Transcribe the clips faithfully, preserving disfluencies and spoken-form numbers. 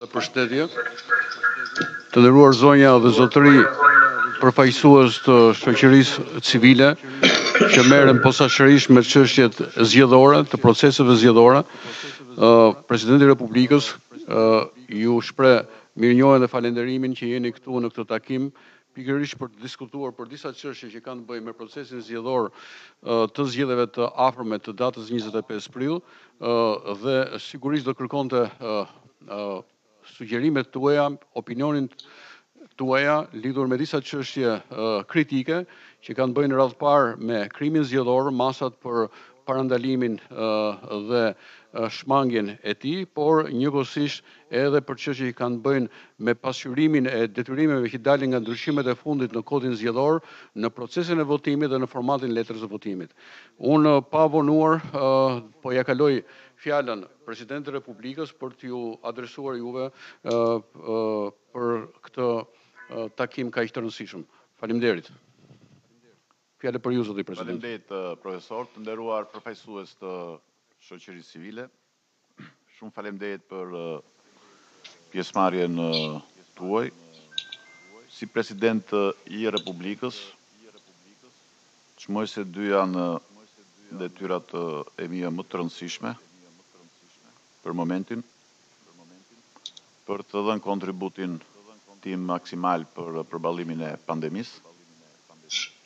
Përshëndetje. Të nderuar zonja dhe zotëri përfaqësues të shoqërisë civile që merren posaçërisht me çështjet zgjedhore, të proceseve zgjedhore, Presidenti i Republikës ju shpreh mirënjohjen dhe falënderimin që jeni këtu në këtë takim pikërisht për të diskutuar për disa çështje që kanë të bëjnë me procesin zgjedhor të zgjedhjeve të afërme të datës njëzet e pesë prill dhe sigurisht do kërkonte sugjerimet tuaja, opinionin tuaja lidhur me disa çështje uh, kritike që kanë bëjnë radh parë me krimin zgjedhor, masat për parandalimin uh, dhe uh, shmangjen e tij, por njëkohësisht edhe për çështje që kanë bëjnë me pasqyrimin e detyrimeve që dalin nga ndryshimet e fundit në kodin zgjedhor, në procesin e votimit dhe në formatin letrës së votimit. Unë uh, pa vonuar, uh, po ja kaloj fjalën Presidentit të Republikës për t'ju adresuar juve uh, uh, për këtë uh, takim kaq të rëndësishëm. Faleminderit. Fjalë për ju zoti president. Faleminderit profesor, të nderuar përfaqësues të shoqërisë civile. Shumë faleminderit për uh, pjesëmarrjen uh, tuaj. Si president uh, i Republikës, çmoj se dy janë uh, detyrat uh, e mia më të rëndësishme. Për momentin, për të dhënë kontributin tim maksimal për përballimin e pandemisë,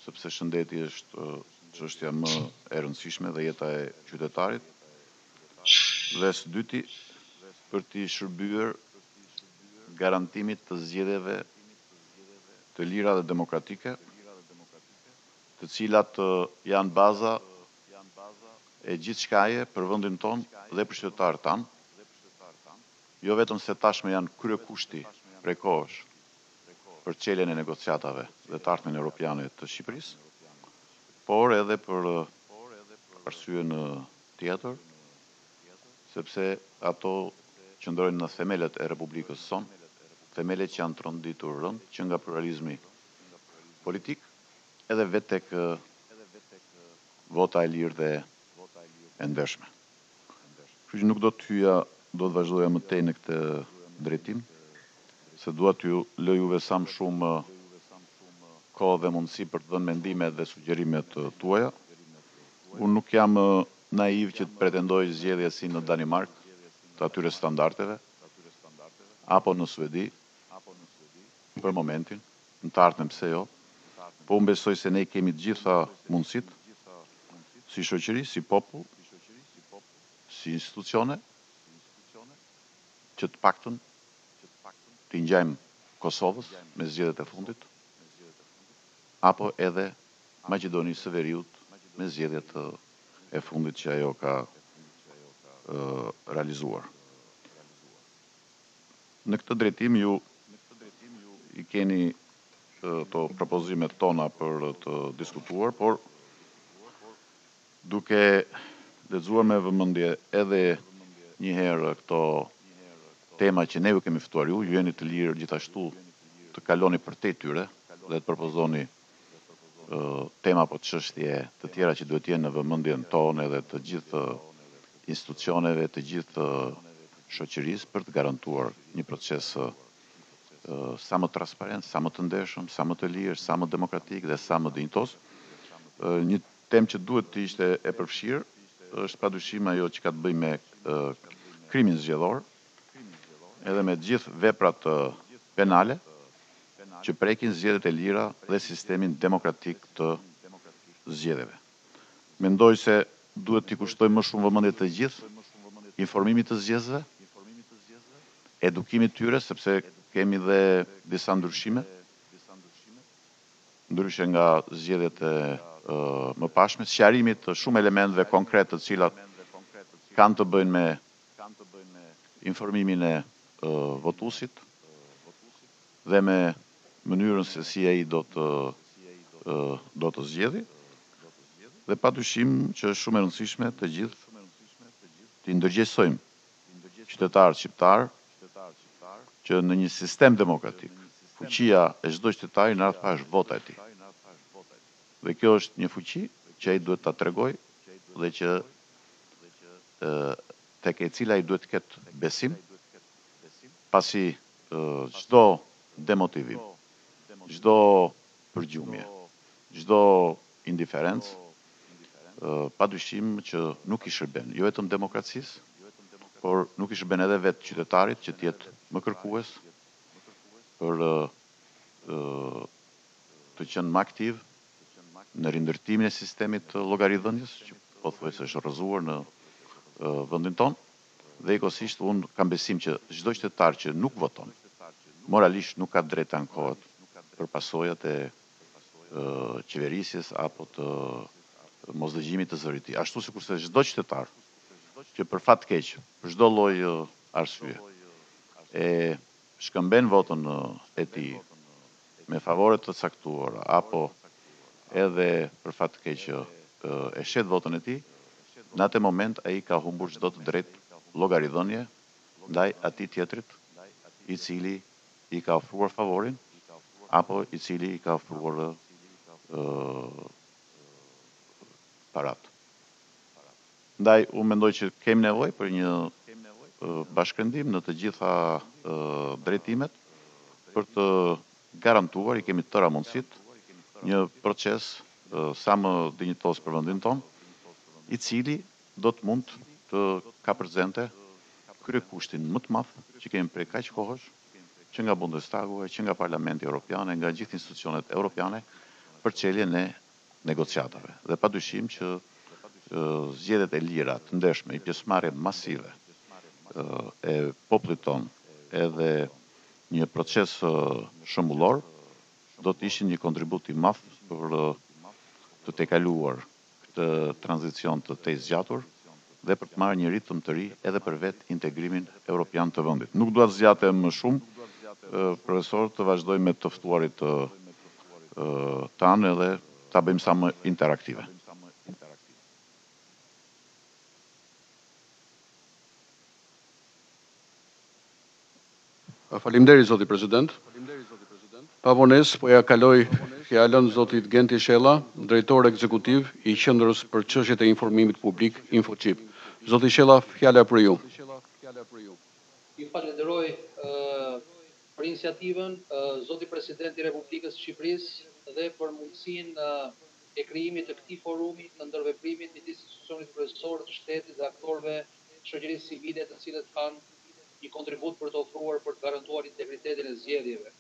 sepse shëndeti është çështja më e rëndësishme dhe jeta e qytetarit, dhe së dyti për të shërbyer garantimit të zgjedhjeve të lira dhe demokratike, të cilat janë baza e gjithçkaje për vendin ton dhe për qytetarët tan, jo vetëm se tashmë janë kryepushti prej kohësh për çeljen e negociatave dhe të ardhmen europiane të Shqipërisë, por edhe për arsye tjetër, sepse ato qëndrojnë në themelet e Republikës son, themelet që janë tronditur rënd që nga pluralizmi politik edhe vetë tek vota e lirë dhe e ndershme. Kështu që nuk do të hyja, do të vazhdoja më tej në këtë drejtim, se dua t'ju lë juve sa më shumë kohë dhe mundësi për të dhënë mendimet dhe sugjerimet tuaja. Unë nuk jam naiv që të pretendoj zgjedhje si në Danimark, të atyre standardeve, apo në Suedi, për momentin, në të ardhmen pse jo, po unë besoj se ne kemi të gjitha mundësit, si shoqëri, si popull, si institucione, që të paktën të ngjajmë Kosovës me zgjedhjet e fundit, apo edhe Maqedonisë së Veriut me zgjedhjet e fundit që ajo ka uh, realizuar. Në këtë drejtim ju i keni uh, to propozimet tona për të diskutuar, por duke lexuar me vëmendje edhe një herë këto tema që ne ju kemi ftuar ju, ju jeni të lirë gjithashtu të kaloni përtej tyre dhe të propozoni uh, tema apo çështje të tjera që duhet të jenë në vëmendjen tonë edhe të gjithë institucioneve, të gjithë shoqërisë për të garantuar një proces uh, sa më transparent, sa më të ndershëm, sa më të lirë, sa më demokratik dhe sa më dinjitos. Uh, një tem që duhet të ishte e përfshirë është padyshim ajo që ka të bëjë me uh, krimin zgjedhor, edhe me gjithë veprat uh, penale që prekin zgjedhjet e lira dhe sistemin demokratik të zgjedhjeve. Mendoj se duhet t'i kushtoj më shumë vëmendje të gjithë informimit të zgjedhësve, edukimit tyre, sepse kemi dhe disa ndryshime, ndryshe nga zgjedhjet e më pashme, sqarimit të shumë elementëve konkret të cilat kanë të bëjnë me informimin e uh, votuesit dhe me mënyrën se si ai do të uh, do të zgjedhë, dhe padyshim që është shumë e rëndësishme të gjithë të ndërgjegjsojmë qytetarët shqiptar që në një sistem demokratik fuqia e çdo qytetari në ardhmë është vota e tij. Dhe kjo është një fuqi që ai duhet ta tregojë dhe që tek e cila ai duhet të ketë besim, pasi çdo demotivim, çdo përgjumje, çdo indiferencë, padyshim që nuk i shërben jo vetëm demokracisë, por nuk i shërben edhe vetë qytetarit që të jetë më kërkues për të qenë më aktiv në rindërtimin e sistemit të llogaridhënies, që pothuajse është rrëzuar në vendin tonë. Dhe ekosisht unë kam besim që çdo qytetar që nuk voton, moralisht nuk ka drejt ankohet për pasojat e qeverisjes apo të mosdëgjimit të zërit të tij. Ashtu sikurse çdo qytetar që për fat keq, për çdo lloj arsye, e shkëmben votën e tij me favore të caktuara apo edhe për fat keq e shet votën e tij, në atë moment ai ka humbur çdo të drejtë llogaridhënie ndaj atij tjetrit i cili i ka ofruar favorin apo i cili i ka ofruar parat. Ndaj unë mendoj që kemi nevojë për një bashkëndim në të gjitha drejtimet për të garantuar, i kemi të tëra mundësit, një proces sa më dinjitos për vendin ton, i cili do të mund të ka prezente kryekushtin më të madh që kemi prej kaq kohësh, që nga Bundestagu, që nga Parlamenti Evropian, nga gjithë institucionet evropiane për çeljen e negociatave. Dhe padyshim që zgjedhjet e lira, të ndeshme, i pjesëmarrje masive e popullit ton, edhe një proces shëmbullor, do të ishin një kontribut i madh për të tejkaluar këtë tranzicion të tej zgjatur dhe për të marrë një ritëm të ri edhe për vetë integrimin evropian të vendit. Nuk dua të zgjatem më shumë, profesor, të vazhdoj me të ftuarit tanë edhe ta bëjmë sa më interaktive. Faleminderit zoti president. Pa vonesë po ja kaloj fjalën zotit Genti Shella, drejtor ekzekutiv i Qendrës për çështjet e informimit publik InfoChip. Zoti Shella, fjala për ju. Ju falenderoj për iniciativën zoti presidenti i Republikës së Shqipërisë dhe për mundësinë e krijimit të këtij forumi të ndërveprimit midis institucioneve kryesore të shtetit dhe aktorëve të shoqërisë civile, të cilët kanë një kontribut për të ofruar për të garantuar integritetin e zgjedhjeve.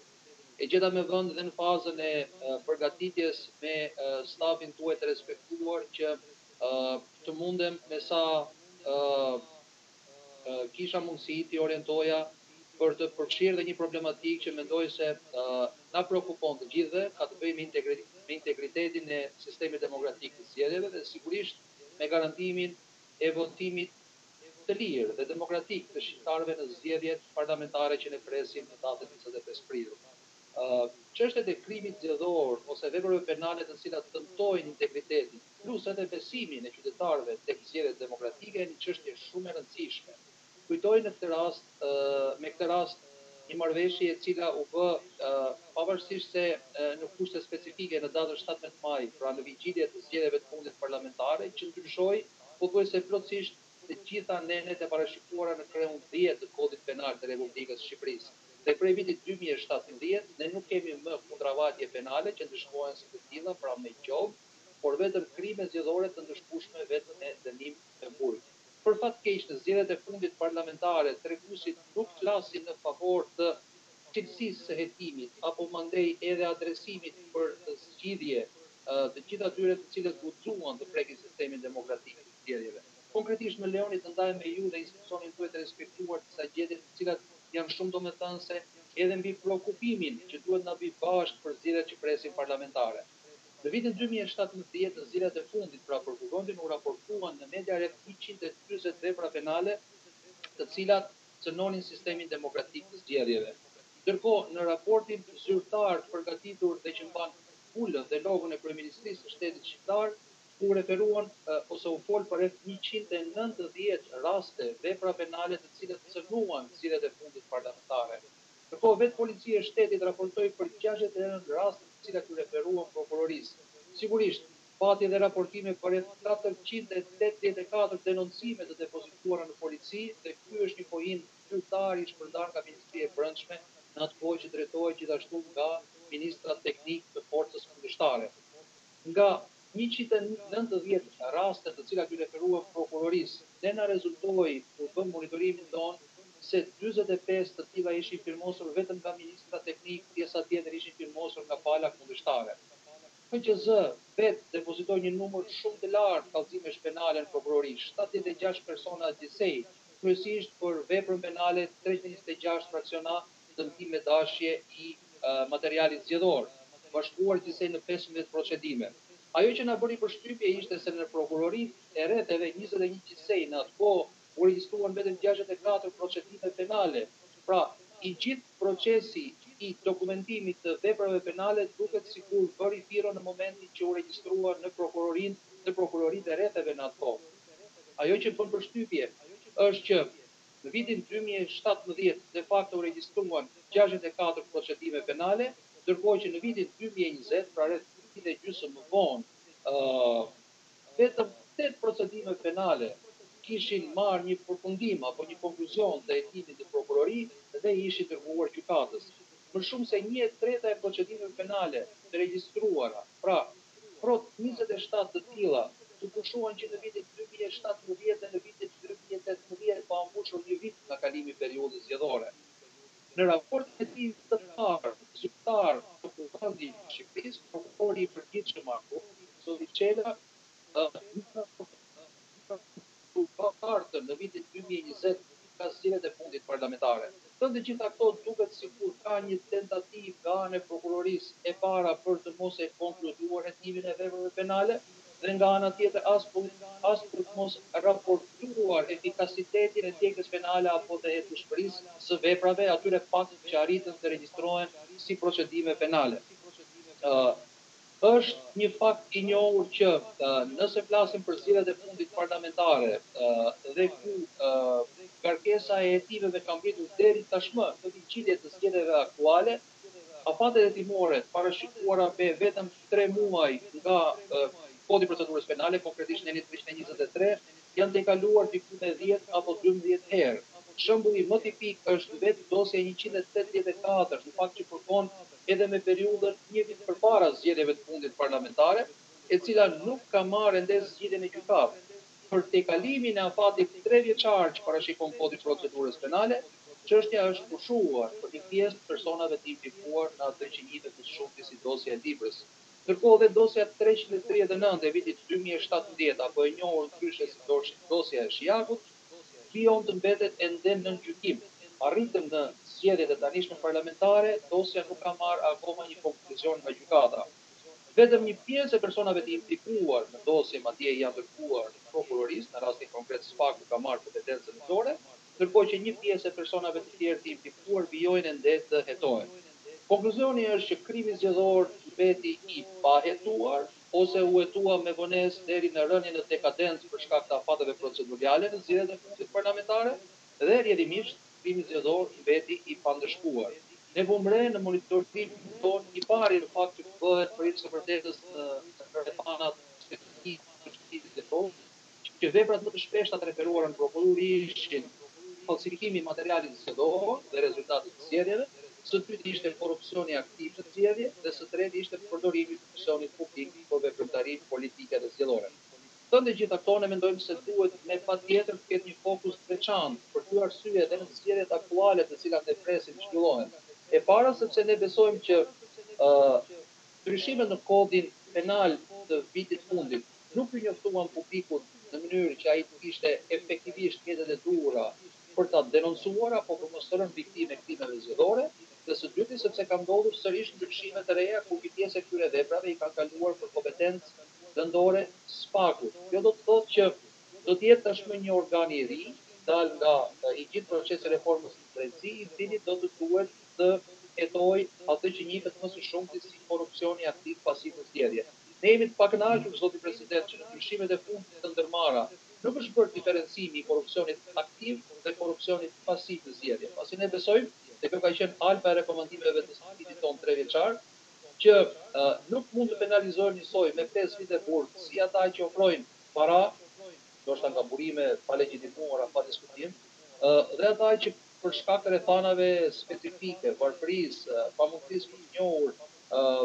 E gjeta me vend dhe në fazën e përgatitjes me stafin tuaj të respektuar që të mundem me sa kisha mundësi t'i orientoja për të përfshirë dhe një problematikë që mendoj se na prekupon të gjithëve, ka të bëjë me integritetin e sistemit demokratik të zgjedhjeve dhe sigurisht me garantimin e votimit të lirë dhe demokratik të shqiptarëve në zgjedhjet parlamentare që ne presim në datën njëzet e pesë prill. Çështjet e krimit zgjedhor ose veprave penale të cilat dëmtojnë integritetin, plus edhe besimin e qytetarëve tek zgjedhjet demokratike, janë një çështje shumë e rëndësishme. Kujtoj në këtë rast, me këtë rast një marrëveshje e cila u bë pavarësisht se në kushte specifike në datën shtatëmbëdhjetë maj, pra në vigjilje të zgjedhjeve të fundit parlamentare, që ndryshoi pothuajse plotësisht të gjitha nenet e parashikuara në kreun dhjetë të Kodit Penal të Republikës së Shqipërisë. Dhe prej vitit dy mijë e shtatëmbëdhjetë, ne nuk kemi më kundravajtje penale që ndëshkohen si të tilla, pra me gjob, por vetëm krime zgjedhore të ndëshkueshme vetëm me dënim me burg. Për fat keq, në zgjedhjet e fundit parlamentare, treguesit nuk flasin në favor të cilësisë së hetimit, apo mandej edhe adresimit për zgjidhje të gjitha atyre të cilët guxuan të prekin sistemin demokratik të zgjedhjeve. Konkretisht me leoni të ndaj me ju dhe institucionin tuaj të respektuar të sa gjetit të cilat janë shumë domethënëse edhe mbi prekupimin që duhet na bëj bashkë për zgjedhjet që presin parlamentare. Në vitin dy mijë e shtatëmbëdhjetë, në zgjedhjet e fundit pra për kuvendin, u raportuan në media rreth njëqind e dyzet vepra penale të cilat cënonin sistemin demokratik të zgjedhjeve. Ndërkohë, në raportin zyrtar të përgatitur dhe që mban ulën dhe logun e Kryeministrisë së Shtetit Shqiptar, u referuan ose u fol për rreth njëqind e nëntëdhjetë raste vepra penale të cilat cënuan zgjedhjet e fundit parlamentare. Ndërkohë vetë policia e shtetit raportoi për gjashtëdhjetë e nëntë raste të cilat u referuan prokurorisë. Sigurisht, pati dhe raportime për katërqind e tetëdhjetë e katër denoncime të depozituara në polici, dhe ky është një pohim qytetari i shpërndar nga Ministria e Brendshme, në atë kohë që drejtohej gjithashtu nga ministra teknik të forcës kundërshtare. Nga njëqind e nëntëdhjetë raste të cilat i referuam prokurorisë, ne na rezultoi kur bëm monitorimin ton se njëzet e pesë të tilla ishin firmosur vetëm nga ministra teknik, pjesa tjetër ishin firmosur nga pala kundërshtare. F Q Z vetë depozitoi një numër shumë të lartë kallëzimesh penale në prokurori, shtatëdhjetë e gjashtë persona gjyqësej, kryesisht për veprën penale treqind e njëzet e gjashtë fraksiona dëmtime dashje i materialit zgjedhor, bashkuar gjyqësej në pesëmbëdhjetë procedime. Ajo që na bëri përshtypje ishte se në prokurorinë e rretheve njëzet e një gjyqësej në atë kohë u regjistruan vetëm gjashtëdhjetë e katër procedime penale. Pra, i gjithë procesi i dokumentimit të veprave penale duket sikur bëri thirrje në momentin që u regjistrua në prokurorinë, në prokurorinë e rretheve në atë kohë. Ajo që bën përshtypje është që në vitin dy mijë e shtatëmbëdhjetë de facto u regjistruan gjashtëdhjetë e katër procedime penale, ndërkohë që në vitin dy mijë e njëzet, pra rreth vitin e gjysmë më vonë, vetëm tetë procedime penale kishin marrë një përfundim apo një konkluzion të hetimit të prokurorisë dhe ishin dërguar gjykatës. Më shumë se një e treta e procedimeve penale të regjistruara, pra rreth njëzet e shtatë të tilla, të pushuan që në vitin dy mijë e shtatëmbëdhjetë dhe në vitin dy mijë e tetëmbëdhjetë pa mbushur një vit nga kalimi i periudhës zgjedhore. Në raportin e tij të parë, zyrtar të Kuvendit të Shqipërisë, prokurori i përgjithshëm Marko Soviçela në vitin dy mijë e njëzet ka zgjedhjet e fundit parlamentare. Të gjitha këto duket sikur ka një tentativë nga ana e prokurorisë e para për të mos e konkluduar hetimin e veprave penale dhe nga ana tjetër as për të mos raportuar efikasitetin e djegjes penale apo të hetueshmërisë së veprave atyre pas që arritën të regjistrohen si procedime penale. Është një fakt i njohur që nëse flasim për zgjedhjet e fundit parlamentare dhe ku kërkesa e hetimeve ka mbritur deri tashmë në vigjilje të zgjedhjeve aktuale, afatet hetimore të parashikuara vetëm tre muaj nga Kodi i Procedurës Penale, konkretisht në njëzet e tre, janë dekaluar diku me dhjetë apo dymbëdhjetë herë. Shembulli më tipik është vetë dosja njëqind e tetëdhjetë e katër, në fakt që përkon edhe me periudhën një vit përpara zgjedhjeve të fundit parlamentare, e cila nuk ka marrë ende zgjidhjen e gjykatë. Për tekalimin e afatit tre vjeçar që parashikon Kodi i Procedurës Penale, çështja është pushuar për një pjesë personave të implikuar në atë që njihet më shumë si dosja e librës. Ndërkohë dhe dosja treqind e tridhjetë e nëntë e vitit dy mijë e shtatëmbëdhjetë apo e njohur ndryshe si dosja e Shijakut, krijon të mbetet ende nën gjykim. Arritëm në zgjedhjet e tanishme parlamentare, dosja nuk ka marrë akoma një konkluzion nga gjykata. Vetëm një pjesë e personave të implikuar në dosje madje janë dërguar prokurorisë, në rastin konkret Spaku ka marrë kompetencën zyrtare, ndërkohë që një pjesë e personave të tjerë të implikuar vijojnë ende të hetohen. Konkluzioni është që krimi zgjedhor mbeti i pahetuar ose u hetua me vonesë deri në rënien e dekadencës për shkak të afateve procedurale në zgjedhjet e fundit parlamentare dhe rrjedhimisht krimi zgjedhor mbeti i pandëshkuar. Ne vëmë re në monitorimin ton i parë në fakt që bëhet për së vërtetës në rrethanat e justificimit të kohës, që veprat më të shpeshta të referuara në prokurori ishin falsifikimi i materialit zgjedhor dhe rezultatit të zgjedhjeve, së dytë ishte korrupsioni aktiv në zgjedhje dhe së tretë ishte përdorimi i funksionit publik për veprimtarinë politike dhe zgjedhore. Të gjitha këto ne mendojmë se duhet me patjetër të ketë një fokus të veçantë për dy arsye edhe në zgjedhjet aktuale të cilat ne presim të zhvillohen. E para sepse ne besojmë që ndryshimet në kodin penal të vitit fundit nuk i njoftuan publikut në mënyrë që ai të ishte efektivisht mjetet e duhura për ta denoncuar apo për mos rënë viktimë krimeve zgjedhore. Dhe së dyti sepse ka ndodhur sërish ndryshime të reja ku një pjesë e këtyre veprave i kanë kaluar për kompetencë vendore Spakut. Kjo do të thotë që do të jetë tashmë një organ i ri, dal nga i gjithë procesi i reformës së drejtësisë, i cili do të duhet të hetojë atë që njihet më së shumti si korrupsioni aktiv pasiv në zgjedhje. Ne jemi të pakënaqur, zoti president, që në ndryshimet e fundit të ndërmarra nuk është bërë diferencimi i korrupsionit aktiv dhe korrupsionit pasiv në zgjedhje. Pasi ne besojmë se kjo ka qenë alfa e rekomandimeve të së fundit tonë tre vjeçar, që uh, nuk mund të penalizohen njësoj me pesë vite burg, si ata që ofrojnë para, do shta nga burime, pa legjitimuara, pa diskutim, uh, dhe ata që për shkak të rrethanave specifike, varfërisë, uh, pamundësisë për të njohur, uh,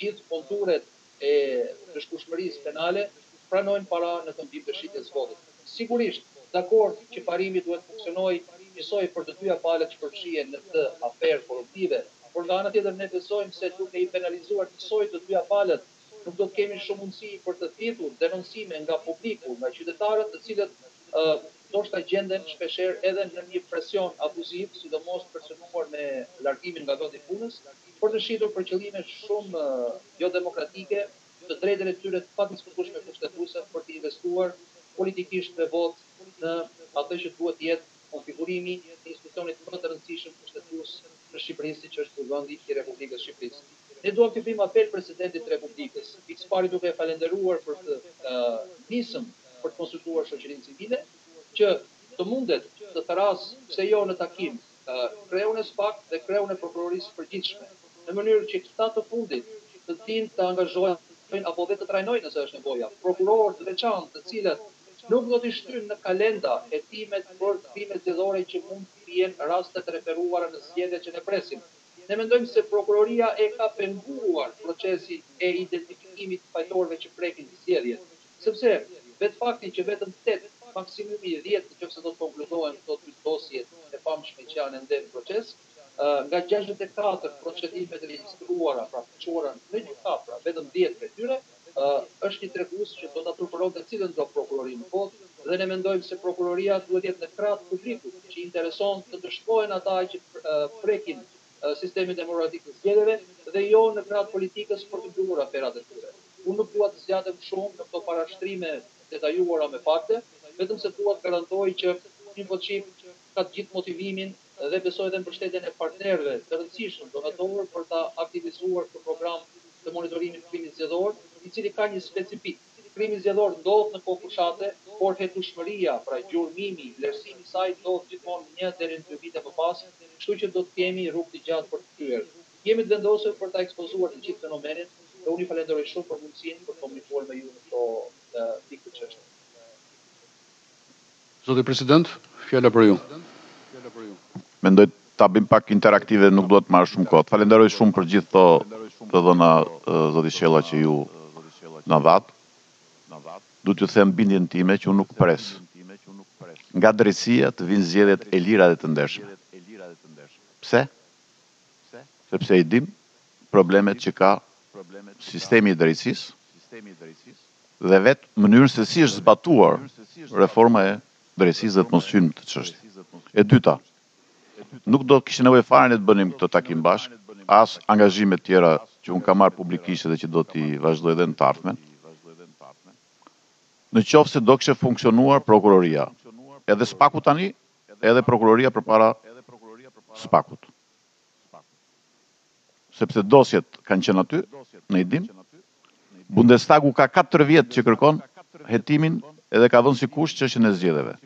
gjithë konturet e dëshkushmërisë penale, pranojnë para në të mbim të shitjes votit. Sigurisht, dakord që parimi duhet funksionoj njësoj për të dyja palet që përfshihen në të aferë korruptive, por nga ana tjetër ne besojmë se duke i penalizuar njësoj të dyja palet, nuk do të kemi shumë mundësi për të fitur denoncime nga publiku, nga qytetarët, të cilët uh, ndoshta gjenden shpeshherë edhe në një presion abuziv, sidomos presionuar me largimin nga vendi i punës, por të shitur për qëllime shumë uh, jo demokratike, të drejtën e tyre të padiskutueshme kushtetuese për të investuar politikisht me vot në atë që duhet të jetë konfigurimi i institucionit më të rëndësishëm kushtetues në Shqipëri, siç është Kuvendi i Republikës së Shqipërisë. Ne duam të bëjmë apel presidentit të Republikës, i pari duke e falendëruar për të uh, nisëm për të konsultuar shoqërinë civile, që të mundet të thras pse jo në takim uh, kreun e SPAK dhe kreun e Prokurorisë së përgjithshme, në mënyrë që këta të fundit të tinë të angazhohen apo vetë të trajnojnë nëse është nevoja, prokurorë të veçantë të cilët nuk do të shtynë në kalenda hetimet për krimet zgjedhore që mund të jenë raste të referuara në zgjedhjet që ne presim. Ne mendojmë se prokuroria e ka penguar procesin e identifikimit të fajtorëve që prekin zgjedhjet, sepse vetë fakti që vetëm tetë, maksimumi dhjetë, nëse do të konkludohen këto dy dosjet e famshme që janë ende në proces, Uh, nga gjashtëdhjetë e katër procedimet regjistruara, pra çuara në një hap, pra vetëm dhjetë prej tyre, uh, është një tregues që do ta turpërojë cilën do prokurorin në botë, dhe ne mendojmë se prokuroria duhet të jetë në krah të publikut, që i intereson të dëshpojnë ata që uh, prekin uh, sistemin demokratik të zgjedhjeve dhe jo në krah të politikës për të mbyllur aferat e tyre. Unë nuk dua të zgjatem shumë në këto parashtrime detajuara me fakte, vetëm se dua të garantoj që një votim ka të gjithë motivimin dhe besoj edhe në mbështetjen e partnerëve të rëndësishëm donatorë për ta aktivizuar këtë program të monitorimit të krimit zgjedhor, i cili ka një specifik. Krimi zgjedhor ndodh në fushate, por hetueshmëria, pra gjurmimi, vlerësimi i saj ndodh gjithmonë një deri në dy vite më pas, kështu që do të kemi rrugë të gjatë për të kryer. Jemi të vendosur për ta ekspozuar të gjithë fenomenin dhe unë ju falenderoj shumë për mundësinë për të komunikuar me ju në këto pikë të çështjes. Zoti President, fjala për ju. Fjala për ju. Mendoj ta bëjmë pak interaktive, nuk duhet marrë shumë kohë. Falenderoj shumë për gjithë këto të dhëna zoti Shella që ju na dhat. Do t'ju them bindjen time që unë nuk pres. Nga drejtësia të vinë zgjedhjet e lira dhe të ndershme. Pse? Sepse i dim problemet që ka sistemi i drejtësisë dhe vetë mënyrën se si është zbatuar reforma e drejtësisë dhe të mos hyjmë të çështje. E dyta, nuk do kishte nevojë fare ne të bënim këtë takim bashk, as angazhime të tjera që unë kam marrë publikisht dhe që do t'i vazhdoj edhe në të ardhmen. Në qoftë se do kishte funksionuar prokuroria, edhe SPAKu tani, edhe prokuroria përpara SPAKut. Sepse dosjet kanë qenë aty, ne i dim. Bundestagu ka katër vjet që kërkon hetimin edhe ka dhënë sikush çështjen e zgjedhjeve.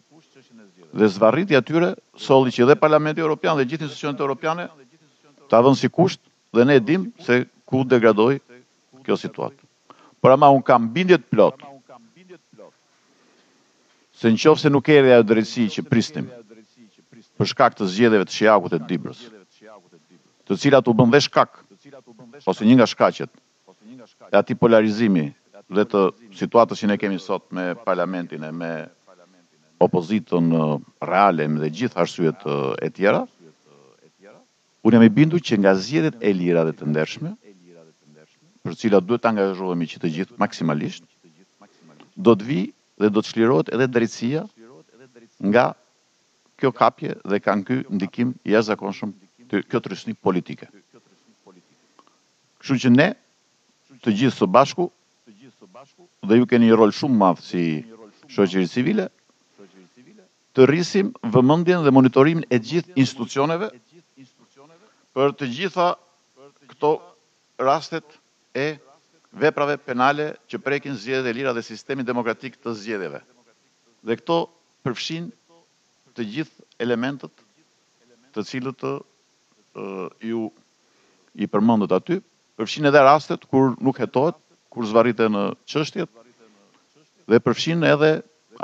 Dhe zvarritja atyre solli që dhe Parlamenti Evropian dhe gjithë institucionet europiane ta dhënë si kusht dhe ne dim se ku degradoi kjo situatë. Por ama un kam bindje të plotë se nëse nuk erdhi ajo drejtësi që prisnim për shkak të zgjedhjeve të shijakut e Dibrës, të cilat u bën dhe shkak ose një nga shkaqet e atij polarizimi dhe të situatës që ne kemi sot me parlamentin e me opozitën reale dhe gjithë arsyet e tjera, unë jam i bindur që nga zgjedhjet e lira dhe të ndershme, për cilat duhet të angazhohemi që të gjithë maksimalisht, do të vi dhe do të çlirohet edhe drejtësia nga kjo kapje dhe kanë ky ndikim i jashtëzakonshëm të kjo trysni politike. Kështu që ne, të gjithë së bashku, dhe ju keni një rol shumë madh si shoqëri civile, të rrisim vëmendjen dhe monitorimin e gjithë institucioneve për të gjitha këto rastet e veprave penale që prekin zgjedhjet e lira dhe sistemin demokratik të zgjedhjeve. Dhe këto përfshin të gjithë elementet të cilët ju i përmendët aty përfshin edhe rastet kur nuk hetohet, kur zvarritet në çështjet, dhe përfshin edhe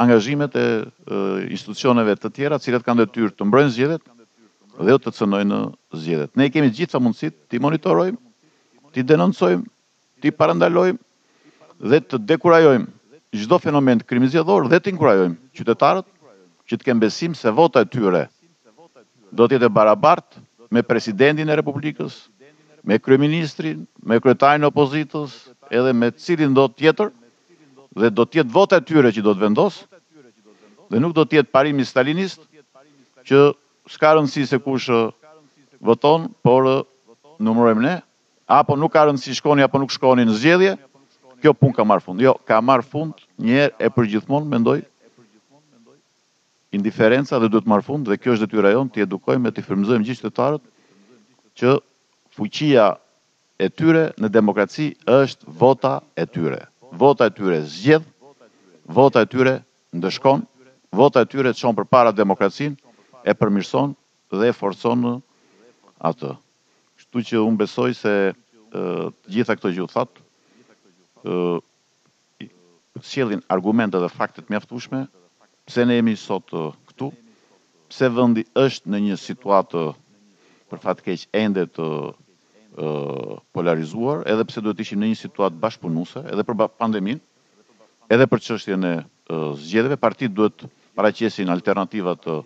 angazhimet e institucioneve të tjera, cilat kanë detyrë të mbrojnë zgjedhjet dhe të cënojnë zgjedhjet. Ne kemi të gjitha mundësitë ti monitorojmë, ti denoncojmë, ti parandalojmë dhe të dekurajojmë çdo fenomen krimizjedhor dhe të inkurajojmë qytetarët që të kenë besim se vota e tyre do të jetë barabartë me presidentin e Republikës, me kryeministrin, me kryetarin e opozitës, edhe me cilin do tjetër, dhe do të jetë vota e tyre që do të vendos, dhe nuk do të jetë parimi stalinist që s'ka rëndësi se kush voton, por numërojmë ne, apo nuk ka rëndësi shkoni apo nuk shkoni në zgjedhje. Kjo punë ka marrë fund. Jo, ka marrë fund një herë e përgjithmonë, mendoj, indiferenca dhe duhet marrë fund, dhe kjo është detyra jonë, t'i edukojmë e t'i frymëzojmë gjithë qytetarët që fuqia e tyre në demokraci është vota e tyre. Vota e tyre zgjedh, vota e tyre ndëshkon, vota e tyre çon përpara demokracinë, e përmirëson dhe e forcon atë. Kështu që unë besoj se uh, gjitha këto që u thatë Uh, sjellin argumente dhe faktet mjaftueshme pse ne jemi sot uh, këtu, pse vendi është në një situatë uh, për fat keq ende të uh, polarizuar, edhe pse duhet ishim në një situatë bashkëpunuese, edhe për pandeminë, edhe për çështjen e uh, zgjedhjeve, partitë duhet paraqesin alternativat uh,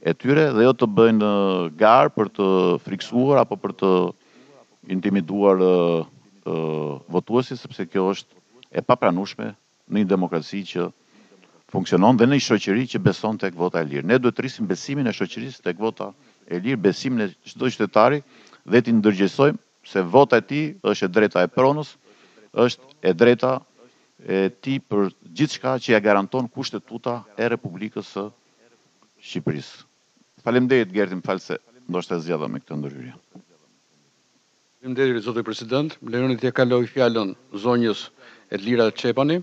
e tyre dhe jo të bëjnë uh, garë për të friksuar apo për të intimiduar uh, votuesi, sepse kjo është e papranueshme në një demokraci që funksionon dhe në një shoqëri që beson tek vota e lirë. Ne duhet të rrisim besimin e shoqërisë tek vota e lirë, besimin e çdo qytetari dhe t'i ndërgjegjsojmë se vota e tij është e drejta e pronës, është e drejta e tij për gjithçka që ja garanton kushtetuta e Republikës së Shqipërisë. Faleminderit Gertim False, ndoshta zgjodha me këtë ndërhyrje. Faleminderit zoti president, më lejoni t'ia kaloj fjalën zonjës Elira Çepani,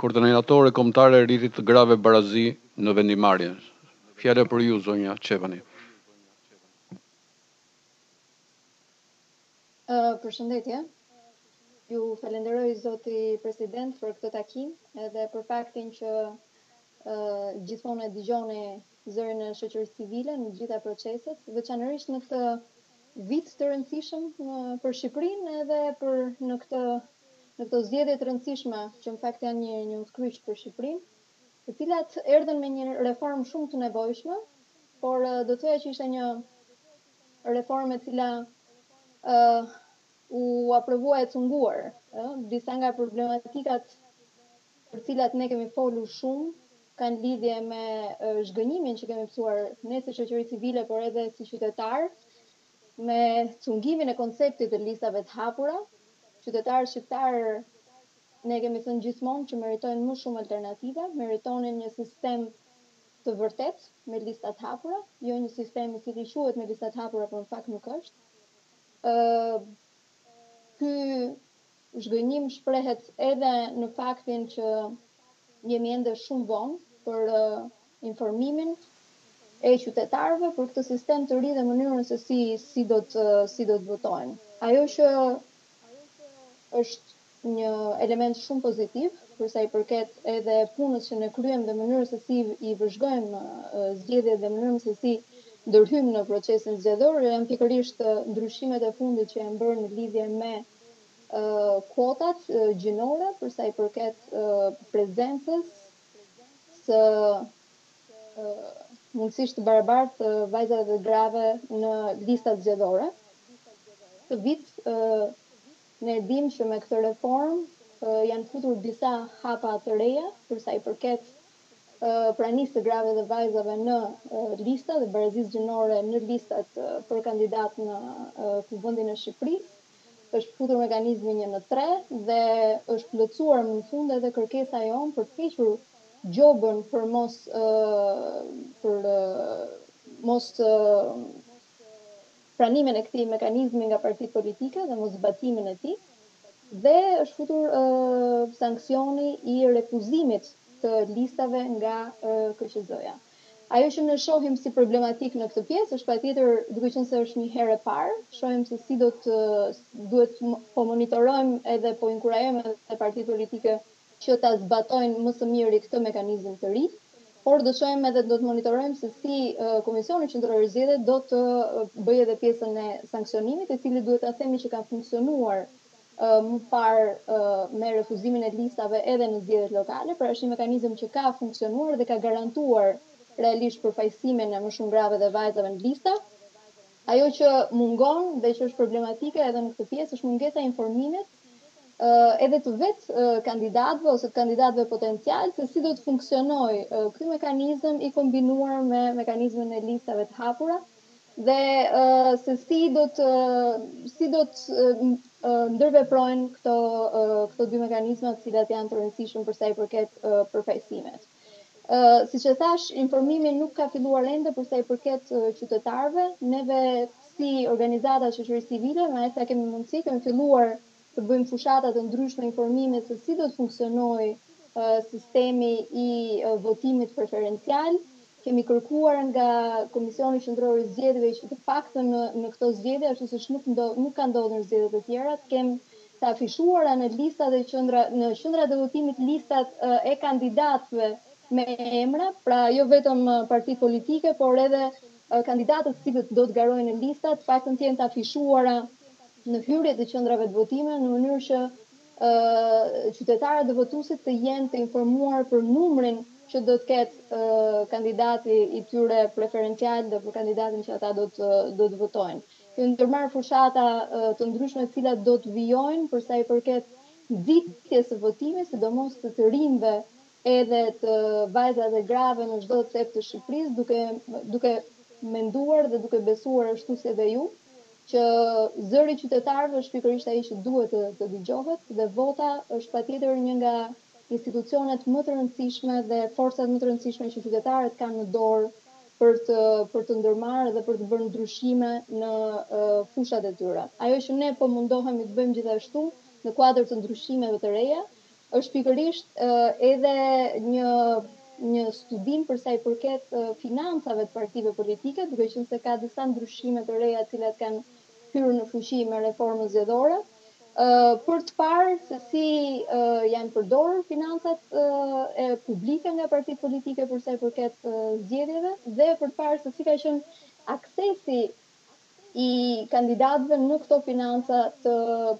koordinatore kombëtare e rritit të grave barazi në vendimarrje. Fjala për ju zonja Çepani. Uh, përshëndetje. Ju falenderoj zoti president për këtë takim edhe për faktin që uh, gjithmonë e dëgjoni zërin e shoqërisë civile në gjitha proceset, veçanërisht në këtë vit të rëndësishëm për Shqipërinë edhe për në këtë në këto zgjedhje të rëndësishme që në fakt janë një një kryq për Shqipërinë, të cilat erdhën me një reformë shumë të nevojshme, por do të thoya që ishte një reformë e cila uh, u aprovua e cunguar, uh, disa nga problematikat për cilat ne kemi folur shumë kanë lidhje me uh, zhgënjimin që kemi mësuar ne si shoqëri civile, por edhe si qytetar, me cungimin e konceptit të listave të hapura. Qytetarët shqiptarë ne kemi thënë gjithmonë që meritojnë më shumë alternativa, meritonin një sistem të vërtet me lista të hapura, jo një sistem i cili quhet me lista të hapura, por në fakt nuk është. Ë ky zhgënjim shprehet edhe në faktin që jemi ende shumë vonë për informimin e qytetarëve për këtë sistem të ri dhe mënyrën se si si do të si do të votojnë. Ajo që është një element shumë pozitiv për sa i përket edhe punës që ne kryejmë dhe mënyrën se si i vëzhgojmë zgjedhjet dhe mënyrën se si ndërhyjmë në procesin zgjedhor, janë pikërisht ndryshimet e fundit që janë bërë në lidhje me uh, kuotat uh, gjinore për sa i përket uh, prezencës së uh, mundësisht të barabartë të vajzave dhe grave në listat zgjedhore. Këtë vit, ne dim që me këtë reformë janë futur disa hapa të reja, përsa i përket pranisë të grave dhe vajzave në listat dhe barazisë gjinore në listat për kandidat në kuvendin e Shqipërisë. Është futur mekanizmi një në tre dhe është plotësuar më në fund edhe kërkesa jonë për të hequr gjobën për mos uh, për uh, mos uh, pranimin e këtij mekanizmi nga partitë politike dhe mos zbatimin e tij, dhe është futur uh, sanksioni i refuzimit të listave nga uh, K Q Z-ja. Ajo që ne shohim si problematik në këtë pjesë është patjetër, duke qenë se është një herë e parë, shohim se si do të duhet po monitorojmë edhe po inkurajojmë edhe partitë politike që ta zbatojnë më së miri këtë mekanizëm të ri, por do shohim edhe do të monitorojmë se si Komisioni Qendror i Zgjedhjeve do të bëjë edhe pjesën e sanksionimit, e cili duhet ta themi që ka funksionuar më parë me refuzimin e listave edhe në zgjedhjet lokale, por është një mekanizëm që ka funksionuar dhe ka garantuar realisht përfaqësimin e më shumë grave dhe vajzave në lista. Ajo që mungon dhe që është problematike edhe në këtë pjesë është mungesa e informimit edhe të vetë kandidatëve ose të kandidatëve potencial se si do të funksionojë ky mekanizëm i kombinuar me mekanizmin e listave të hapura dhe se si do të si do të ndërveprojnë këto këto dy mekanizma të cilat janë të rëndësishëm për sa i përket përfaqësimit. Uh, si që thash, informimi nuk ka filluar ende përsa i përket uh, qytetarve. Neve si organizata shoqërisë civile, me ata kemi mundësi, kemi filluar të bëjmë fushata të ndryshme informime se si do të funksionojë uh, sistemi i uh, votimit preferencial. Kemi kërkuar nga Komisioni Qendror i Zgjedhjeve që të paktën në, në këto zgjedhje, ashtu siç nuk ndo, nuk ka ndodhur në zgjedhjet e tjera, kem të afishuar në listat e qendra në qendrat e votimit listat uh, e kandidatëve me emra, pra jo vetëm partitë politike, por edhe kandidatët që do të garojnë në lista, të paktën të jenë të afishuara në hyrje të qendrave të votimi, në mënyrë që uh, qytetarët dhe votuesit të jenë të informuar për numrin që do të ketë uh, kandidati i tyre preferencial dhe për kandidatin që ata do të do të votojnë. Kjo ndërmarr fushata uh, të ndryshme të cilat do të vijojnë për sa i përket ditjes së votimit, sidomos të të rinjve edhe të vajzave dhe grave në çdo cep të Shqipërisë, duke duke menduar dhe duke besuar ashtu si edhe ju që zëri i qytetarëve është pikërisht ai që duhet të, të dëgjohet dhe vota është patjetër një nga institucionet më të rëndësishme dhe forcat më të rëndësishme që qytetarët kanë në dorë për të për të ndërmarrë dhe për të bërë ndryshime në uh, fushat e tyre. Ajo që ne po mundohemi të bëjmë gjithashtu në kuadër të ndryshimeve të reja është pikërisht edhe një një studim për sa i përket financave të partive politike, duke qenë se ka disa ndryshime të reja të cilat kanë hyrë në fuqi me reformën zgjedhore, për të parë se si janë përdorur financat e publike nga partitë politike për sa i përket zgjedhjeve dhe për të parë se si ka qenë aksesi i kandidatëve në këto financa të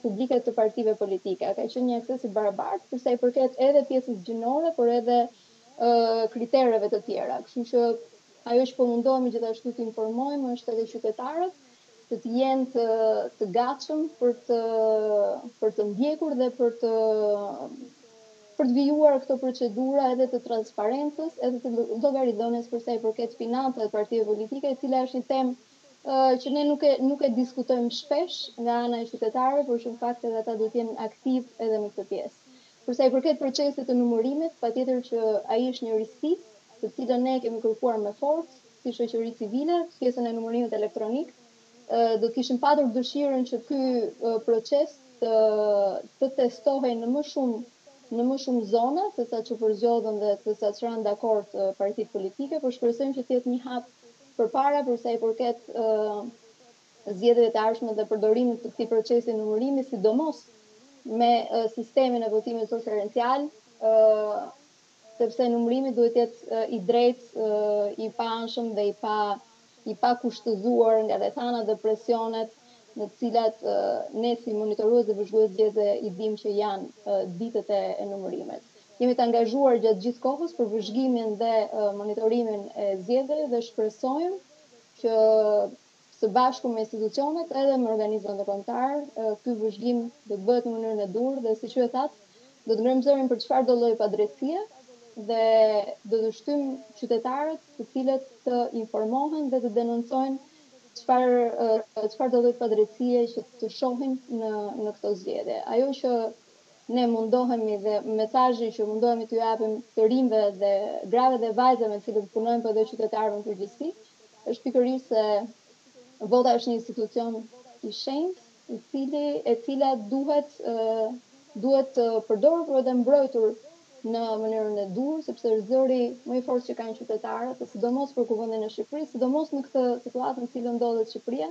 publike të partive politike. Ka qenë një akses i barabartë përsa i përket edhe pjesës gjinore, por edhe uh, kritereve të tjera. Kështu që ajo që po mundohemi gjithashtu të informojmë është edhe qytetarët të të jenë të, të gatshëm për të për të ndjekur dhe për të për të vijuar këto procedura edhe të transparencës, edhe të llogaridhënies përsa i përket financave të partive politike, e cila është një temë Uh, që ne nuk e, nuk e diskutojmë shpesh nga ana e qytetarëve, por që në fakt edhe ata duhet të jenë aktiv edhe në këtë pjesë. Për sa i përket procesit të numërimit, patjetër që ai është një risi, të cilën ne kemi kërkuar me forcë si shoqëri civile, pjesën e numërimit elektronik, uh, do të kishim patur dëshirën që ky uh, proces të, të testohej në më shumë në më shumë zona, sesa që përzgjodhen dhe sesa që janë dakord uh, partitë politike, por shpresojmë që të jetë një hap përpara përsa i përket uh, zgjedhjeve të ardhshme dhe përdorimit të këtij procesi numërimi, sidomos me uh, sistemin e votimit preferencial, uh, sepse numërimi duhet të jetë uh, i drejtë, uh, i paanshëm dhe i pa i pa kushtëzuar nga rrethana dhe presionet në të cilat uh, ne si monitorues dhe vëzhgues zgjedhje i dimë që janë uh, ditët e, e numërimit. Jemi të angazhuar gjatë gjithë kohës për vëzhgimin dhe uh, monitorimin e zgjedhjeve dhe shpresojmë që së bashku me institucionet edhe me organizmat ndërkombëtar, uh, ky vëzhgim do të bëhet në mënyrën e durë dhe siç ju e that, do të ngrem zërin për çfarëdo lloj padrejtësie dhe do të shtymë qytetarët, të cilët të informohen dhe të denoncojnë çfarë uh, çfarëdo lloj padrejtësie që të shohin në në këto zgjedhje. Ajo që ne mundohemi dhe mesazhi që mundohemi t'u japim të rinjve dhe grave dhe vajzave me të cilët punojmë, por edhe qytetarëve në përgjithësi, është pikërisht se vota është një institucion i shenjtë, i cili e cila duhet uh, duhet të përdorur për të mbrojtur në mënyrën e duhur, sepse zëri më i fortë që kanë qytetarët, sidomos për kuvendin e Shqipërisë, sidomos në këtë situatë në cilën ndodhet Shqipëria,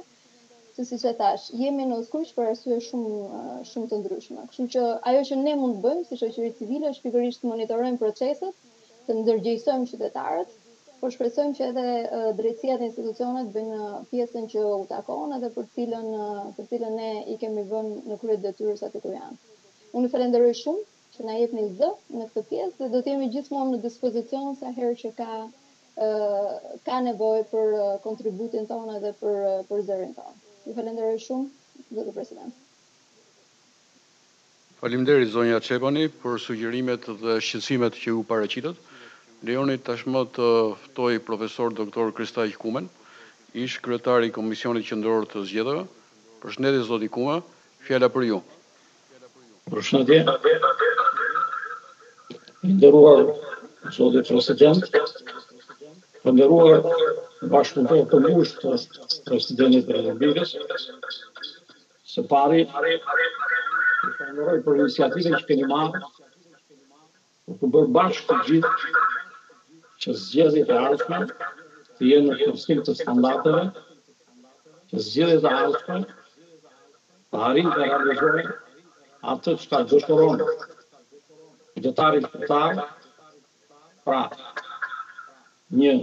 se siç e thash, jemi në skuq për arsye shumë shumë të ndryshme. Kështu që ajo që ne mund të bëjmë si shoqëri civile është pikërisht të monitorojmë proceset, të ndërgjegjsojmë qytetarët, por shpresojmë që edhe drejtësia dhe institucionet bëjnë pjesën që u takon edhe për cilën, për cilën ne i kemi vënë në krye detyrës aty ku janë. Unë ju falenderoj shumë që na jepni zë në këtë pjesë dhe do të jemi gjithmonë në dispozicion sa herë që ka ka nevojë për kontributin tonë edhe për për zërin tonë. Ju falenderoj shumë, zoti president. Faleminderit zonja Çepani për sugjerimet dhe shqetësimet që u paraqitët. Lejoni tashmë të ftoj profesor doktor Kristaj Kumen, ish kryetari i Komisionit Qendror të Zgjedhjeve. Përshëndetje zoti Kuma, fjala për ju. Përshëndetje. I nderuar zoti president, i nderuar bashkëpunëtor të ngushtë të presidentit të Republikës, së pari, ju falenderoj për iniciativën që keni marrë për të bërë bashkë të gjithë që zgjedhjet e ardhshme të jenë në përfshim të standardeve, që zgjedhjet e ardhshme të arrijnë të realizojnë atë çka dëshiron qytetari shqiptar, pra një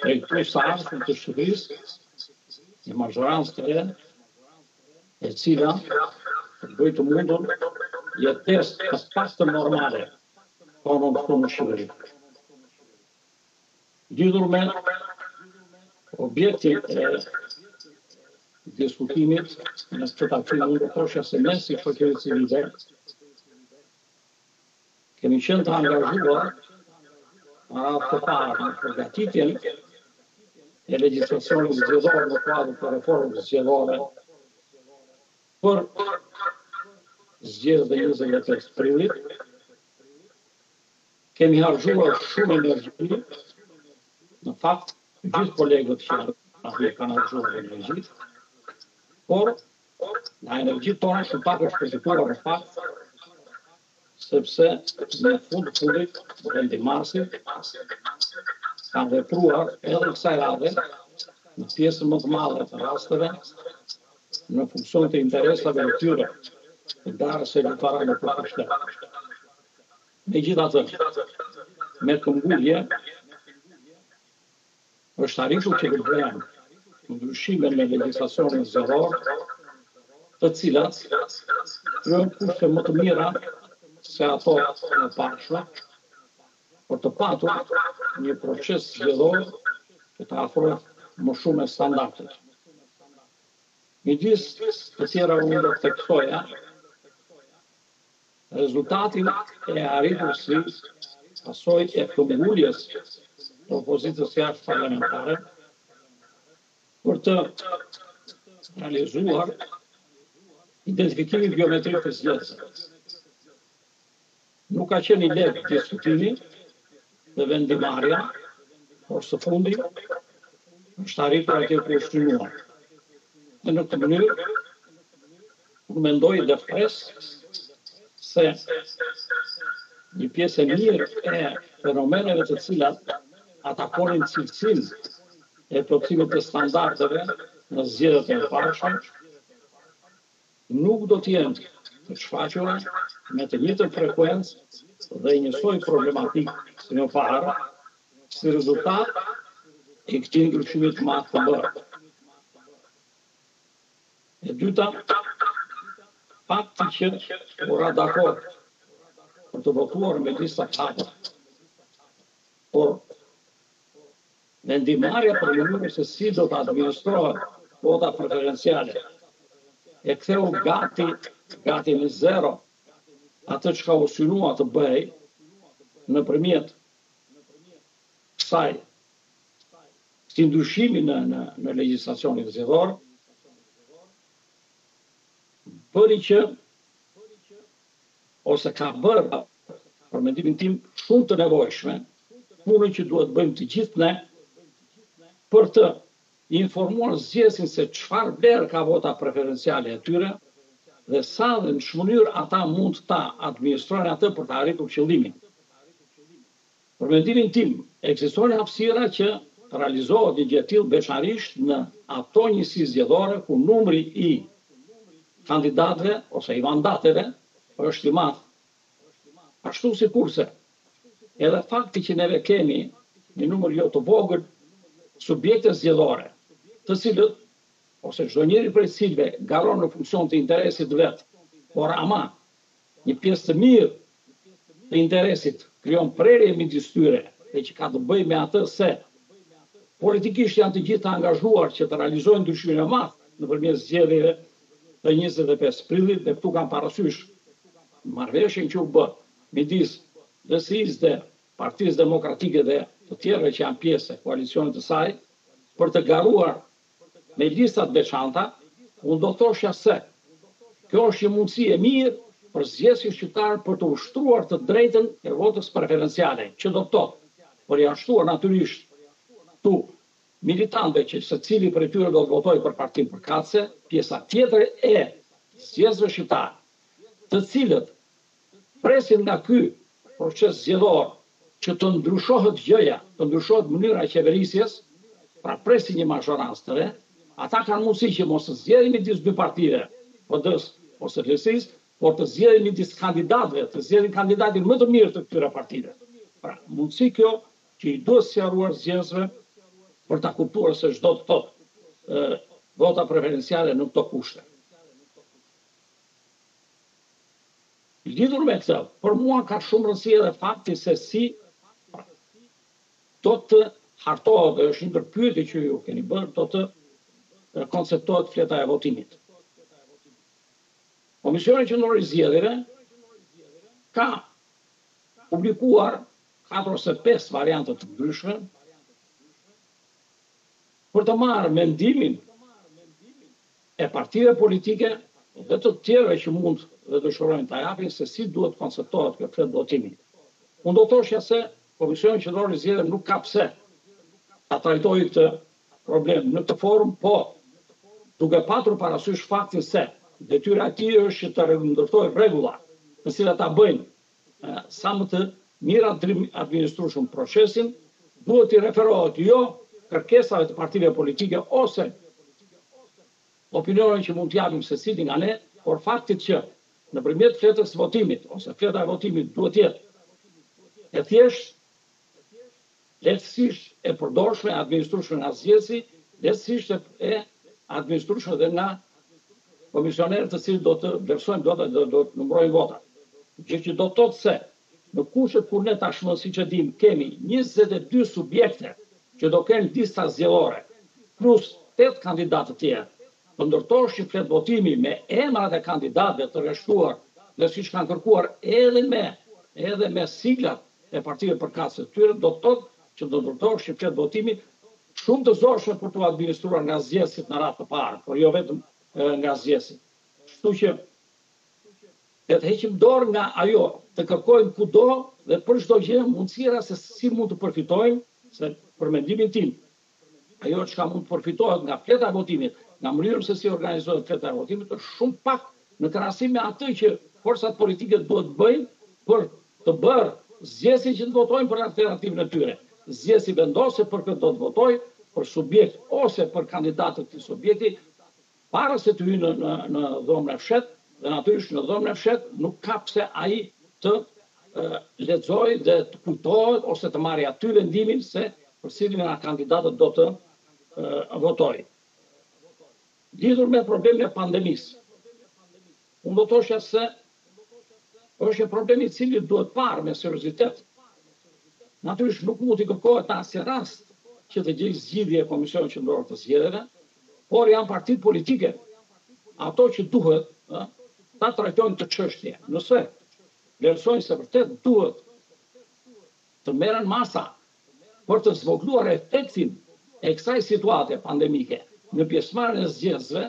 drejtues të ardhshëm të Shqipërisë, një majorancë të re, e cila të bëjë të mundur jetesë të pastër normale konon këtu në Shqipëri. Lidhur me objektin e diskutimit në spetakullu në kosha se ne si shoqëri civile kemi qenë të angazhuar të parë në përgatitjen e legjislacionit zgjedhor në kuadër të reformës zgjedhore për zgjedhjet e njëzet e tetë prillit. Kemi harxuar shumë energji. Në fakt, gjithë kolegët që aty kanë harxuar energji, por nga energjit tonë shumë pak është përfituar në fakt, sepse në fund fundit, vendimarsi, kanë vepruar edhe kësaj radhe në pjesën më të madhe të rasteve në funksion të interesave të tyre të darës e lufara në përfushtetë. Megjithatë, me këmbgulje, është arritur që kërbëjmë ndryshime në legjislacionin zgjedhor, të cilat kryojnë kushte më të mira se ato në pashme, por të patur një proces zgjedhor që të afrohet më shumë e standardet. Megjithëse të tjera unë do të theksoja rezultatin e arritur si pasojë e këmbguljes të opozitës jashtëparlamentare për të realizuar identifikimin biometrik të zgjedhësve. Nuk ka qenë i lehtë diskutimi dhe vendimarrja, por së fundi është arritur atje ku është synuar. Dhe në këtë mënyrë, unë mendoj dhe fres se një pjesë e mirë e fenomeneve të cilat atakonin cilësinë e plotësimit të standardeve në zgjedhjet e mbarshme, nuk do të jenë të shfaqura me të njëjtën frekuencë dhe njësoj problematik si më parë, si rezultat e këtij ndryshimi të madh të bërë. E dyta, fakti që ora dakord për të votuar me lista të hapur, por vendimarrja për mënyrën se si do të administrohet vota preferenciale e ktheu gati, gati në zero atë çka u synua të bëjë nëpërmjet kësaj këtij ndryshimi në në në legjislacionin zgjedhor, bëri që ose ka bërë për mendimin tim shumë të nevojshme punën që duhet bëjmë të gjithë ne për të informuar zgjesin se çfarë vlerë ka vota preferenciale e tyre dhe sa dhe në çfarë mënyrë ata mund ta administrojnë atë për të arritur qëllimin. Për mendimin tim, ekzistojnë hapësira që realizohet një gjë e tillë besharisht në ato njësi zgjedhore ku numri i kandidatëve ose i mandateve është i madh. Ashtu si kurse, edhe fakti që neve kemi një numër jo të vogël subjekte zgjedhore, të cilët ose çdo njeri prej cilëve galon në funksion të interesit vet, por ama një pjesë të mirë të interesit krijon prerje midis tyre, e që ka të bëjë me atë se politikisht janë të gjithë angazhuar që të realizojnë ndryshimin e madh nëpërmjet zgjedhjeve të njëzet e pesë prillit, dhe këtu kanë parasysh marrëveshjen që u bë midis D S I-s dhe Partisë Demokratike dhe të tjerëve që janë pjesë e koalicionit të saj për të garuar me listat veçanta, unë do thoshja se kjo është një mundësi e mirë për zgjedhësin shqiptar për të ushtruar të drejtën e votës preferenciale, që do të thotë për janë shtuar natyrisht tu militantëve që secili prej tyre do të votojë për partinë përkatëse, pjesa tjetër e zgjedhësve shqiptar, të cilët presin nga ky proces zgjedhor që të ndryshohet gjëja, të ndryshohet mënyra e qeverisjes, pra presin një majorancë të re. Ata kanë mundësi që mos të zgjedhin midis dy partive, P D S ose L S I-s, por të zgjedhin midis kandidatëve, të zgjedhin kandidatin më të mirë të këtyre partive. Pra, mundësi kjo që i duhet sqaruar zgjedhësve për ta kuptuar se ç'do të thotë vota preferenciale në këto kushte. Lidhur me këtë, për mua ka shumë rëndësi edhe fakti se si do të hartohet, është një ndërpyetje që ju keni bërë, do të konceptohet fleta e votimit. Komisioni Qendror i Zgjedhjeve ka publikuar katër ose pesë variante të ndryshme për të marrë mendimin e partive politike dhe të tjerëve që mund dhe dëshirojnë ta japin se si duhet konceptohet kjo fletë votimi. Unë do të thoshja se Komisioni Qendror i Zgjedhjeve nuk ka pse ta trajtojë këtë problem në këtë formë, po duke patur parasysh faktin se detyra e tij është të ndërtojë rregulla, të cilat ta bëjnë sa më të mirë administrueshëm procesin, duhet i referohet jo kërkesave të partive politike ose opinioneve që mund t'japim secili nga ne, por faktit që nëpërmjet fletës votimit ose fleta e votimit duhet të jetë e thjeshtë, lehtësisht e përdorshme, administrueshme nga zgjedhësi, lehtësisht e administrueshme dhe nga komisionerët të cilët do të vlerësojnë votat dhe do të numërojnë votat. Gjë që do të thotë se në kushtet kur ne tashmë siç e dim kemi njëzet e dy subjekte që do kenë lista zgjedhore, plus tetë kandidatë të tjerë, do ndërtohesh një fletë votimi me emrat e kandidatëve të rreshtuar dhe siç kanë kërkuar edhe me edhe me siglat e partive përkatëse të tyre, do të thotë që do ndërtohesh një fletë votimi shumë të zorshme për të administruar nga zgjedhësit në radhë të parë, por jo vetëm nga zgjedhësit. Kështu që le të heqim dorë nga ajo, të kërkojmë kudo dhe për çdo gjë mundësira se si mund të përfitojmë, se për mendimin tim, ajo që ka mund të përfitohet nga fleta e votimit, nga mënyrën se si organizohet fleta e votimit, është shumë pak në krahasim me atë që forcat politike duhet bëjnë për të bërë zgjedhësit që të votojnë për alternativën e tyre. Zgjedhësi vendose për këtë do të votoj, për subjekt ose për kandidatët të subjekti, para se të hyjë në, në dhomën e fshetë, dhe natyrisht në dhomën e fshetë nuk ka pse ai të e, lexojë dhe të kujtohet ose të marrë aty vendimin se për cilin nga kandidatët do të e, votojë. Lidhur me problemin e pandemisë, unë do të thoshja se është një problem i cili duhet parë me seriozitet. Natyrisht nuk mund t'i kërkohet në asnjë rast që të gjejë zgjidhje Komisioni Qendror të Zgjedhjeve, por janë partitë politike ato që duhet eh, ta trajtojnë këtë çështje. Nëse vlerësojnë se vërtet duhet të merren masa për të zvogëluar efektin e kësaj situate pandemike në pjesëmarrjen e zgjedhësve,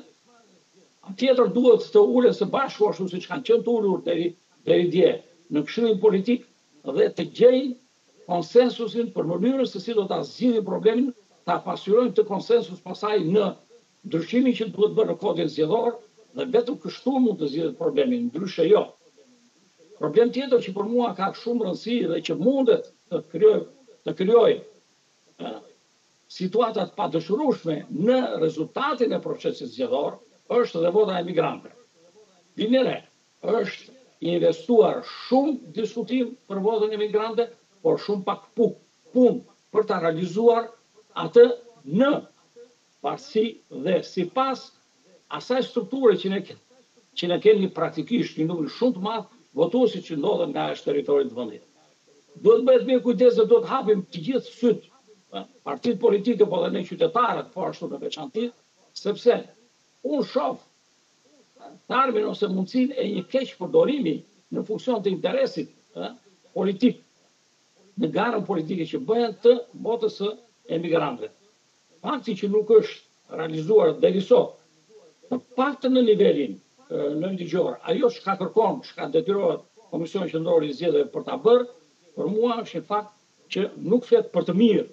tjetër duhet të ulen së bashku ashtu siç kanë qenë të ulur deri deri dje në Këshillin Politik dhe të gjejnë konsensusin për mënyrën se si do ta zgjidhin problemin, ta pasqyrojnë të konsensus pasaj në ndryshimin që duhet bërë në kodin zgjedhor, dhe vetëm kështu mund të zgjidhet problemin, ndryshe jo. Problem tjetër që për mua ka shumë rëndësi dhe që mundet të kryoj, të kryoj uh, situatat pa dëshurueshme në rezultatin e procesit zgjedhor është dhe vota e migrantëve. Dinjere, është investuar shumë diskutim për votën e migrantëve, por shumë pak punë për ta realizuar atë në parësi dhe sipas asaj strukture që ne që ne kemi praktikisht një numër shumë të madh votuesi që ndodhen nga jashtë territorit të vendit. Duhet bëhet me kujdes se do të hapim të gjithë syt partitë politike, po dhe ne qytetarët, po ashtu në veçantë, sepse unë shoh termin ose mundësinë e një keq përdorimi në funksion të interesit politik, në garën politike që bëhen të botës së emigrantëve. Fakti që nuk është realizuar deri sot, të paktën në nivelin në ligjor, ajo shka kërkon, shka detyrohet Komisioni Qendror i Zgjedhjeve për ta bërë, për mua është një fakt që nuk flet për të mirë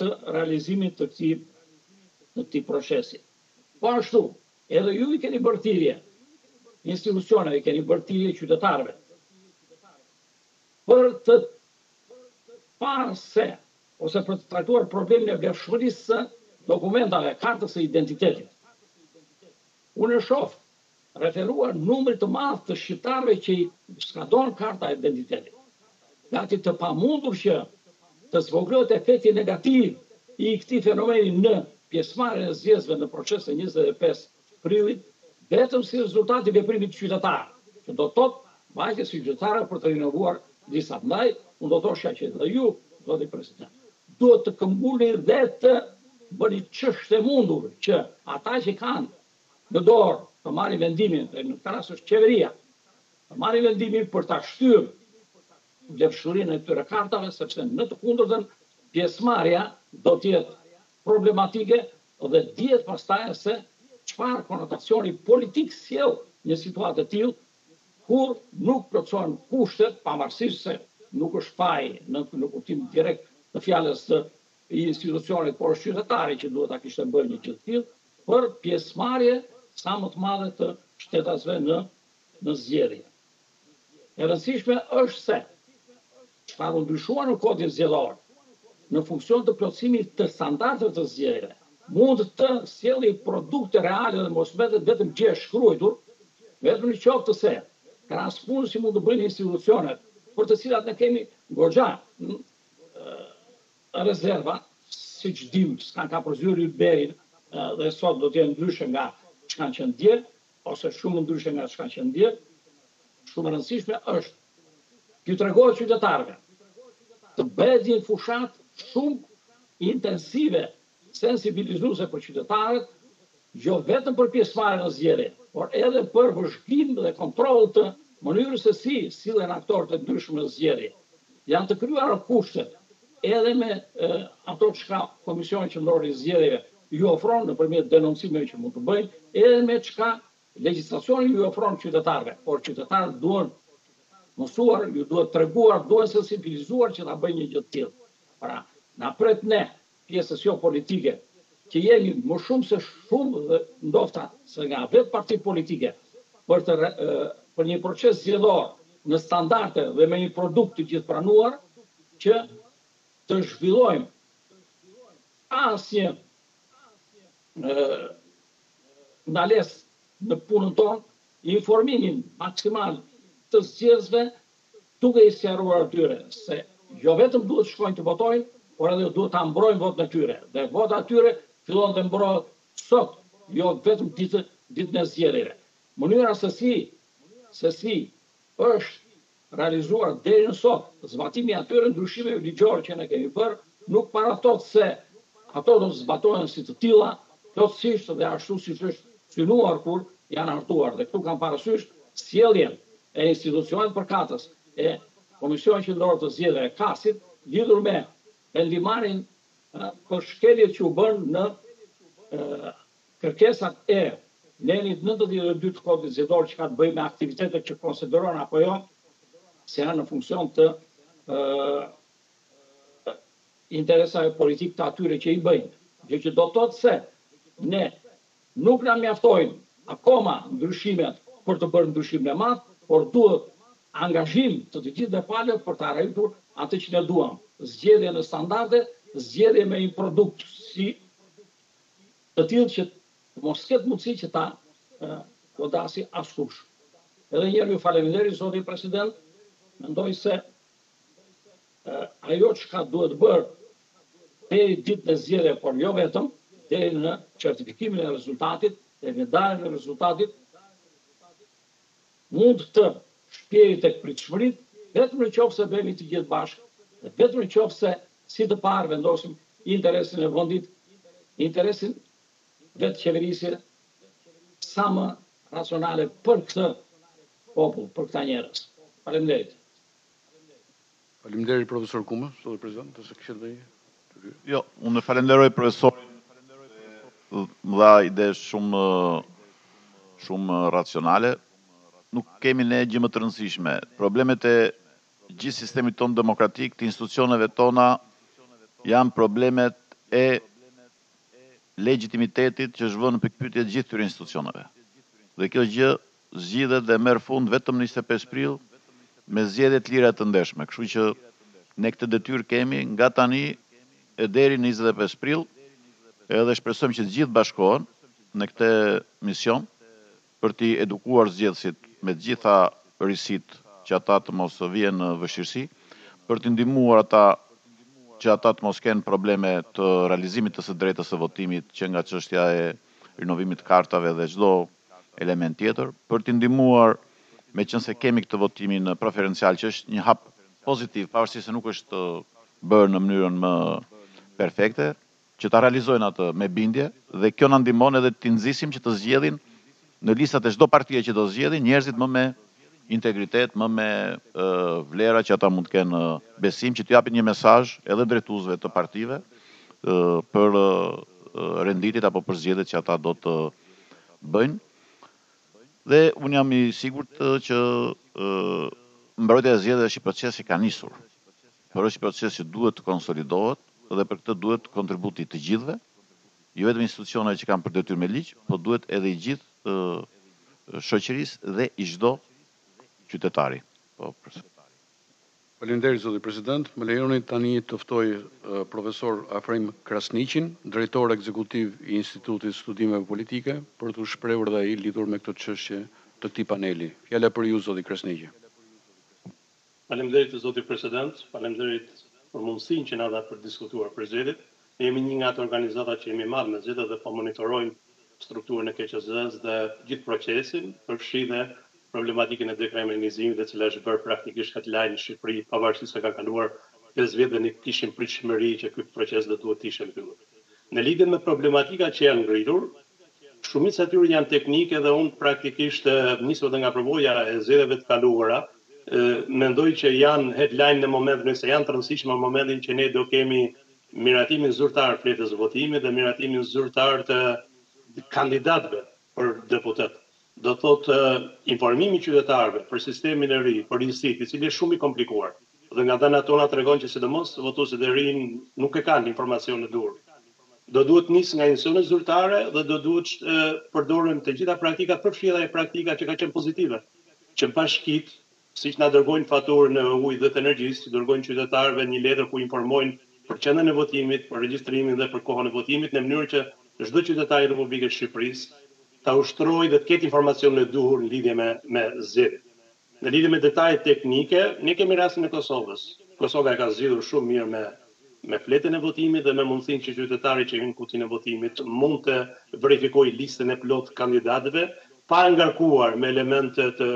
të realizimit të këtij të këtij procesi. Po ashtu, edhe ju i keni bërë thirrje, institucioneve i keni bërë thirrje qytetarëve, për të parë se, ose për të trajtuar problemin e vlefshmërisë së dokumentave, kartës së identitetit. Unë e shoh referuar numër të madh të shqiptarëve që i skadon karta e identitetit. Gati të pamundur që të zvogëlohet efekti negativ i këtij fenomeni në pjesëmarrjen e zgjedhësve në procesin e njëzet e pesë prillit, vetëm si rezultat i veprimit qytetar, që do të thotë vajtjes qytetare për të rinovuar disa ndaj, unë do të thosha që dhe ju, zoti president, duhet të këmbulni dhe të bëni ç'është e mundur që ata që kanë në dorë të marrin vendimin, dhe në këtë rast është qeveria, të marrin vendimin për ta shtyrë vlefshmërinë e këtyre kartave, sepse në të kundërtën pjesëmarrja do të jetë problematike dhe dihet pastaj se çfarë konotacioni politik sjell një situatë e tillë kur nuk plotësohen kushtet, pavarësisht se nuk është faj në, në kuptim direkt të fjalës të institucionit, por qytetari që duhet ta kishte bërë një gjë të tillë për pjesëmarrje sa më të madhe të shtetasve në në zgjedhje. E rëndësishme është se çfarë u ndryshua në kodin zgjedhor, në funksion të plotësimit të standardeve të zgjedhjeve, mund të sjellë produkte reale dhe mos mbetet vetëm gjë e shkruar, vetëm në qoftë se krahaspunën që mund të bëjnë institucionet për të cilat ne kemi goxha rezerva, siç dim, s'kan ka përzyrë Yberin dhe sot do të jenë ndryshe nga çka që ndje, ose shumë ndryshe nga çka që ndje. Shumë e rëndësishme është që tregohet qytetarëve të bëhet një fushat shumë intensive, sensibilizuese për qytetarët, jo vetëm për pjesëmarrjen në zgjedhje, por edhe për vëzhgim dhe kontroll të mënyrës se si sillen aktorët e ndryshëm në zgjedhje. Janë të kryuar kushtet edhe me e, ato çka Komisioni Qendror i Zgjedhjeve ju ofron nëpërmjet denoncimeve që mund të bëjnë, edhe me çka legjislacioni ju ofron qytetarëve, por qytetarët duan mësuar, ju duhet treguar, duhet sensibilizuar që ta bëjnë një gjë të tillë. Pra, na pret ne, pjesës jo politike, që jemi më shumë se shumë dhe ndofta se nga vetë partitë politike për të e, për një proces zgjedhor në standarde dhe me një produkt të gjithëpranuar që të zhvillojmë asnjë ndalesë në punën tonë, informimin maksimal të zgjedhësve, duke i sqaruar atyre se jo vetëm duhet shkojnë të votojnë, por edhe duhet ta mbrojnë votën e tyre. Dhe vota e tyre fillon të mbrohet sot, jo vetëm ditën ditën e zgjedhjeve. Mënyra se si se si është realizuar deri në sot zbatimi i atyre ndryshimeve ligjore që ne kemi bërë, nuk paratot se ato do të zbatohen si të tilla, plotësisht dhe ashtu siç është synuar kur janë hartuar. Dhe këtu kam parasysh sjelljen e institucionit përkatës e Komisionit Qendror të Zgjedhjeve kasit lidhur me vendimarin për shkeljet që u bën në e, kërkesat e Nenit nëntëdhjetë e dy të kodit zgjedhor që ka të bëjë me aktivitetet që konsideron apo jo se janë në funksion të uh, interesave politike të atyre që i bëjnë. Gjë që do të thotë se ne nuk na mjaftojnë akoma ndryshimet për të bërë ndryshim në madh, por duhet angazhim të të gjithë palëve për të arritur atë që ne duam, zgjedhje në standarde, zgjedhje me një produkt si të tillë që mos ketë mundësi që ta godasi askush. Edhe njerë ju faleminderit, zoti president, mendoj se ajo çka duhet bërë deri ditën e zgjedhjeve, por jo vetëm, deri në certifikimin e rezultatit, deri në daljen e rezultatit, mund të shpjejë tek pritshmëritë, vetëm nëse bëhemi të gjithë bashkë, vetëm nëse si të parë vendosim interesin e vendit, interesin vetë qeverisje sa më racionale për këtë popull, për këta njerëz. Faleminderit. Faleminderit profesor Kuma, sot prezant, të se kështë dhe i... Jo, unë falenderoj profesorin, më dha ide shumë shumë racionale. Nuk kemi ne gjë më të rëndësishme. Problemet e gjithë sistemit tonë demokratik, të institucioneve tona, janë problemet e legitimitetit që zhvon për këpytje gjithë tyre institucioneve. Dhe kjo gjë zgjidhet dhe merë fund vetëm në njëzet e pesë prill me zgjedhjet lira të ndeshme. Kështu që ne këtë detyrë kemi nga tani e deri në njëzet e pesë prill edhe shpresojmë që gjithë bashkohen në këtë mision për t'i edukuar zgjedhësit me gjitha risit që ata të mos vjen në vështirësi, për të ndihmuar ata që ata të mos kenë probleme të realizimit të së drejtës së votimit, që nga çështja e rinovimit të kartave dhe çdo element tjetër, për të ndihmuar meqense kemi këtë votimin preferencial që është një hap pozitiv, pavarësisht se nuk është bërë në mënyrën më perfekte, që ta realizojnë atë me bindje dhe kjo na ndihmon edhe të nxisim që të zgjedhin në listat e çdo partie që do zgjedhin, njerëzit më me integritet, më me uh, vlera që ata mund të kenë uh, besim, që të japin një mesazh edhe drejtuesve të partive uh, për uh, renditit apo për zgjedhjet që ata do të bëjnë. Dhe unë jam i sigurt uh, që uh, mbrojtja e zgjedhjeve është një proces që ka nisur. Por është një proces që duhet të konsolidohet dhe për këtë duhet kontributi të gjithëve, jo vetëm institucioneve që kanë për detyrë me ligj, por duhet edhe i gjithë shoqërisë dhe i çdo qytetari. Faleminderit zoti president, më lejoni tani të ftoj profesor Afrim Krasniqin, drejtor ekzekutiv i Institutit të Studimeve Politike, për të shprehur dhe ai lidhur me këtë çështje të këtij paneli. Fjala për ju zoti Krasniqi. Faleminderit zoti president, faleminderit për mundësinë që na dha për të diskutuar për zgjedhjet. Ne jemi një nga ato organizata që jemi marrë me zgjedhjet dhe po monitorojmë strukturën e K Q Z-s dhe gjithë procesin, përfshi dhe problematikën e dekriminalizimit dhe cila është bërë praktikisht këtë lajnë në Shqipëri, pavarësisht se ka kaluar pesë vjet dhe ne kishim pritshmëri që ky proces do duhet të ishte mbyllur. Në lidhje me problematika që janë ngritur, shumica e tyre janë teknike dhe unë praktikisht nisur edhe nga përvoja e zgjedhjeve të kaluara, mendoj që janë headline në momentin nëse janë të rëndësishme në momentin që ne do kemi miratimin zyrtar fletës votimit dhe miratimin zyrtar të kandidatëve për deputet. Do thotë uh, informimi qytetarëve për sistemin e ri, për institut, i cili është shumë i komplikuar. Dhe nga dhënat tona tregon që sidomos votuesit e rinj nuk e kanë informacionin e dur. Do duhet nis nga institucionet zyrtare dhe do duhet uh, përdoren të gjitha praktikat përfshi edhe praktika që ka qenë pozitive, që bashkit, siç na dërgojnë faturën e ujit dhe të energjisë, që dërgojnë qytetarëve një letër ku informojnë për qendrën e votimit, për regjistrimin dhe për kohën e votimit në mënyrë që çdo qytetar i Republikës së Shqipërisë ta ushtrojë dhe të ketë informacionin e duhur në lidhje me me zgjedhjet. Në lidhje me detajet teknike, ne kemi rastin e Kosovës. Kosova ka zgjidhur shumë mirë me me fletën e votimit dhe me mundësinë që qytetarit që hyn në kutinë e votimit mund të verifikojë listën e plot kandidatëve pa ngarkuar me elemente të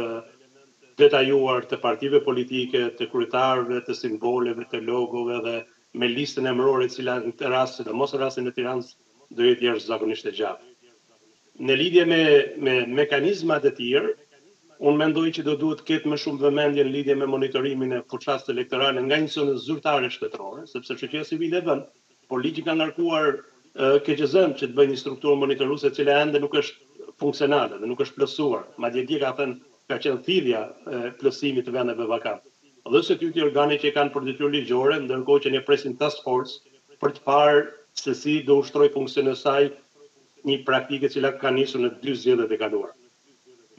detajuar të partive politike, të kryetarëve, të simboleve, të logove dhe me listën emërore e cila në rastin e mos rastin e Tiranës do jetë jashtëzakonisht e gjatë. Në lidhje me, me mekanizmat e tjerë, unë mendoj që do duhet ketë më shumë vëmendje në lidhje me monitorimin e fuqisë elektorale nga institucionet zyrtare shtetërore, sepse shoqëria civile e vënë, por ligji ka ngarkuar uh, K Q Z-n që të bëjë një strukturë monitoruese e cila ende nuk është funksionale dhe nuk është plotësuar. Madje dje ka thënë ka qenë thirrja e plotësimit të vendeve vakante. Dhe së dyti organe që kanë për detyrë ligjore, ndërkohë që ne presim task force për të parë se si do ushtroj funksionin e saj një praktikë që ka nisur në dy zgjedhjet e kaluara.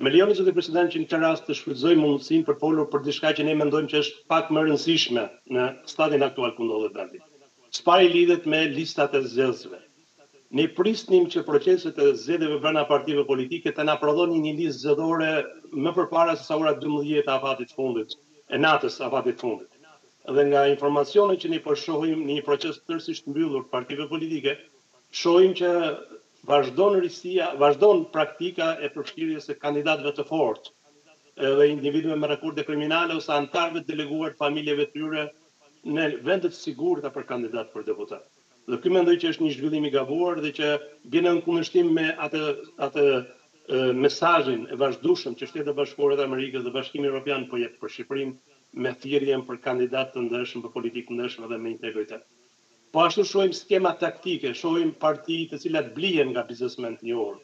Me lejoni zotë president që në këtë rast të shfrytëzoj mundësinë për folur për diçka që ne mendojmë që është pak më e rëndësishme në stadin aktual ku ndodhet vendi. Çfarë lidhet me listat e zgjedhësve? Ne prisnim që proceset e zgjedhjeve brenda partive politike të na prodhonin një listë zgjedhore më përpara se sa ora dymbëdhjetë e afatit të fundit, e natës së afatit të fundit. Dhe nga informacionet që ne po shohim në një proces tërësisht mbyllur partive politike, shohim që vazhdon risia, vazhdon praktika e përfshirjes së kandidatëve të fortë, edhe individëve me rekorde kriminale ose antarëve të deleguar familjeve tyre në vende të sigurta për kandidat për deputet. Dhe ky mendoj që është një zhvillim i gabuar dhe që vjen në kundërshtim me atë atë mesazhin e vazhdueshëm që Shtetet e Bashkuara të Amerikës dhe Bashkimi Evropian po jep për Shqipërinë me thirrjen për kandidatë të ndershëm, për politikë të ndershme dhe me integritet. Po ashtu shohim skema taktike, shohim parti të cilat blihen nga biznesmen të njohur.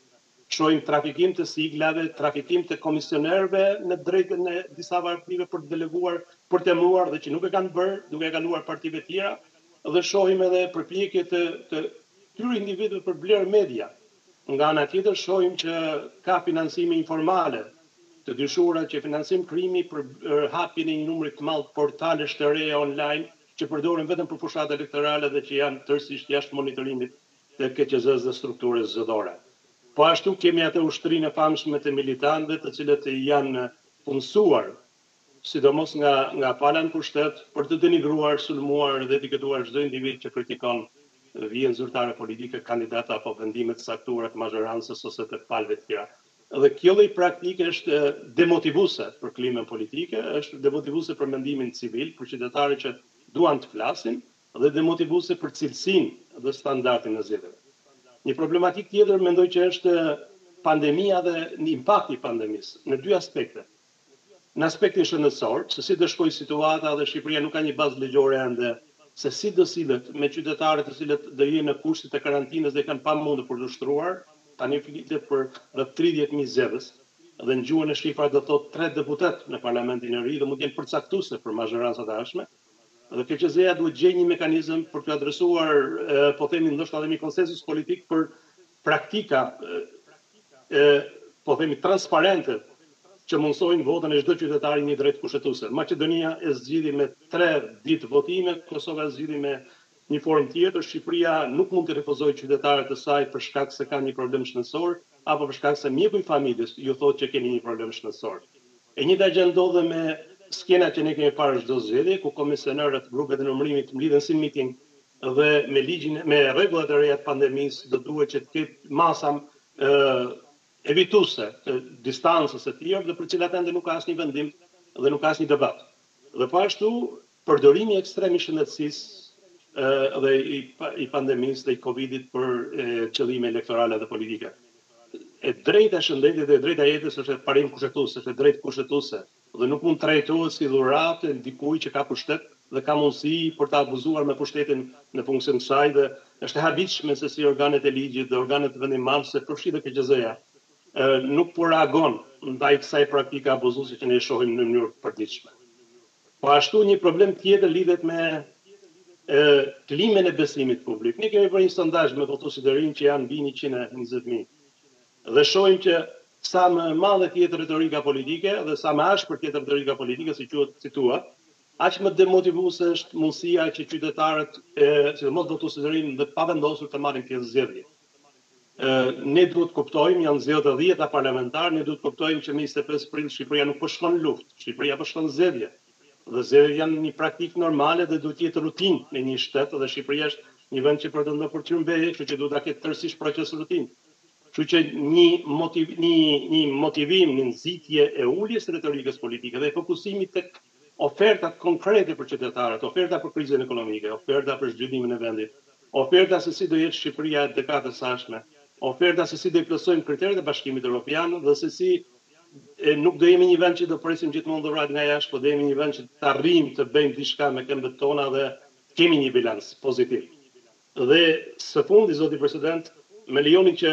Shohim trafikim të siglave, trafikim të komisionerëve në drejtën e disa partive për të deleguar, për të emuar dhe që nuk e kanë bërë, duke e kaluar partive tjera, dhe shohim edhe përpjekje të të këtyre individëve për blerë media. Nga ana tjetër shohim që ka financime informale, të dyshuara që financim krimi për hapjen e një numri të madh portalesh të reja online që përdoren vetëm për fushat elektorale dhe që janë tërësisht jashtë monitorimit të K Q Z-s dhe strukturës zgjedhore. Po ashtu kemi atë ushtrinë e famshme të militantëve, të cilët janë punësuar, sidomos nga nga pala në pushtet, për të denigruar, sulmuar dhe etiketuar çdo individ që kritikon vijën zyrtare politike, kandidata apo vendimet e saktuara të mazhorancës ose të palëve të tjera. Dhe kjo lloj praktike është demotivuese për klimën politike, është demotivuese për mendimin civil, për qytetarët që duan të flasin dhe demotivuese për cilësinë dhe standardin e zgjedhjeve. Një problematik tjetër mendoj që është pandemia dhe impakti i pandemisë në dy aspekte. Në aspektin shëndetësor, se si do shkojë situata dhe Shqipëria nuk ka një bazë ligjore ende, se si do sillet me qytetarët të cilët do jenë në kushtet e karantinës dhe kanë pamundur për të ushtruar, tani flitet për rreth tridhjetë mijë zgjedhës, dhe në gjuhën e shqiptare do thotë tre deputet në parlamentin e ri dhe mund të jenë përcaktuese për mazhorancat e ardhshme. Dhe K Q Z-ja duhet gjej një mekanizëm për të adresuar, po themi ndoshta edhe një konsensus politik për praktika, po themi transparente, që mundsojnë votën e çdo qytetari një drejtë kushtetuese. Maqedonia e zgjidhi me tre ditë votime, Kosova e zgjidhi me një formë tjetër, Shqipëria nuk mund të refuzojë qytetarët e saj për shkak se kanë një problem shëndetësor apo për shkak se mjeku i familjes ju thotë që keni një problem shëndetësor. E njëjta gjë ndodhe me skena që ne kemi parë çdo zgjedhje, ku komisionerët, grupet e numërimit mblidhen si miting dhe me ligjin, me rregullat e reja të pandemisë do duhet që të ketë masa ë evituese të distancës së tjerë dhe për cilat ende nuk ka asnjë vendim dhe nuk ka asnjë debat. Dhe po ashtu përdorimi ekstrem i shëndetësisë ë dhe i, i pandemisë dhe i Covidit për qëllime elektorale dhe politike. E drejta e shëndetit dhe e drejta e jetës është parim kushtetues, është e drejtë kushtetuese. Dhe nuk mund të trajtohet si dhuratë dikujt që ka pushtet dhe ka mundësi për ta abuzuar me pushtetin në funksion të saj dhe është e habitshme se si organet e ligjit dhe organet vendimmarrëse përfshirë K Q Z-ja nuk po reagon ndaj kësaj praktike abuzuese që ne e shohim në mënyrë të përditshme. Po ashtu një problem tjetër lidhet me klimën e besimit publik. Ne kemi bërë një sondazh me votuesit e rinj që janë mbi njëqind e njëzet mijë. Dhe shohim që sa më madhe tjetë retorika politike dhe sa më ashpër tjetë retorika politike, si quhet situa, aq më demotivuese është mundësia që qytetarët, sidomos votuesit e rinj, të pavendosur të marrin pjesë në zgjedhje. Ne duhet kuptojmë, janë zgjedhje të dhjetë parlamentarë, ne duhet kuptojmë që me njëzet e pesë prill Shqipëria nuk po shkon në luftë, Shqipëria po shkon në zgjedhje. Dhe zgjedhjet janë një praktikë normale dhe duhet të jetë rutinë në një shtet dhe Shqipëria është një vend që pretendon për qymbehje, kështu që duhet ta ketë tërësisht proces rutinë. Kështu që një motiv, një, një motivim, një nxitje e uljes së retorikës politike dhe fokusimit tek ofertat konkrete për qytetarët, oferta për krizën ekonomike, oferta për zhvillimin e vendit, oferta se si do jetë Shqipëria e dekadës së ardhshme, oferta se si do i plotësojmë kriteret e Bashkimit Evropian dhe se si e, nuk do jemi një vend që do presim gjithmonë dhurat nga jashtë, por do jemi një vend që të arrijmë të bëjmë diçka me këmbët tona dhe kemi një bilanc pozitiv. Dhe së fundi, zoti president, më lejoni që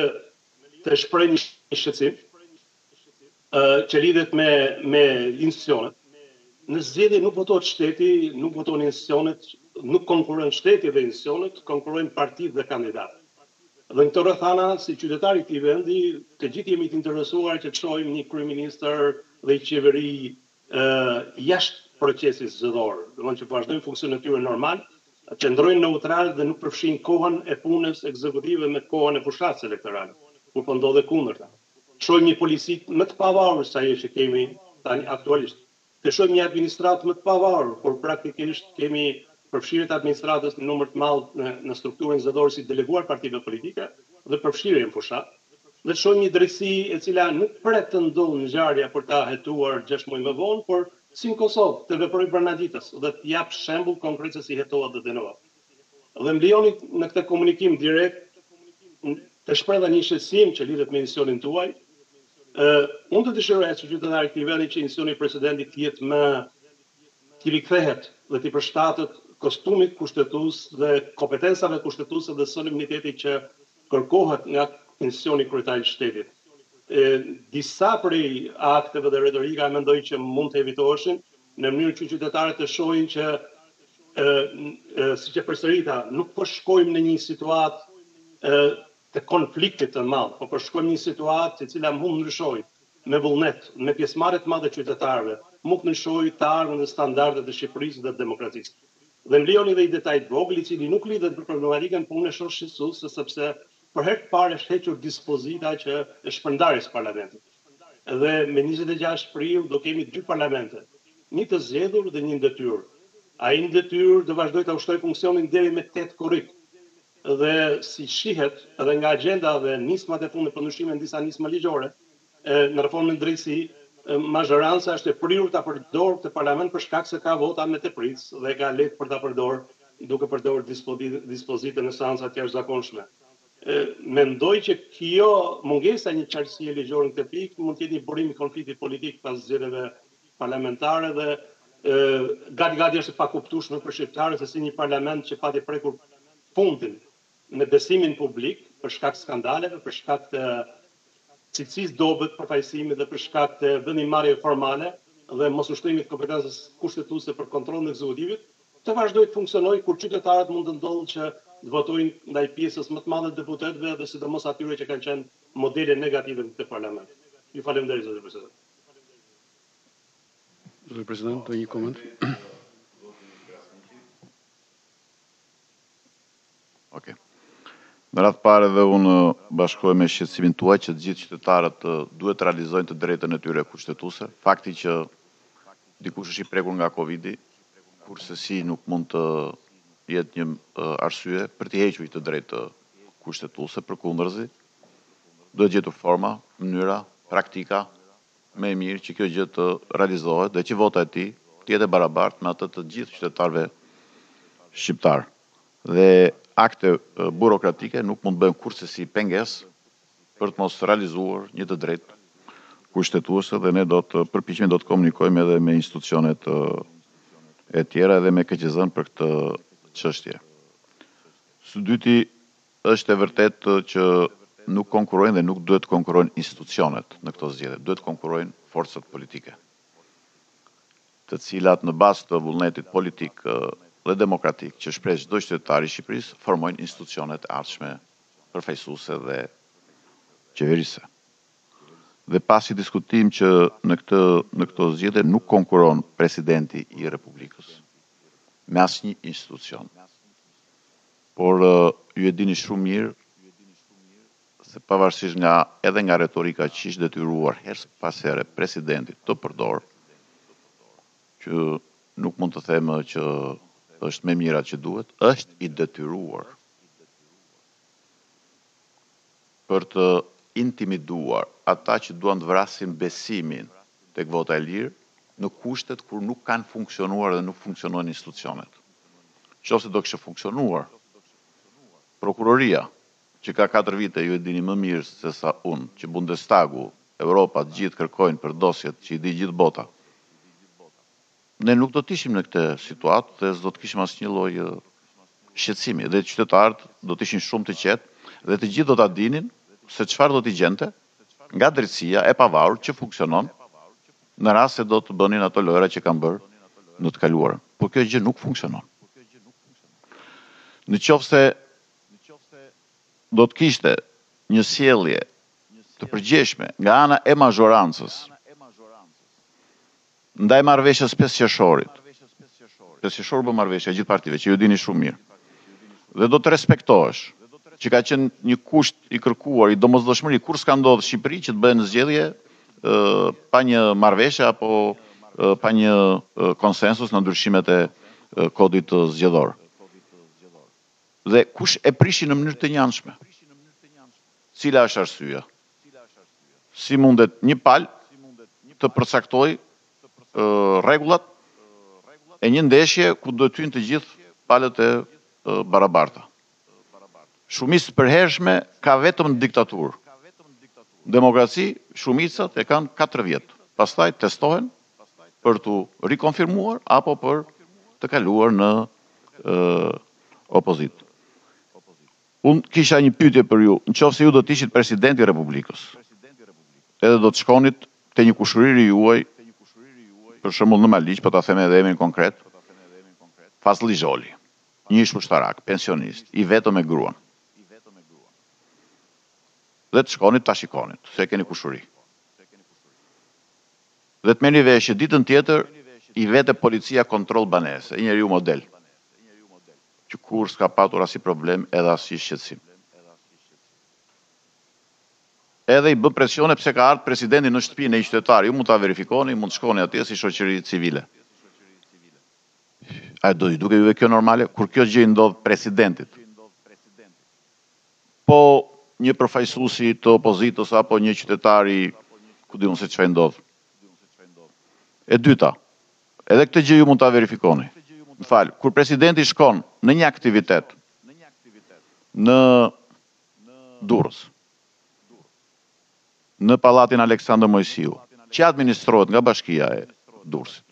të shpreh një shqetësim që lidhet me me institucionet. Në zgjedhje nuk votohet shteti, nuk votojnë institucionet, nuk konkurrojnë shteti dhe institucionet, konkurrojnë partitë dhe kandidatë. Dhe në këtë rrethana, si qytetari këtij vendi, të gjithë jemi të interesuar që të shohim një kryeministër dhe një qeveri jashtë procesit zgjedhor, domethënë që vazhdojnë funksionin e tyre normal, që ndrojnë neutral dhe nuk përfshin kohën e punës ekzekutive me kohën e fushatës elektorale, kur po ndodhe kundërta. Të shohim një polici më të pavarur se ajo që kemi tani aktualisht. Të shohim një administratë më të pavarur, por praktikisht kemi përfshirjet administratës në numër të madh në strukturën zgjedhore si deleguar partive politike dhe përfshirjen fushat, dhe të shohim një drejtësi e cila nuk pret të ndodhë ngjarja për ta hetuar gjashtë muaj më vonë, por si në Kosovë të veprojë brenda ditës dhe të jap shembull konkret se si hetohet dhe dënohet. Dhe më lejoni në këtë komunikim direkt të shpreh një shqetësim që lidhet me misionin tuaj. Unë do të dëshiroja që qytetarët e këtij vendi që misioni i presidentit të jetë më i rikthehet dhe të përshtatet kostumit kushtetues dhe kompetencave kushtetuese dhe solemnitetit që kërkohet nga misioni kryetari i shtetit. Disa prej akteve dhe retorika mendoj që mund të evitoheshin në mënyrë që qytetarët të shohin që, siç e përsërita, nuk po shkojmë në një situatë të konfliktit të madh, por po shkojmë në një situatë e cila mund ndryshojë me vullnet, me pjesëmarrje të madhe të qytetarëve, mund të ndryshojë të ardhmen dhe standardet e Shqipërisë dhe demokracisë. Dhe më lejoni dhe i detaj të vogël i cili nuk lidhet me problematikën, por unë e shoh shqetësuese sepse për herë të parë është hequr dispozita që e shpërndarjes së parlamentit. Dhe me njëzet e gjashtë prill do kemi dy parlamente, një të zgjedhur dhe një në detyrë. Ai në detyrë do vazhdojë ta ushtojë funksionin deri me tetë korrik. Dhe si shihet edhe nga agjenda dhe nismat e punës për ndryshimin e disa nisma ligjore, në reformën e drejtësisë, majoranca është e prirur ta përdorë këtë parlament për shkak se ka vota me teprisë dhe ka lehtë për ta përdorë duke përdorë dispozitën e seancave të jashtëzakonshme. Mendoj që kjo mungesa e një qartësie ligjore në këtë pikë mund të jetë një burim i konfliktit politik pas zgjedhjeve parlamentare dhe gati gati është e pakuptueshme për shqiptarët se si një parlament që pati prekur fundin me besimin publik për shkak skandaleve, për shkak të cilësisë dobët përfaqësimit dhe për shkak të vendimmarrjeve formale dhe mos ushtrimit të kompetencës kushtetuese për kontrollin e ekzekutivit, të vazhdojë të funksionojë kur qytetarët mund të ndodhë që të votojnë ndaj pjesës më të madhe të deputetëve dhe sidomos atyre që kanë qenë modele negative në këtë parlament. Ju falenderoj zoti president. Zoti president, do një koment? Okej. Në radhë pare dhe unë bashkoj me shqetësimin tuaj që të gjithë qytetarët duhet të realizojnë të drejtën e tyre kushtetuese. Fakti që dikush është i prekur nga Covidi, kurse si nuk mund të jetë një arsye për të hequr të drejtë kushtetuese, përkundërzi, duhet gjetur forma, mënyra, praktika më e mirë që kjo gjë të realizohet dhe që vota e tij të jetë e barabartë me atë të gjithë qytetarëve shqiptar. Dhe akte burokratike nuk mund të bëjnë kurse si pengesë për të mos realizuar një të drejtë kushtetuese dhe ne do të përpiqemi do të komunikojmë edhe me institucionet e tjera edhe me K Q Z-n për këtë çështje. Së dyti është e vërtet që nuk konkurrojnë dhe nuk duhet të konkurrojnë institucionet në këto zgjedhje, duhet të konkurrojnë forcat politike, të cilat në bazë të vullnetit politik dhe demokratik që shpreh çdo qytetar i Shqipërisë formojnë institucionet e ardhshme përfaqësuese dhe qeverise. Dhe pasi diskutim që në këtë në këto zgjedhje nuk konkuron presidenti i Republikës me asnjë institucion. Por ju e dini shumë mirë se pavarësisht nga edhe nga retorika që është detyruar herë pas here presidenti të përdor që nuk mund të them që është me mira që duhet, është i detyruar për të intimiduar ata që duan të vrasin besimin tek vota e lirë në kushtet kur nuk kanë funksionuar dhe nuk funksionojnë institucionet. Nëse do kishte funksionuar Prokuroria, që ka katër vite, ju e dini më mirë se sa unë, që Bundestagu, Europa, të gjithë kërkojnë për dosjet që i di gjithë bota, ne nuk do t'ishim në këtë situatë dhe s'do t'kishim asnjë lloj shqetësimi dhe qytetarët do t'ishin shumë të qetë dhe të gjithë do t'a dinin se çfarë do t'i gjente nga drejtësia e pavarur që funksionon në rast se do të bënin ato lojra që kanë bërë në të kaluarën. Por kjo gjë nuk funksionon. Në qoftë se do të kishte një sjellje të përgjeshme nga ana e mazhorancës ndaj marrëveshjes pesëqershorit. pesëqershor bë marrëveshje e gjithë partive që ju dini shumë mirë. Dhe do të respektohesh që ka qenë një kusht i kërkuar i domosdoshmëri kur s'ka ndodhur në Shqipëri që të bëhen zgjedhje pa një marrëveshje apo pa një konsensus në ndryshimet e kodit zgjedhor. Dhe kush e prishin në mënyrë të njanshme? Cila është arsyeja? Si mundet një palë të përcaktoj rregullat e një ndeshje ku do të hyjnë të gjithë palët e barabarta? Shumicë përhershme ka vetëm diktaturë. Demokraci, shumicat e kanë katër vjet. Pastaj testohen për të rikonfirmuar apo për të kaluar në opozitë. Unë kisha një pyetje për ju, nëse ju do të ishit presidenti i Republikës, edhe do të shkonit te një kushëriri juaj, për shembull në Maliq, po ta them edhe emrin konkret, Fazli Xholi, një ish ushtarak, pensionist, i vetëm me gruan. Dhe të shkonit ta shikonit, se keni kushëri. Dhe të merrni vesh që ditën tjetër i vete policia kontroll banese, një njeriu model, që kur s'ka patur asnjë problem edhe asnjë shqetësim. Edhe i bën presione pse ka ardhur presidenti në shtëpinë e një qytetari, ju mund ta verifikoni, mund të shkoni atje si shoqëri civile. A do ju duket juve kjo normale kur kjo gjë i ndodh presidentit? Po një përfaqësuesi të opozitës apo një qytetari, ku diun se çfarë ndodh. E dyta, edhe këtë gjë ju mund ta verifikoni. Më fal, kur presidenti shkon në një aktivitet në Durrës, në Pallatin Aleksandër Mojsiu, që administrohet nga Bashkia e Durrësit,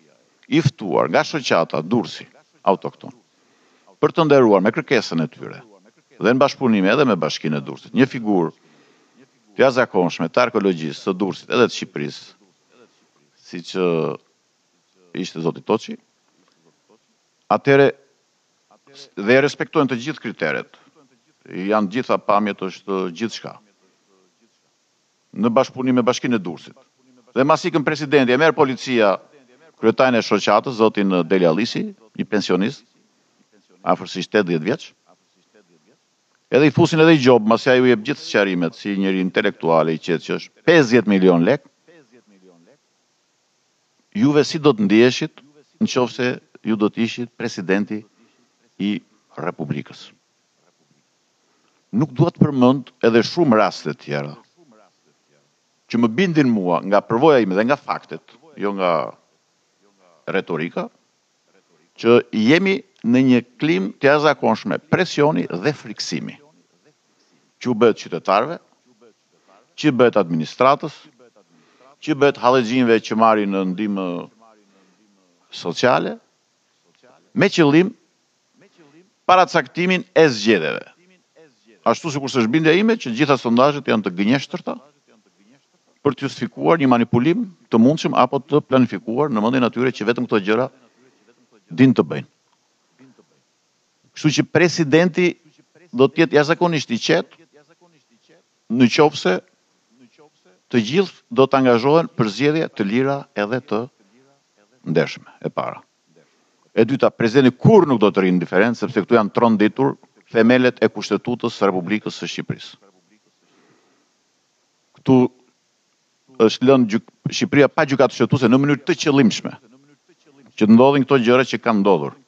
i ftuar nga shoqata Durrësi autokton, për të nderuar me kërkesën e tyre dhe në bashkëpunim edhe me Bashkinë e Durrësit, një figurë të jashtëzakonshme të arkeologjisë së Durrësit edhe të Shqipërisë, siç ishte zoti Toçi. Atëre dhe respektojnë të gjithë kriteret. Janë gjitha pamjet, është gjithçka. Në bashkëpunim me Bashkinë e Durrësit. Dhe mbas ikën presidenti, e merr policia kryetarin e shoqatës, zotin Deli Allisi, një pensionist, afërsisht tetëdhjetë vjeç. Edhe i fusin edhe i gjobë, mbasi ai u jep gjithë sqarimet si njëri intelektual i qetë që është pesëdhjetë milion lek. Juve si do të ndiheshit nëse ju do të ishit presidenti i Republikës? Nuk dua të përmend edhe shumë raste tjera që më bindin mua nga përvoja ime dhe nga faktet, jo nga retorika, që jemi në një klim të jashtëzakonshme presioni dhe friksimi që u bëhet qytetarëve, që i bëhet administratës, që i bëhet hallexhinëve që marrin në ndihmë sociale, me qëllim paracaktimin e zgjedhjeve. Ashtu sikur është bindja ime që gjitha sondazhet janë të gënjeshtërta për të justifikuar një manipulim të mundshëm apo të planifikuar në mendjen e atyre që vetëm këto gjëra dinë të bëjnë. Kështu që presidenti do të jetë jashtëzakonisht i qetë nëse të gjithë do të angazhohen për zgjedhje të lira edhe të ndershme, e para. E dyta, presidenti kur nuk do të rinë indiferent, sepse këtu janë tronditur themelet e Kushtetutës së Republikës së Shqipërisë. Këtu është lënë Shqipëria pa gjykatë kushtetuese në mënyrë të qëllimshme, që të ndodhin këto gjëra që kanë ndodhur.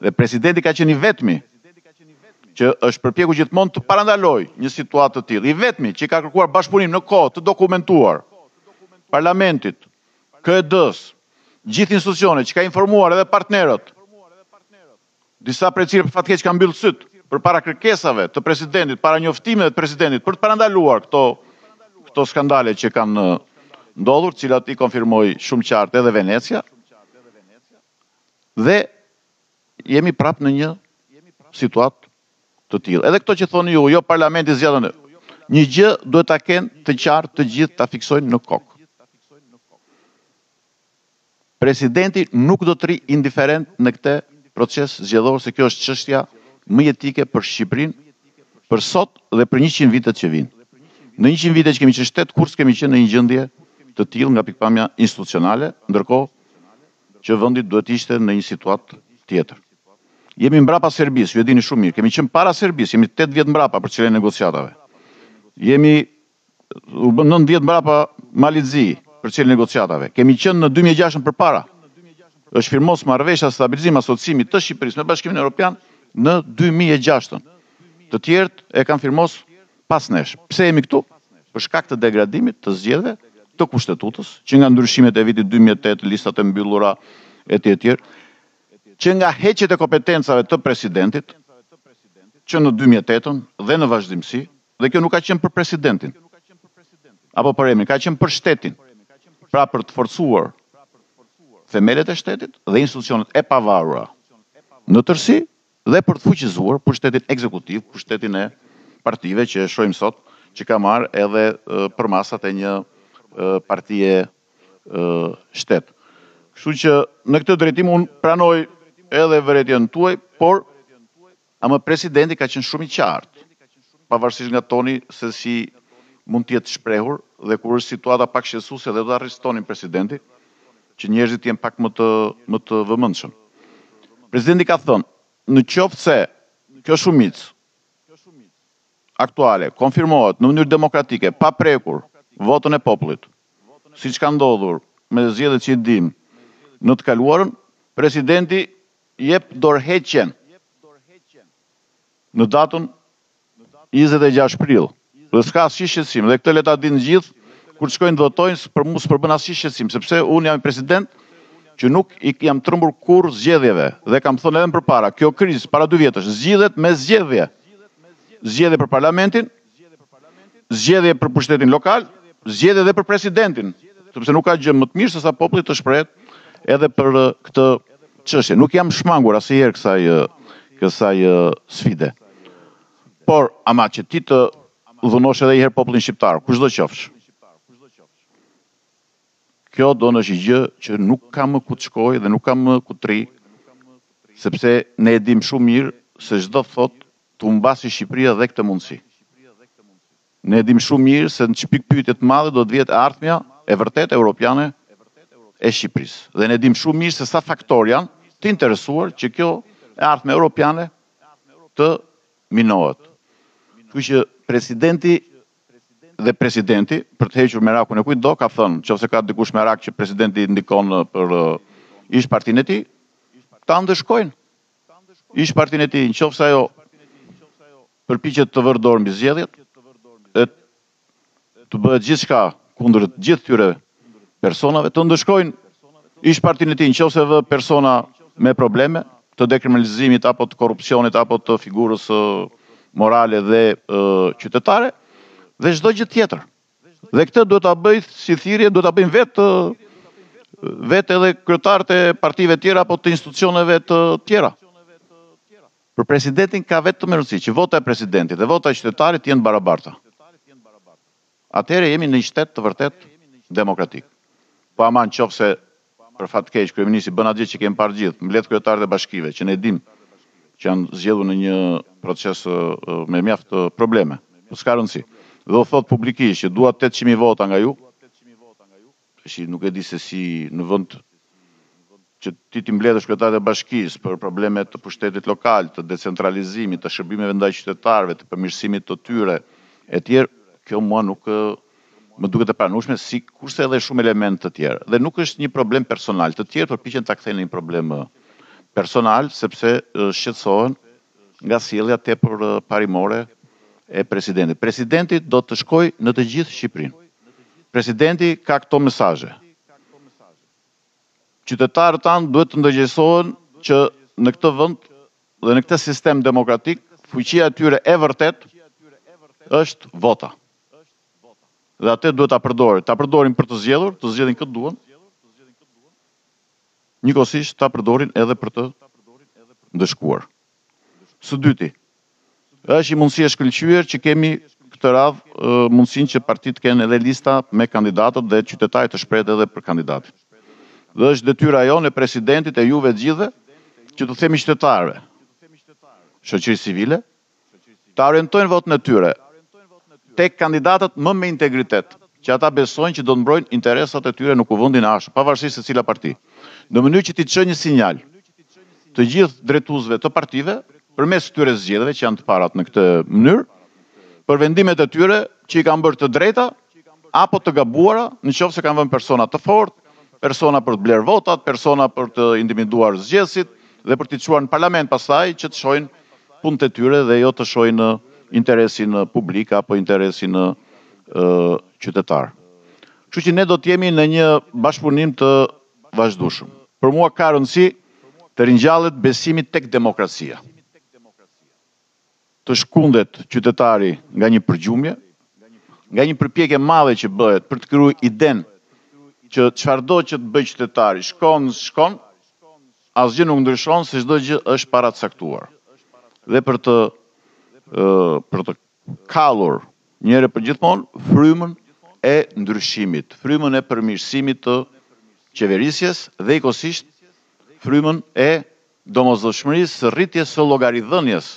Dhe presidenti ka qenë i vetmi që është përpjekur gjithmonë të parandaloj një situatë të tillë, i vetmi që ka kërkuar bashkëpunim në kohë të dokumentuar parlamentit, ka e dës, gjithë institucionet që ka informuar edhe partnerët, disa prej cilëve fatkeq kanë mbyllë sytë për para kërkesave të presidentit, para njoftimeve të presidentit, për të parandaluar këto, këto skandale që kanë ndodhur, cilat i konfirmoi shumë qartë edhe Venecia, dhe jemi prapë në një situatë të tillë. Edhe këto që thoni ju, jo parlamenti zgjedhën, një gjë duhet ta kenë të qartë, të gjithë ta fiksojnë në kokë. Presidenti nuk do të ri indiferent në këtë proces zgjedhor, se kjo është çështja më jetike për Shqipërinë për sot dhe për njëqind vitet që vinë. Në njëqind vitet që kemi qenë shtet, kur s'kemi qenë në një gjendje të tillë nga pikpamja institucionale, ndërkohë që vendi duhet ishte në një situatë tjetër. Jemi mbrapa Serbisë, ju e dini shumë mirë, kemi qenë para Serbisë, jemi tetë vjet mbrapa për çelën e negociatave. Jemi u bën nëntë vjet mbrapa Malit Zi për çelën e negociatave. Kemi qenë në dy mijë e gjashtën përpara. Është firmos marrëveshja stabilizim asociimit të Shqipërisë me Bashkimin Evropian në dy mijë e gjashtën. Të tjerët e kanë firmos pas nesh. Pse jemi këtu? Për shkak të degradimit të zgjedhjeve të kushtetutës, që nga ndryshimet e vitit dy mijë e tetë, listat e mbyllura etj etj, që nga heqjet e kompetencave të presidentit, që në dy mijë e tetën dhe në vazhdimsi, dhe kjo nuk ka qenë për presidentin, apo për emrin, ka qenë për shtetin, pra për të forcuar themelet e shtetit dhe institucionet e pavarura në tërësi dhe për të fuqizuar pushtetin ekzekutiv, pushtetin e partive që e shohim sot, që ka marrë edhe për masat e një partie shtet. Kështu që në këtë drejtim unë pranoj edhe vërtetën tuaj, por ama presidenti ka qenë shumë i qartë, pavarësisht nga toni se si mund të jetë shprehur dhe kur është situata pak shqetësuese dhe do ta arrestonin presidenti, që njerëzit janë pak më të më të vëmendshëm. Presidenti ka thënë, në qoftë se kjo shumicë aktuale konfirmohet në mënyrë demokratike, pa prekur votën e popullit, siç ka ndodhur me zgjedhjet që i dim në të kaluarën, presidenti jep dorëheqjen në datën njëzet e gjashtë prill. Dhe s'ka asnjë shqetësim, dhe këtë le ta dinë gjithë, kur shkojnë të votojnë, për mua s'përbën asnjë shqetësim, sepse unë jam president që nuk i jam trembur kurrë zgjedhjeve, dhe kam thënë edhe më përpara, kjo krizë para dy vjetësh zgjidhet me zgjedhje. Zgjedhje për parlamentin, zgjedhje për pushtetin lokal, zgjedhje edhe për presidentin, sepse nuk ka gjë më të mirë se sa populli të shprehet edhe për këtë çështje. Nuk jam shmangur asnjëherë kësaj kësaj sfide. Por ama që ti të dhunosh edhe një herë popullin shqiptar, kushdo qofsh. Kjo do në gjë që nuk ka më ku të shkojë dhe nuk ka më ku të rri, sepse ne e dim shumë mirë se çdo thotë të humbasi Shqipëria dhe këtë mundësi. Ne dim shumë mirë se në çpik pyetje të madhe do të vihet e ardhmja e vërtet europiane e Shqipërisë. Dhe ne dim shumë mirë se sa faktor janë të interesuar që kjo e ardhmja europiane të minohet. Kështu që presidenti dhe presidenti, për të hequr merakun e kujt do, ka thënë, nëse ka dikush merak që presidenti ndikon për ish partinë e tij, ta ndëshkojnë. Ish partinë e tij, nëse ajo përpiqet të vërë dorë mbi zgjedhjet, të bëhet gjithçka kundër të gjithë këtyre personave, të ndëshkojnë ish partinë e tij nëse vë persona me probleme të dekriminalizimit apo të korrupsionit apo të figurës morale dhe qytetare dhe çdo gjë tjetër. Dhe këtë duhet ta bëjë si thirrje, duhet ta bëjnë vetë vetë edhe kryetarët e partive tjera apo të institucioneve të tjera. Për presidentin ka vetëm rëndësi që vota e presidentit dhe vota e qytetarit janë barabarta. Atëherë jemi në një shtet të vërtet demokratik. Po ama nëse për fat keq kryeministi bën atë gjë që kemi parë gjithë, mbledh kryetarët e bashkive që ne dim që janë zgjedhur në një proces me mjaft probleme, po s'ka rëndësi. Dhe u thot publikisht që dua tetëqind mijë vota nga ju. Shi nuk e di se si në vend që ti ti mbledhësh kryetarët e bashkisë për problemet të pushtetit lokal, të decentralizimit, të shërbimeve ndaj qytetarëve, të përmirësimit të tyre etj, kjo mua nuk më duket e pranueshme, si kurse edhe shumë elemente të tjerë. Dhe nuk është një problem personal, të tjerë përpiqen ta kthejnë në një problem personal sepse shqetësohen nga sjellja tepër parimore e presidentit. Presidenti do të shkojë në të gjithë Shqipërinë. Presidenti ka këto mesazhe. Qytetarët tanë duhet të ndërgjegjësohen që në këtë vend dhe në këtë sistem demokratik, fuqia e tyre e vërtet është vota. Dhe atë duhet ta përdorin, ta përdorin për të zgjedhur, të zgjedhin këtë duan. Njëkohësisht ta përdorin edhe për të ndëshkuar. Së dyti, është një mundësi e shkëlqyer që kemi këtë radhë mundësinë që partitë kanë edhe lista me kandidatët dhe qytetarët të shprehet edhe për kandidatin. Dhe është detyra jonë e presidentit e juve të gjithëve që të themi qytetarëve, shoqërisë civile, të orientojnë votën e tyre tek kandidatët më me integritet, që ata besojnë që do të mbrojnë interesat e tyre në kuvendin e ardhshëm, pavarësisht se cila parti. Në mënyrë që t'i çojë një sinjal të gjithë drejtuesve të partive përmes këtyre zgjedhjeve që janë të parat në këtë mënyrë, për vendimet e tyre që i kanë bërë të drejta apo të gabuara, nëse kanë vënë persona të fortë, persona për të bler votat, persona për të intimiduar zgjedhësit dhe për t'i çuar në parlament pastaj që të shohin punët e tyre dhe jo të shohin interesin publik apo interesin uh, qytetar. Kështu që ne do të jemi në një bashkëpunim të vazhdueshëm. Për mua ka rëndësi të ringjallet besimi tek demokracia. Të shkundet qytetari nga një përgjumje, nga një përpjekje madhe që bëhet për të krijuar iden që çfarëdo që të bëjë qytetari, shkon, shkon, asgjë nuk ndryshon, se çdo gjë është paracaktuar. Dhe për të për të kalur njëre për gjithmonë frymën e ndryshimit, frymën e përmirësimit të qeverisjes dhe ikosisht frymën e domosdoshmërisë së rritjes së llogaridhënies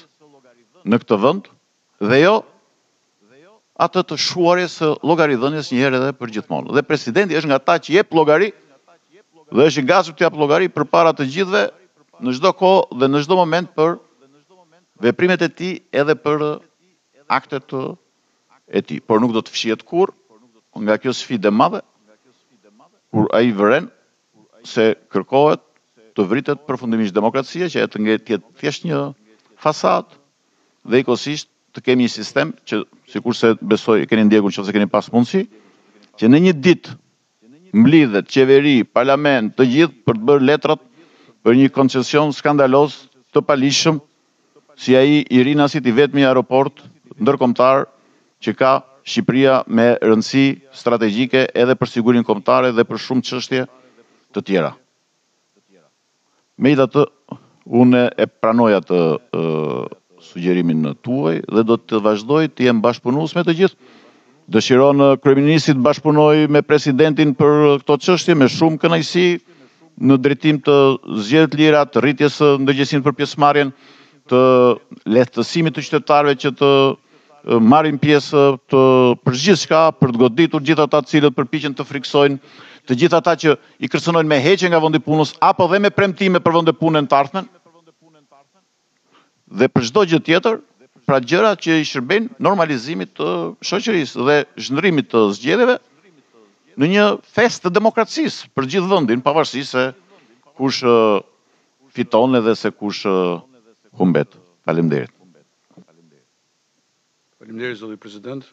në këtë vend dhe jo atë të shuarjes së llogaridhënies një herë edhe për gjithmonë. Dhe presidenti është nga ata që jep llogari dhe është i gatshëm të jap llogari përpara të gjithëve në çdo kohë dhe në çdo moment për veprimet e tij edhe për aktet e tij, por nuk do të fshihet kurrë nga kjo sfidë e madhe, kur ai vren se kërkohet të vritet përfundimisht demokracia, që e të ngetë thjesht një fasadë dhe ikosisht të kemi një sistem që sikurse besoj keni ndjekur nëse keni pas mundësi, që në një ditë mblidhet qeveri, parlament, të gjithë për të bërë letrat për një koncesion skandaloz të palishëm si ai i rinasit i vetmi aeroport ndërkombëtar që ka Shqipëria me rëndësi strategjike edhe për sigurinë kombëtare dhe për shumë çështje të tjera. Megjithatë, unë e pranoja të uh, sugjerimin tuaj dhe do të vazhdoj të jem bashkëpunues me të gjithë. Dëshiron kryeministri të bashkëpunoj me presidentin për këto çështje me shumë kënaqësi në drejtim të zgjedhjeve të lira, të rritjes së ndërgjegjësisë për pjesëmarrjen, të lehtësimit të qytetarëve që të marrin pjesë të për gjithçka, për të goditur gjithë ata të cilët përpiqen të friksojnë, të gjithë ata që i kërcënojnë me heqje nga vendi punës apo dhe me premtime për vende punën të ardhmen. Dhe për çdo gjë tjetër, pra gjëra që i shërbejnë normalizimit të shoqërisë dhe zhndrimit të zgjedhjeve në një festë të demokracisë për gjithë vendin, pavarësisht se kush fiton edhe se kush humbet. Faleminderit. Faleminderit zoti president.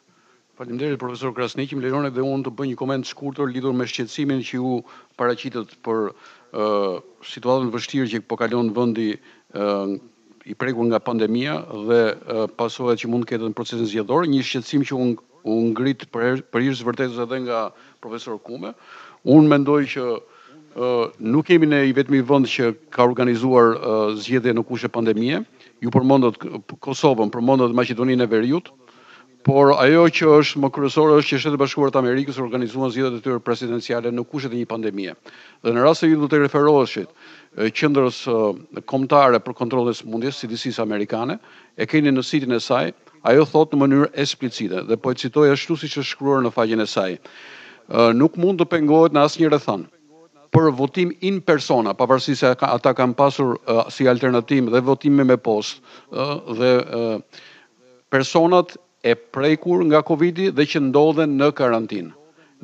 Faleminderit profesor Krasniqi, më lejoni dhe unë të bëj një koment të shkurtër lidhur me shqetësimin që ju paraqitet për uh, situatën e vështirë që po kalon vendi uh, i prekur nga pandemia dhe uh, pasojat që mund të ketë në procesin zgjedhor, një shqetësim që unë un ngrit për për hir të vërtetës edhe nga profesor Kuma. Unë mendoj që Uh, nuk kemi ne i vetmi vend që ka organizuar uh, zgjedhje në kushe pandemie. Ju përmendët Kosovën, përmendët Maqedoninë e Veriut, por ajo që është më kryesore është që Shteti i Bashkuar të Amerikës organizuan zgjedhjet e tyre presidenciale në kushet e një pandemie. Dhe në rast se ju do të referoheshit qendrës uh, kombëtare për kontrollin e sëmundjes, C D C-së amerikane, e keni në sitin e saj, ajo thot në mënyrë eksplicite dhe po e citoj ashtu siç është shkruar në faqen e saj. Uh, nuk mund të pengohet në asnjë rrethon për votim in persona, pavarësisht se ata kanë pasur uh, si alternativë dhe votime me post, uh, dhe uh, personat e prekur nga Covidi dhe që ndodhen në karantinë,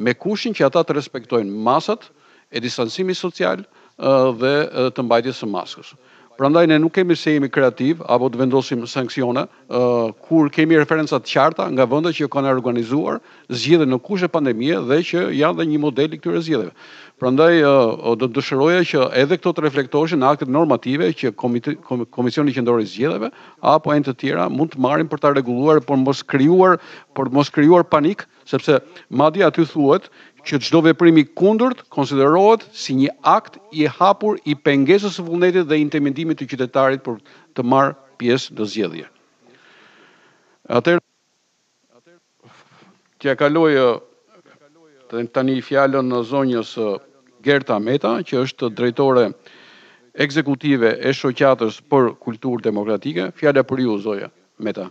me kushin që ata të respektojnë masat e distancimit social uh, dhe uh, të mbajtjes së maskës. Prandaj ne nuk kemi se jemi kreativ apo të vendosim sanksione uh, kur kemi referenca të qarta nga vende që kanë organizuar zgjedhje në kushe pandemie dhe që janë dhe një model i këtyre zgjedhjeve. Prandaj uh, do të dëshiroja që edhe këto të reflektoheshin në aktet normative që komite, kom, Komisioni Qendror i Zgjedhjeve apo ente të tjera mund të marrin për ta rregulluar, por mos krijuar, por mos krijuar panik, sepse madje aty thuhet që çdo veprim i kundërt konsiderohet si një akt i hapur i pengesës së vullnetit dhe intimidimit të qytetarit për të marrë pjesë në zgjedhje. Atëherë, t'ia kaloj tani fjalën zonjës Gerta Meta, që është drejtore ekzekutive e shoqatës për kulturë demokratike. Fjala për ju, zonja Meta.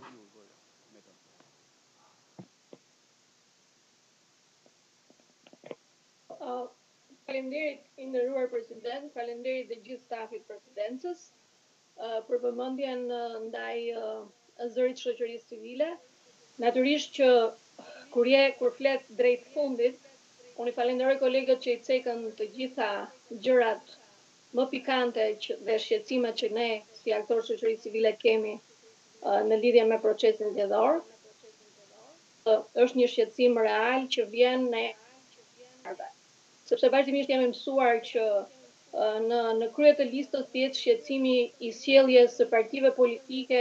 Faleminderit i nderuar president, faleminderit dhe gjithë stafit presidencës për vëmendjen ndaj zërit shoqërisë civile. Natyrisht që kur je kur flet drejt fundit, unë i falenderoj kolegët që i cekën të gjitha gjërat më pikante dhe shqetësimet që ne si aktorë shoqërisë civile kemi në lidhje me procesin zgjedhor. Është një shqetësim real që vjen ne sepse vazhdimisht jam mësuar që në në krye të listës të jetë shqetësimi i sjelljes së partive politike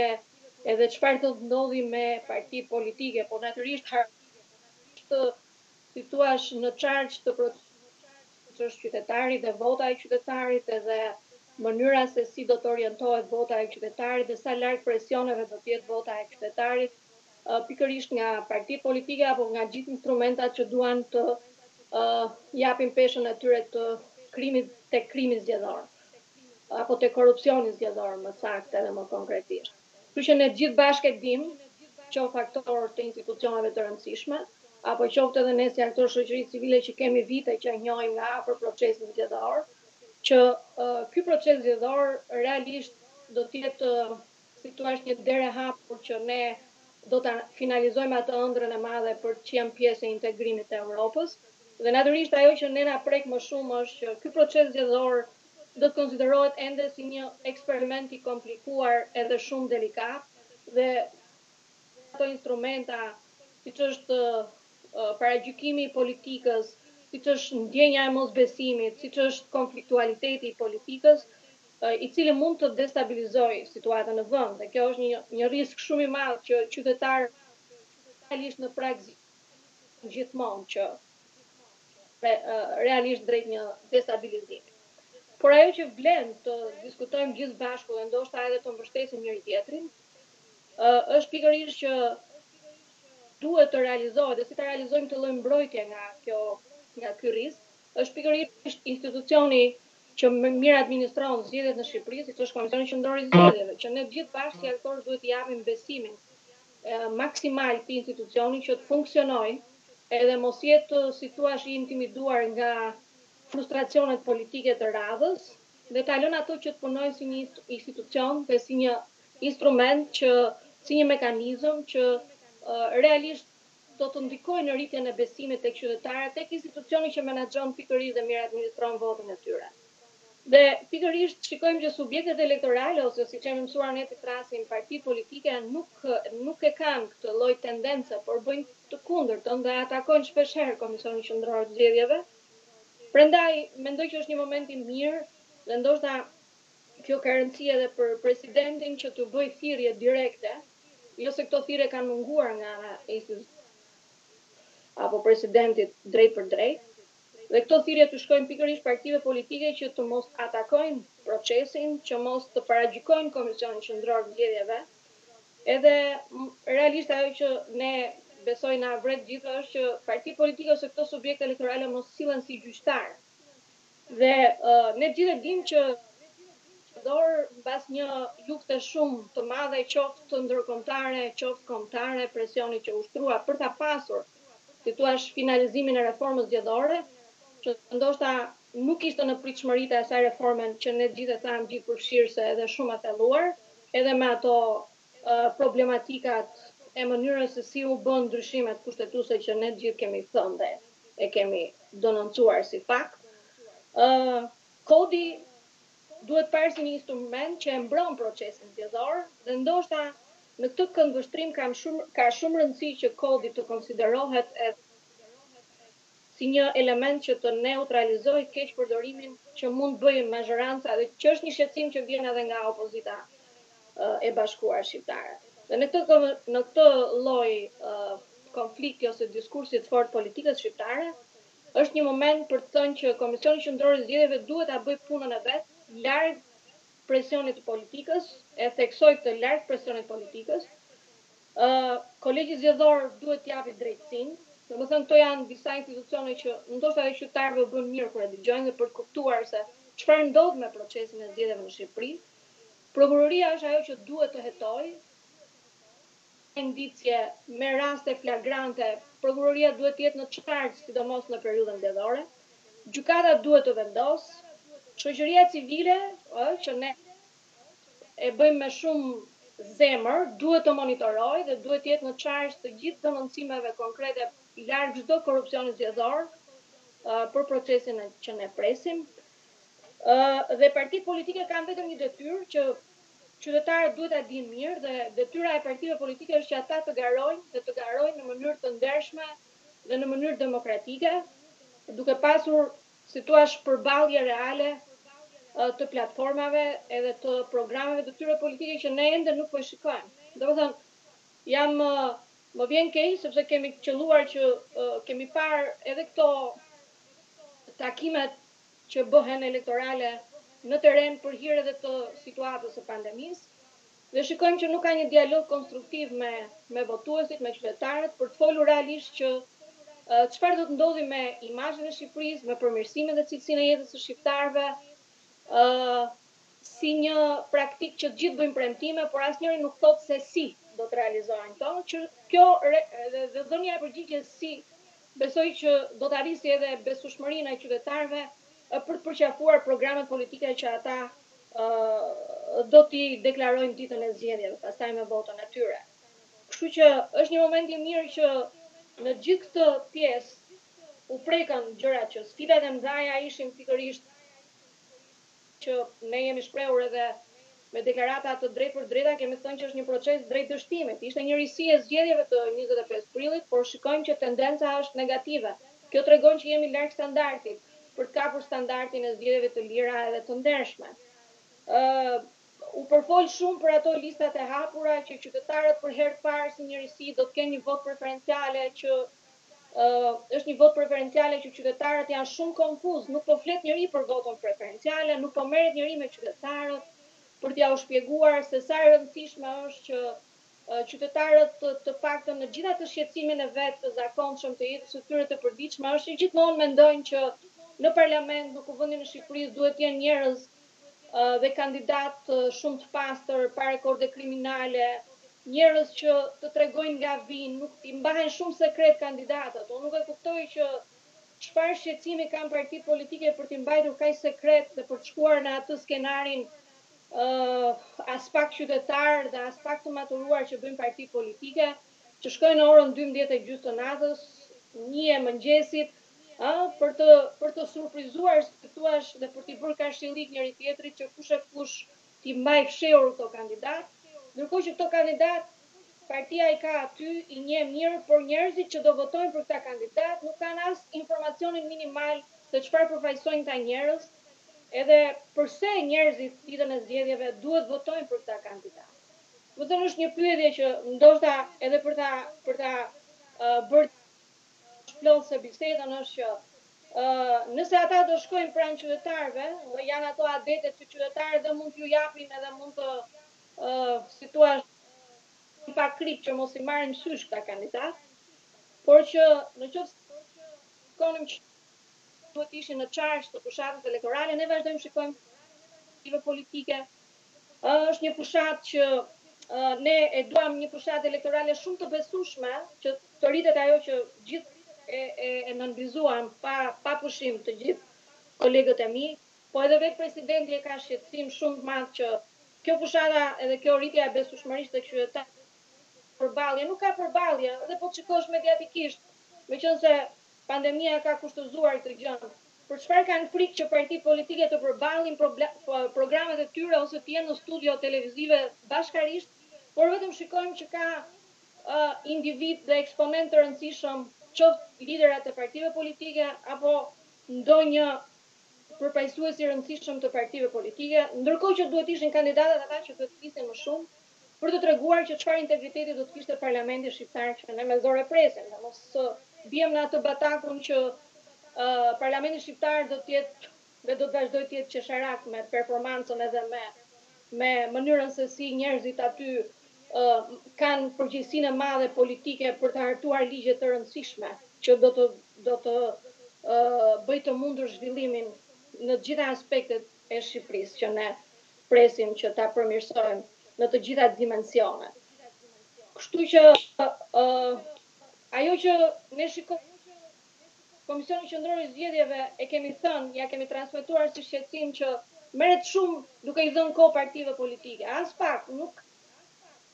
edhe çfarë do të ndodhi me partitë politike, por natyrisht të situash në çarq të procesit qytetarit dhe vota e qytetarit edhe mënyra se si do të orientohet vota e qytetarit dhe sa larg presioneve do të jetë vota e qytetarit pikërisht nga partitë politike apo nga gjithë instrumentat që duan të Uh, japin peshën atyre të krimit të krimit zgjedhor apo të korrupsionit zgjedhor më saktë dhe më konkretisht. Kështu që ne gjithë bashkë dimë që faktorë të institucioneve të rëndësishme apo qoftë edhe ne si aktorë shoqërisë civile që kemi vite që njohim nga afër procesin zgjedhor, që uh, ky proces zgjedhor realisht do të jetë uh, si thua një derë hapur që ne do ta finalizojmë atë ëndrrën e madhe për të qenë pjesë e integrimit të Evropës. Dhe natyrisht ajo që ne na prek më shumë është që ky proces zgjedhor do të konsiderohet ende si një eksperiment i komplikuar edhe shumë delikat dhe ato instrumenta siç është paragjykimi i politikës, siç është ndjenja e mosbesimit, siç është konfliktualiteti i politikës, i cili mund të destabilizojë situatën në vend. Dhe kjo është një një risk shumë i madh që qytetarët realisht në praktikë gjithmonë që realisht drejt një destabilizimi. Por ajo që vlen të diskutojmë gjithë bashku dhe ndoshta edhe të mbështesim njëri tjetrin, është pikërisht që duhet të realizohet dhe si ta realizojmë të lloj mbrojtje nga kjo nga ky risk, është pikërisht institucioni që më mirë administron zgjedhjet në Shqipëri, siç është Komisioni Qendror i Zgjedhjeve, që ne gjithë bashkë si aktorë duhet t'i japim besimin maksimal këtij institucioni që të funksionojë edhe mos jetë si thua i intimiduar nga frustracionet politike të radhës dhe ta lënë ato që të punojnë si një institucion dhe si një instrument që si një mekanizëm që uh, realisht do të ndikojë në rritjen e besimit tek qytetarët tek institucioni që menaxhon pikërisht dhe mirë administron votën e tyre. Dhe pikërisht shikojmë që subjektet elektorale ose siç kemi mësuar ne të trasim partitë politike nuk nuk e kanë këtë lloj tendence, por bëjnë të kundërtën dhe atakojnë shpeshherë Komisionin Qendror të Zgjedhjeve. Prandaj mendoj që është një moment i mirë dhe ndoshta kjo ka rëndësi edhe për presidentin që të bëjë thirrje direkte, jo se këto thirrje kanë munguar nga institucionet apo presidenti drejt për drejt. Dhe këto thirrje të shkojnë pikërisht partive politike që të mos atakojnë procesin, që mos të paragjykojnë Komisionin Qendror të Zgjedhjeve. Edhe realisht ajo që ne besoj na vret gjithë është që partitë politike ose këto subjekte elektorale mos sillen si gjyqtar. Dhe uh, ne gjithë e dim që dor mbas një lufte shumë të madhe, qoftë ndërkombëtare, qoftë kombëtare, presioni që ushtrua për ta pasur, si thua, finalizimin e reformës zgjedhore, që ndoshta nuk ishte në pritshmëritë e asaj reforme që ne gjithë e tham gjithë përfshirëse edhe shumë atheluar, edhe me ato uh, problematikat e mënyrës se si u bën ndryshimet kushtetuese që ne gjithë kemi thënë dhe e kemi denoncuar si fakt. Uh, kodi duhet parë si një instrument që e mbron procesin zgjedhor dhe ndoshta në këtë këndvështrim kam shumë ka shumë rëndësi që kodi të konsiderohet si një element që të neutralizojë keq përdorimin që mund bëjë majoranca dhe që është një shqetësim që vjen edhe nga opozita uh, e bashkuar shqiptare. Dhe në këtë në këtë lloj uh, konflikti ose diskursi të fortë politikës shqiptare, është një moment për të thënë që Komisioni Qendror i Zgjedhjeve duhet ta bëjë punën e vet, larg presionit të politikës, e theksoj këtë larg presionit politikës. Ë uh, kolegji zgjedhor duhet t'i japë drejtësinë, domethënë këto janë disa institucione që ndoshta edhe qytetarëve bën mirë kur e dëgjojnë dhe për të kuptuar se çfarë ndodh me procesin e zgjedhjeve në Shqipëri. Prokuroria është ajo që duhet të hetojë indicje me raste flagrante, prokuroria duhet të jetë në çark, sidomos në periudhën zgjedhore. Gjykata duhet të vendos, shoqëria civile, ë, që ne e bëjmë me shumë zemër, duhet të monitorojë dhe duhet të jetë në çarkë të gjithë denoncimeve konkrete larg çdo korrupsioni zgjedhor për procesin që ne presim. Ë dhe partitë politike kanë vetëm një detyrë që qytetarët duhet ta dinë mirë dhe detyra e partive politike është që ata të garojnë dhe të garojnë në mënyrë të ndershme dhe në mënyrë demokratike, duke pasur, si thua, përballje reale të platformave edhe të programeve të tyre politike që ne ende nuk po i shikojmë. Domethënë, jam më vjen keq sepse kemi qelluar që kemi parë edhe këto takimet që bëhen elektorale në terren për hir edhe të situatës së pandemisë. Dhe shikojmë që nuk ka një dialog konstruktiv me me votuesit, me qytetarët për të folur realisht që çfarë do të ndodhi me imazhin e Shqipërisë, me përmirësimin dhe cilësinë e jetës së shqiptarëve, ë si një praktikë që të gjithë bëjmë premtime, por asnjëri nuk thotë se si do të realizohen këto, që kjo dhe dhënia e përgjigjes si besoj që do të arrisë edhe besueshmërinë e qytetarëve për të përqafuar programet politike që ata ë do t'i deklarojnë ditën e zgjedhjeve, pastaj me votën e tyre. Kështu që është një moment i mirë që në gjithë këtë pjesë u prekën gjërat që sfidat e mëdha ishin pikërisht që ne jemi shprehur edhe me deklarata të drejtë për drejta, kemi thënë që është një proces drejt dështimit. Ishte një risi e zgjedhjeve të njëzet e pesë prillit, por shikojmë që tendenca është negative. Kjo tregon që jemi larg standardit për të kapur standardin e zgjedhjeve të lira edhe të ndershme. Ë U përfol shumë për ato listat e hapura që qytetarët për herë të parë si një risi do të kenë një vot preferenciale që uh, është një vot preferenciale që qytetarët janë shumë konfuz, nuk po flet njëri për votën preferenciale, nuk po merret njëri me qytetarët për t'ia u shpjeguar se sa e rëndësishme është që uh, qytetarët të, të paktën në gjithë atë shqetësimin e vet të zakonshëm të jetës së tyre të përditshme është që gjithmonë mendojnë që në parlament, në kuvendin e Shqipërisë duhet të jenë njerëz dhe kandidat shumë të pastër, pa rekorde kriminale, njerëz që të tregojnë gabim, nuk i mbahen shumë sekret kandidatët. Unë nuk e kuptoj që çfarë shqetësimi kanë partitë politike për të mbajtur kaq sekret dhe për të shkuar në atë skenarin uh, as pak qytetar dhe as pak të maturuar që bëjnë partitë politike, që shkojnë në orën dymbëdhjetë e gjysmë të natës, një e mëngjesit, a për të për të surprizuar, si thua, dhe për t'i bërë kashillik njëri tjetrit që kush e kush t'i mbaj fshehur këto kandidat, ndërkohë që këto kandidat partia i ka aty i një mirë, por njerëzit që do votojnë për këta kandidat nuk kanë as informacionin minimal se çfarë përfaqësojnë këta njerëz, edhe përse njerëzit ditën e zgjedhjeve duhet votojnë për këta kandidat. Do të është një pyetje që ndoshta edhe për ta për ta uh, bërë plot se bisedën është që uh, nëse ata do shkojnë pranë qytetarëve, dhe janë ato adete që qytetarët dhe mund t'ju japin edhe mund të uh, si thua pa krip që mos i marrin sysh këta kandidat, por që në qoftë konim që duhet ishin në çarsh të fushatës elektorale, ne vazhdojmë shikojmë aktive politike. Uh, është një fushatë që uh, ne e duam një fushatë elektorale shumë të besueshme, që të rritet ajo që gjithë e e e nënvizuam pa pa pushim të gjithë kolegët e mi, po edhe vetë presidenti e ka shqetësim shumë të madh që kjo fushata edhe kjo rritja e besueshmërisë të qytetarëve përballje nuk ka përballje, edhe po shikosh mediatikisht, meqense pandemia ka kushtozuar këtë gjë. Për çfarë kanë frikë që partitë politike të përballin programet e tyre ose të jenë në studio televizive bashkërisht, por vetëm shikojmë që ka uh, individ dhe eksponent të rëndësishëm, qoftë liderat e partive politike apo ndonjë përpajsues i rëndësishëm të partive politike, ndërkohë që duhet ishin kandidatët ata që do të flisin më shumë për të treguar që çfarë integriteti do të kishte parlamenti shqiptar që ne me dorë presim, dhe mos bijem në atë batakun që uh, parlamenti shqiptar do të jetë dhe do të vazhdojë të jetë qesharak me performancën edhe me me mënyrën se si njerëzit aty Uh, kanë përgjegjësinë e madhe politike për të hartuar ligje të rëndësishme që do të do të uh, bëjë të mundur zhvillimin në të gjitha aspektet e Shqipërisë që ne presim që ta përmirësojmë në të gjitha dimensionet. Kështu që uh, ajo që ne shikojmë Komisioni Qendror i Zgjedhjeve e kemi thënë, ja kemi transmetuar si shqetësim që merret shumë duke i dhënë kohë partive politike. As pak nuk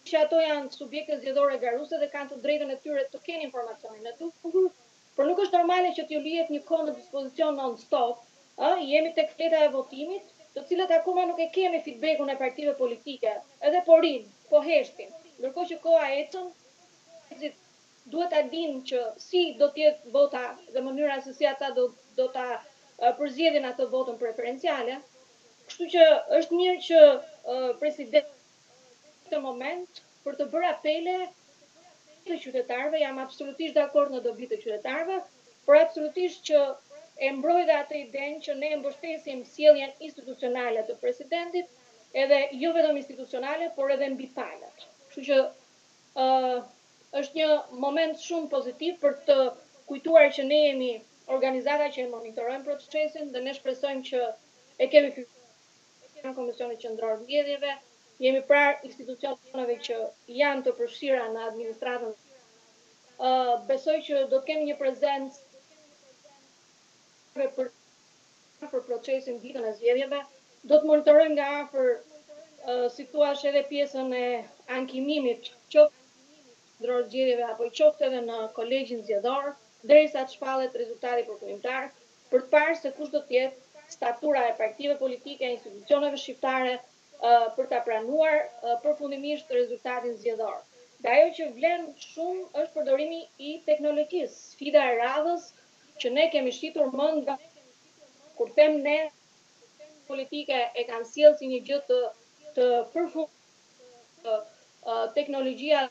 që ato janë subjekte zgjedhore garuse dhe kanë të drejtën e tyre të kenë informacionin e duhur, por nuk është normale që t'ju lihet një kohë në dispozicion non-stop, ë, jemi tek fleta e votimit, të cilët akoma nuk e kemi feedbackun e partive politike, edhe po rinë, po heshtin, ndërkohë që koha ecën, duhet ta dinë që si do të jetë vota dhe mënyra se si ata do do ta përzgjedhin atë votën preferenciale. Kështu që është mirë që presidenti në këtë moment për të bërë apele të qytetarëve, jam absolutisht dakord në dobi të qytetarëve, por absolutisht që e mbroj dhe atë idenë që ne mbështesim sjelljen institucionale të presidentit, edhe jo vetëm institucionale, por edhe mbi palët. Kështu që ë është një moment shumë pozitiv për të kujtuar që ne jemi organizata që e monitorojmë procesin dhe ne shpresojmë që e kemi fituar në Komisionin Qendror të Zgjedhjeve, jemi pranë institucioneve që janë të përfshira në administratën. Uh, besoj që do të kemi një prezencë për, për procesin ditën e zgjedhjeve, do të monitorojmë nga afër uh, si thua edhe pjesën e ankimimit që ndror zgjedhjeve apo i qoftë edhe në kolegjin zgjedhor, derisa të shpallet rezultati përkunimtar, për të parë se kush do të jetë statura e partive politike e institucioneve shqiptare uh, për ta pranuar uh, përfundimisht rezultatin zgjedhor. Dhe ajo që vlen shumë është përdorimi i teknologjisë, sfida e radhës që ne kemi shitur mend nga kur them ne politike e kanë sjellë si një gjë të të përfundimtar uh, uh, teknologjia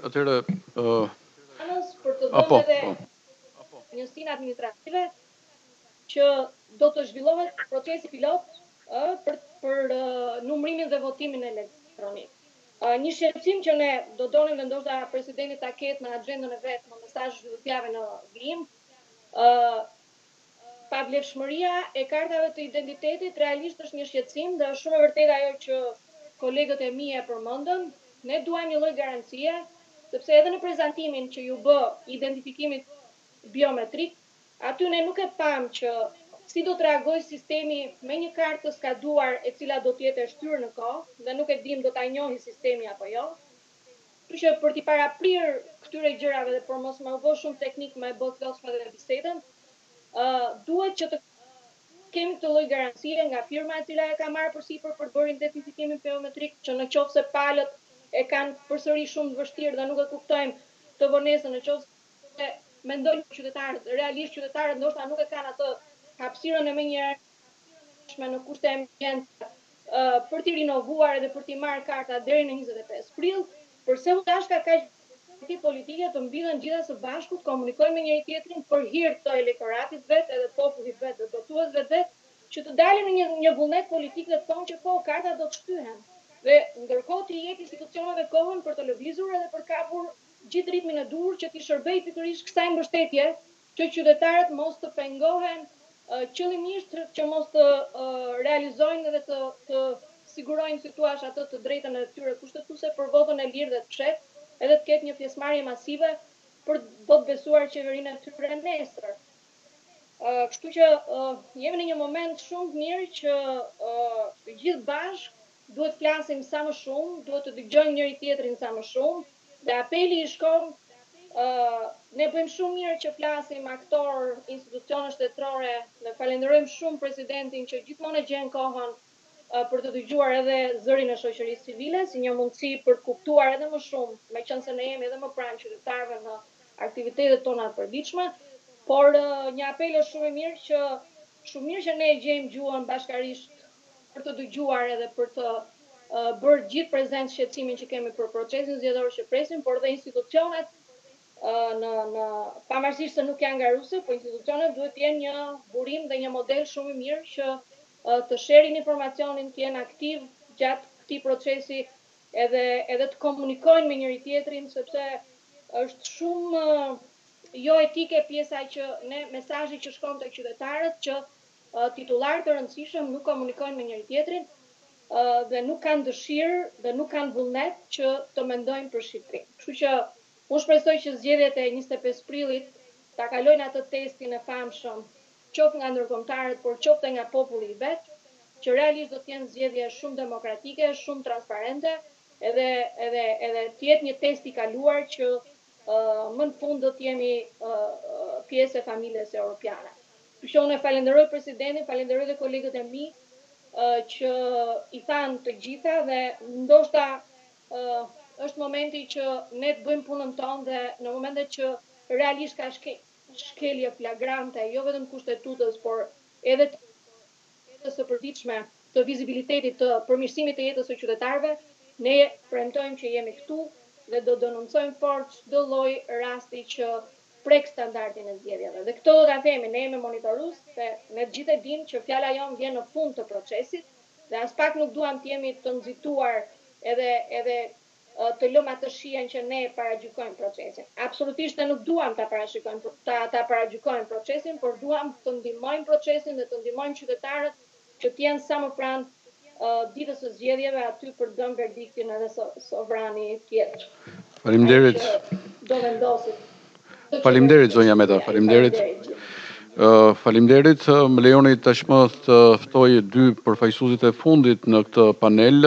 Atëherë, për të dhënë edhe njësinë administrative që do të zhvillohet procesi pilot për për numërimin dhe votimin elektronik. Një shqetësim që ne do donim dhe ndoshta presidenti ta ketë në agjendën e vet në mesazhin e javës në vijim, pavlefshmëria e kartave të identitetit realisht është një shqetësim dhe është shumë e vërtetë ajo që kolegët e mi e përmendën. Ne duam një lloj garancie sepse edhe në prezantimin që ju bë identifikimit biometrik, aty ne nuk e pam që si do të reagojë sistemi me një kartë të skaduar e cila do të jetë e shtyrë në kohë dhe nuk e dim do ta njohë sistemi apo jo. Kështu që për t'i paraprirë këtyre gjërave dhe për mos më vë shumë teknik më e bë plotshme dhe bisedën, ë duhet që të kemi këtë lloj garancie nga firma e cila e ka marrë përsipër për të bërë identifikimin biometrik, që nëse palët e kanë përsëri shumë të vështirë dhe nuk e kuptojmë të vonesën në qoftë se mendojnë qytetarët, realisht qytetarët ndoshta nuk e kanë atë hapësirën e menjëhershme në kushte emergjente uh, për t'i rinovuar edhe për t'i marrë karta deri në njëzet e pesë prill, përse u dashka kaq parti politike të mbidhen gjitha së bashku, të komunikojnë me njëri tjetrin për hir të elektoratit vet, edhe popullit vet, dhe votuesve vet, që të dalin në një, një vullnet politik dhe të thonë që po karta do të shtyhen. Dhe ndërkohë të jep institucioneve kohën për të lëvizur edhe për kapur gjithë ritmin e dur që t'i shërbejë pikërisht kësaj mbështetje, që qytetarët mos të pengohen uh, qëllimisht, që mos të uh, realizojnë edhe të, të sigurojnë si thua atë të drejtën e tyre kushtetuese për votën e lirë dhe të qetë, edhe të ketë një pjesëmarrje masive për do të besuar qeverinë e tyre nesër. Uh, kështu që uh, jemi në një moment shumë të mirë që uh, gjithë bashkë duhet të flasim sa më shumë, duhet të dëgjojmë njëri tjetrin sa më shumë, dhe apeli i shkon, uh, ne bëjmë shumë mirë që flasim aktor, institucione shtetërore, dhe falenderojmë shumë presidentin që gjithmonë e gjen kohën uh, për të dëgjuar edhe zërin e shoqërisë civile, si një mundësi për të kuptuar edhe më shumë, meqenëse ne jemi edhe më pranë qytetarëve në aktivitetet tona të përditshme, por uh, një apel është shumë i mirë që shumë mirë që ne e gjejmë gjuhën bashkërisht për të dëgjuar edhe për të uh, bërë gjithë prezent shqetësimin që kemi për procesin zgjedhor që presim, por dhe institucionet uh, në në pavarësisht se nuk janë ngaruse, por institucionet duhet të jenë një burim dhe një model shumë i mirë që uh, të sherin informacionin, të jenë aktiv gjatë këtij procesi edhe edhe të komunikojnë me njëri tjetrin sepse është shumë uh, jo etike pjesa që ne mesazhi që shkon te qytetarët që titular të rëndësishëm nuk komunikojnë me njëri tjetrin dhe nuk kanë dëshirë dhe nuk kanë vullnet që të mendojnë për Shqipërinë. Kështu që unë shpresoj që zgjedhjet e njëzet e pesë prillit ta kalojnë atë testin e famshëm, qoftë nga ndërkombëtarët, por qoftë nga populli i vet, që realisht do të jenë zgjedhje shumë demokratike, shumë transparente, edhe edhe edhe të jetë një test i kaluar që uh, më në fund do të jemi uh, pjesë e familjes europiane. Kështu unë falenderoj presidentin, falenderoj dhe kolegët e mi uh, që i thanë të gjitha dhe ndoshta uh, është momenti që ne të bëjmë punën tonë dhe në momentet që realisht ka shke, shkelje flagrante, jo vetëm kushtetutës, por edhe të jetës së përditshme, të vizibilitetit, të përmirësimit të jetës së qytetarëve. Ne premtojmë që jemi këtu dhe do denoncojmë fort çdo lloj rasti që prek standardin e zgjedhjeve. Dhe këto do ta themi, ne jemi monitorues, se ne të gjithë e dimë që fjala jonë vjen në fund të procesit dhe as pak nuk duam të jemi të nxituar edhe edhe të lëmë atë shijen që ne paragjykojmë procesin. Absolutisht ne nuk duam ta parashikojmë ta ta paragjykojmë procesin, por duam të ndihmojmë procesin dhe të ndihmojmë qytetarët që të jenë sa më pranë ditës së zgjedhjeve aty për dëm verdiktin edhe sovrani tjetër. Faleminderit. Do vendoset. Faleminderit zonja Meta, faleminderit. Ë faleminderit, më lejoni tashmë të ftoj dy përfaqësuesit e fundit në këtë panel,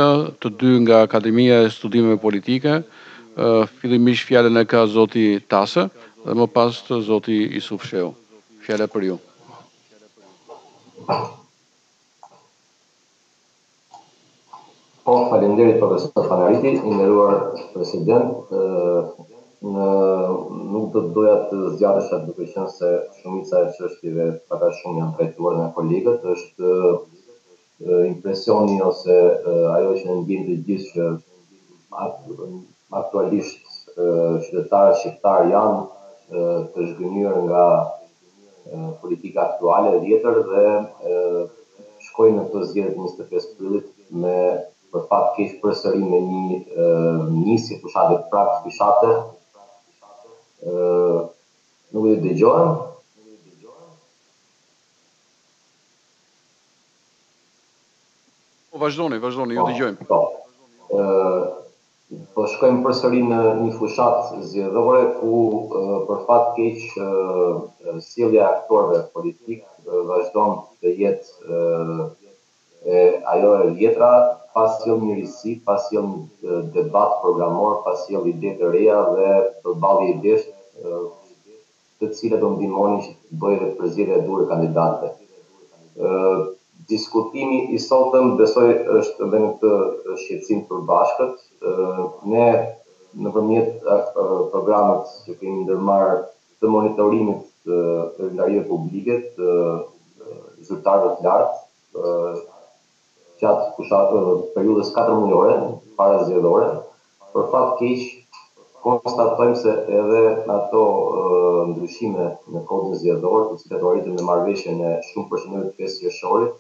të dy nga Akademia e Studimeve Politike. Fillimisht fjalën e ka zoti Tase dhe më pas zoti Isuf Shehu. Fjala për ju. Po, falenderit profesor Panariti, i nderuar president, në nuk do të doja të zgjatesh atë duke qenë se shumica e çështjeve paka shumë janë trajtuar nga kolegët, është impresioni ose ajo që ndjen të gjithë që aktualisht qytetarët shqiptar janë të zhgënjur nga politika aktuale e vjetër dhe shkojnë në këto zgjedhje njëzet e pesë prillit me për fat keq përsëri me një nisje fushate prap fushate ë nuk e dëgjojmë po vazhdoni vazhdoni ju dëgjojmë po ë po shkojmë përsëri në një fushat zgjedhore ku për fat keq sjellja e aktorëve politik vazhdon të jetë e ajo e vjetra pasi jo mirësi, pasi jo debat programor, pasi jo ide të reja dhe përballje idesh të cilat do ndihmonin që të bëjë dhe përzgjedhje e duhur kandidatëve. Ë diskutimi i sotëm besoj është edhe në këtë shqetësim përbashkët. Ë ne nëpërmjet programit që kemi ndërmarrë të monitorimit të kalendarit publike të zyrtarëve të lartë gjatë kushtatëve periudhës katër muajore, para zgjedhore, për fat keq konstatojmë se edhe ato ndryshime në kodin zgjedhor, të cilat u arritën në marrëveshjen e shumë përshëndetëve të pesë qershorit,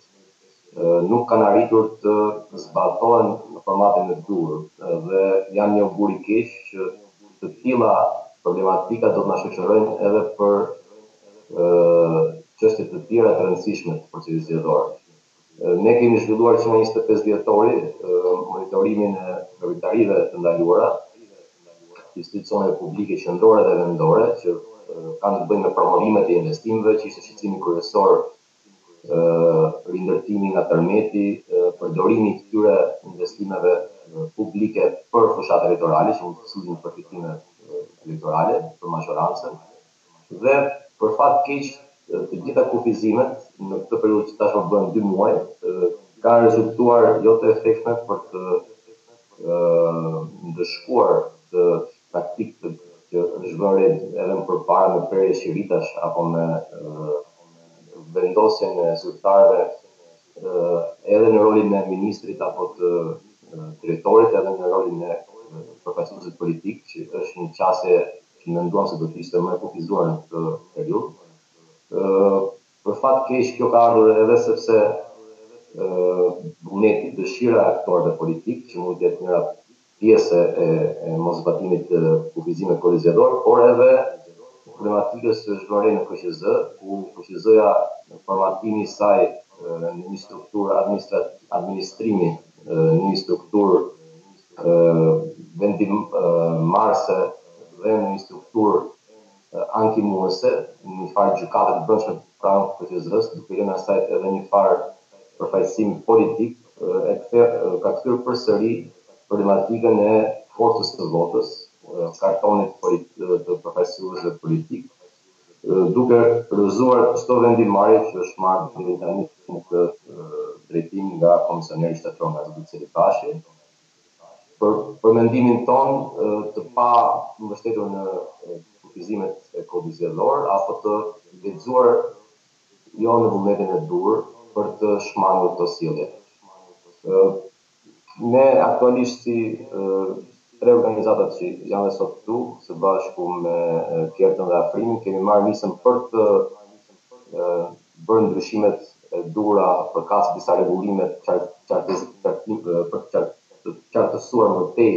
nuk kanë arritur të zbatohen në formatin e duhur dhe janë një augur i keq që të tilla problematika do të na shoqërojnë edhe për çështje të tjera të rëndësishme të procesit zgjedhor. Ne kemi zhvilluar që në njëzet e pesë vjetori monitorimin e qeveritarëve të ndaluara, institucioneve publike qendrore dhe vendore që kanë të bëjnë me promovimet e investimeve, që ishte shqetësimi kryesor, rindërtimi nga tërmeti, përdorimi i këtyre investimeve publike për fushat elektorale, që mund të silin përfitime elektorale për majorancën, dhe për fat keq të gjitha kufizimet në këtë periudhë që tashmë bën dy muaj kanë rezultuar jo të efektshme për të ndëshkuar të praktikë që zhvërin edhe më përpara në prerje shiritash apo me vendosjen e zyrtarëve edhe në rolin e ministrit apo të drejtorit edhe në rolin e përfaqësuesit politik që është një qasje që menduam se do të ishte më e kufizuar në këtë periudhë. Për fat keq kjo ka ardhur edhe sepse vullneti, dëshira e aktorëve politik që mund të jetë njëra pjesë e mosbatimit të kufizimeve të kodit zgjedhor, por edhe problematikës të zhvare në K Q Z, ku K Q Z-ja në formatimi saj në një strukturë administrimi, në një strukturë vendim marse dhe në një strukturë ankimuese, një farë gjykate të brendshme pranë K Q Z-s, duke lënë asaj edhe një farë përfaqësim politik, e ka kthyer përsëri problematikën e forcës së votës, kartonit të përfaqësuesve politik, duke rrëzuar çdo vendimarrje që është marrë në tani të drejtim nga komisioneri shtetror nga Zoti Tase. Për mendimin tonë të pa mbështetur në kufizimet e kodit zgjedhor apo të lexuar jo në vullnetin e dur për të shmangur të sjellje. Ne aktualisht si tre organizatat që janë sot këtu, së bashku me Gertën dhe Afrimin, kemi marrë nisën për të bërë ndryshimet e dura përkatës disa rregullime për të qartësuar më tej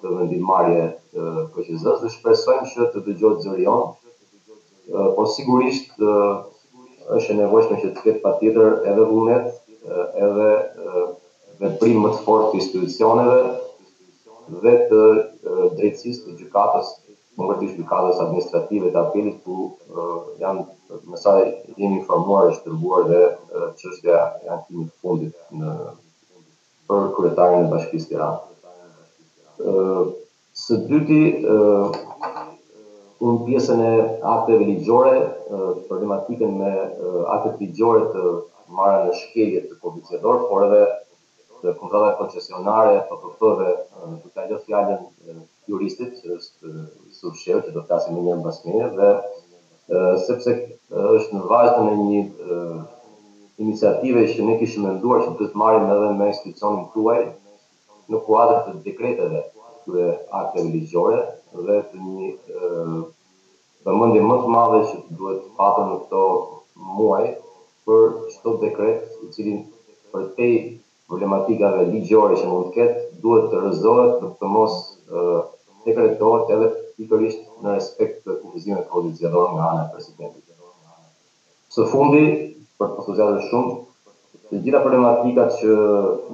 të vendimmarrje të K Q Z-s dhe shpresojmë që të dëgjohet zëri jonë. Po sigurisht është e nevojshme që të ketë patjetër edhe vullnet, edhe veprim më të fortë të institucioneve dhe të drejtësisë të gjykatës, konkretisht gjykatës administrative të apelit, ku janë me sa jemi informuar është dërguar dhe çështja e ankimit të fundit në për kryetarin e Bashkisë Tiranë. Së dyti, unë pjesën e akteve ligjore, problematikën me aktet ligjore të marra në shkelje të kodit zgjedhor, por edhe dhe kontrata koncesionare, P P P-ve, të ka lë fjalën juristit, që është Isuf Shehu, që do të flasim më pas meje, dhe sepse është në vazhdim e një iniciative që ne kishim menduar që do të marrim edhe me institucionin tuaj në kuadër të dekreteve të akteve ligjore dhe të një vëmendje më të madhe që duhet të patur në këto muaj për çdo dekret i cili përtej problematikave ligjore që mund të ketë, duhet të rrezohet për të mos dekretohet edhe pikërisht në respekt të kufizimeve të kodit zgjedhor nga ana e presidentit. Së fundi, për të thënë shumë, të gjitha problematikat që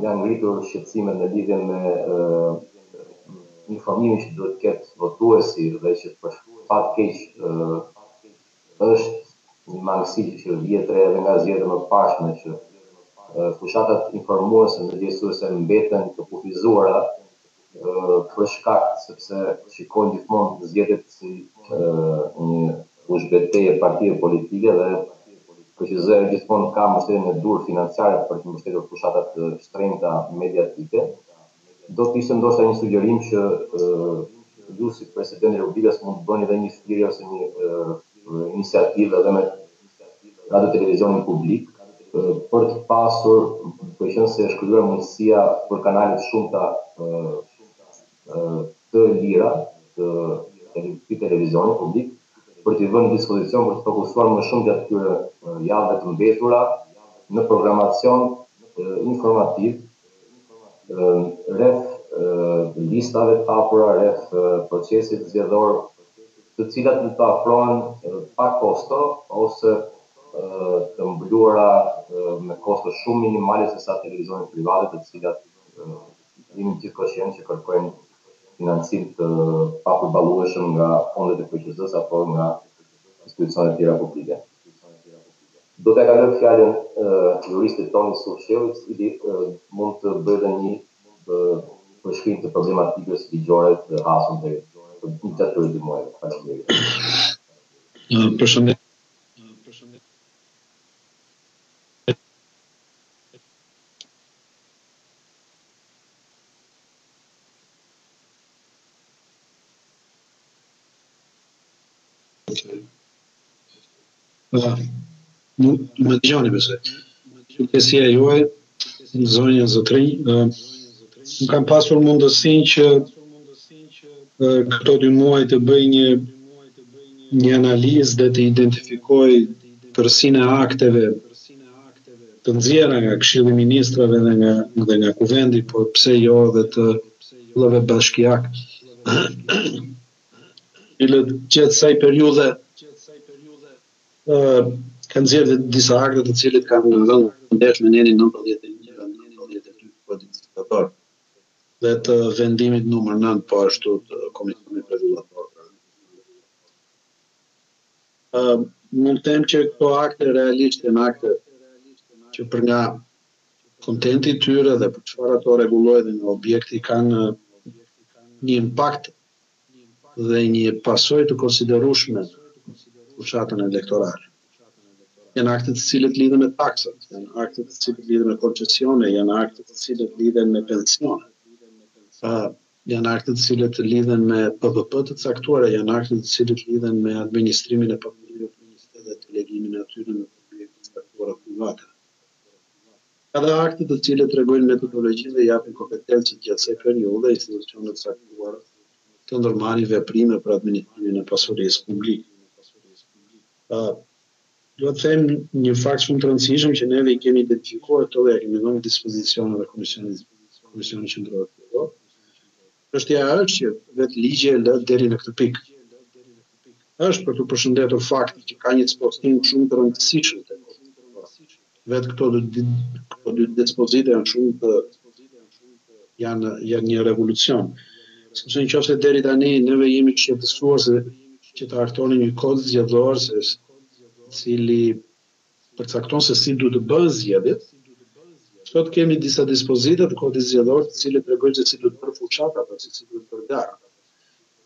janë ngritur shqetësimet në lidhje me informimin që duhet të ketë votuesi dhe që për fat keq është një mangësi që vjen re edhe nga zgjedhjet më të pashme që fushatat informuese dhe ndjesuese mbeten të kufizuara për shkak sepse shikojnë gjithmonë zgjedhjet si një ushbeteje partive politike dhe K Q Z-ja gjithmonë ka mbështetjen e durë financiare për të mbështetur fushatat të shtrenjta mediatike. Do të ishte ndoshta një sugjerim që ju si presidenti i Republikës mund të bëni edhe një thirrje ose një iniciativë edhe me radio-televizionin publik për të pasur, për qenë se është krijuar mundësia për kanalet shumëta të lira të televizionit publik, për t'i vënë në dispozicion për të fokusuar më shumë gjatë këtyre javëve të mbetura në programacion informativ, rreth listave të hapura, rreth procesit zgjedhor, të cilat do të ofrohen pa kosto ose të mbluara me kosto shumë minimale se sa televizionet private të cilat jemi gjithë koshient që kërkojnë financim të papërballueshëm nga fondet e K Q Z-s apo nga institucionet tjera publike. Do t'ja kaloj fjalën juristit tonë Isuf Shehu, i cili mund të bëjë një përshkrim të problematikës ligjore të hasur deri gjatë këtyre dy muajve. Faleminderit. Përshëndetje. Më të gjoni përse Kërkesia juaj Zonja Zotri, më kam pasur mundësin që këto dy muaj të bëj një Një analiz dhe të identifikoj tërësinë e akteve të nxjerra nga Këshilli i Ministrave dhe nga Kuvendi, por pse jo dhe të Këshilleve Bashkiak cilët gjatë kësaj periudhe kanë zgjedhur disa akte të cilët kanë ndërtuar ndesh me nenin nëntëdhjetë e një nëntëdhjetë e dy dhe të vendimit numër nëntë po ashtu të Komisionit Rregullator. Mund të them që këto akte realisht janë akte që për nga kontenti i tyre dhe për çfarë ato rregullohen dhe në objekti kanë një impakt dhe një pasojë të konsiderueshme fushatën elektorale. Janë akte të cilët lidhen me taksat, janë akte të cilët lidhen me koncesione, janë akte të cilët lidhen me pensione, janë akte të cilët lidhen me P V P të caktuara, janë akte të cilët lidhen me administrimin e pamundjeve publike dhe të legimin e atyre në pamundje të caktuara private. Edhe akte të cilët rregojnë metodologjinë dhe japin kompetencë gjatë kësaj periudhe institucioneve të caktuara të ndërmarrin veprime për administrimin e pasurisë publike. Do të them një fakt shumë të rëndësishëm që neve i kemi identifikuar këto dhe i kemi dhënë dispozicionet e Komisionit Qendror. Çështja është që vetë ligji e lë deri në këtë pikë. Është për të përshëndetur faktin që ka një dispozim shumë të rëndësishëm te Komisioni. Vetë këto dy dispozite janë shumë të janë janë një revolucion. Sepse nëse deri tani neve jemi shqetësuar se që të hartonin një kod zgjedhor se cili përcakton se si duhet të bëhen zgjedhjet. Sot kemi disa dispozita të kodit zgjedhor të cilët tregojnë se si duhet të bëhet fushata apo se si duhet të bëhet gara.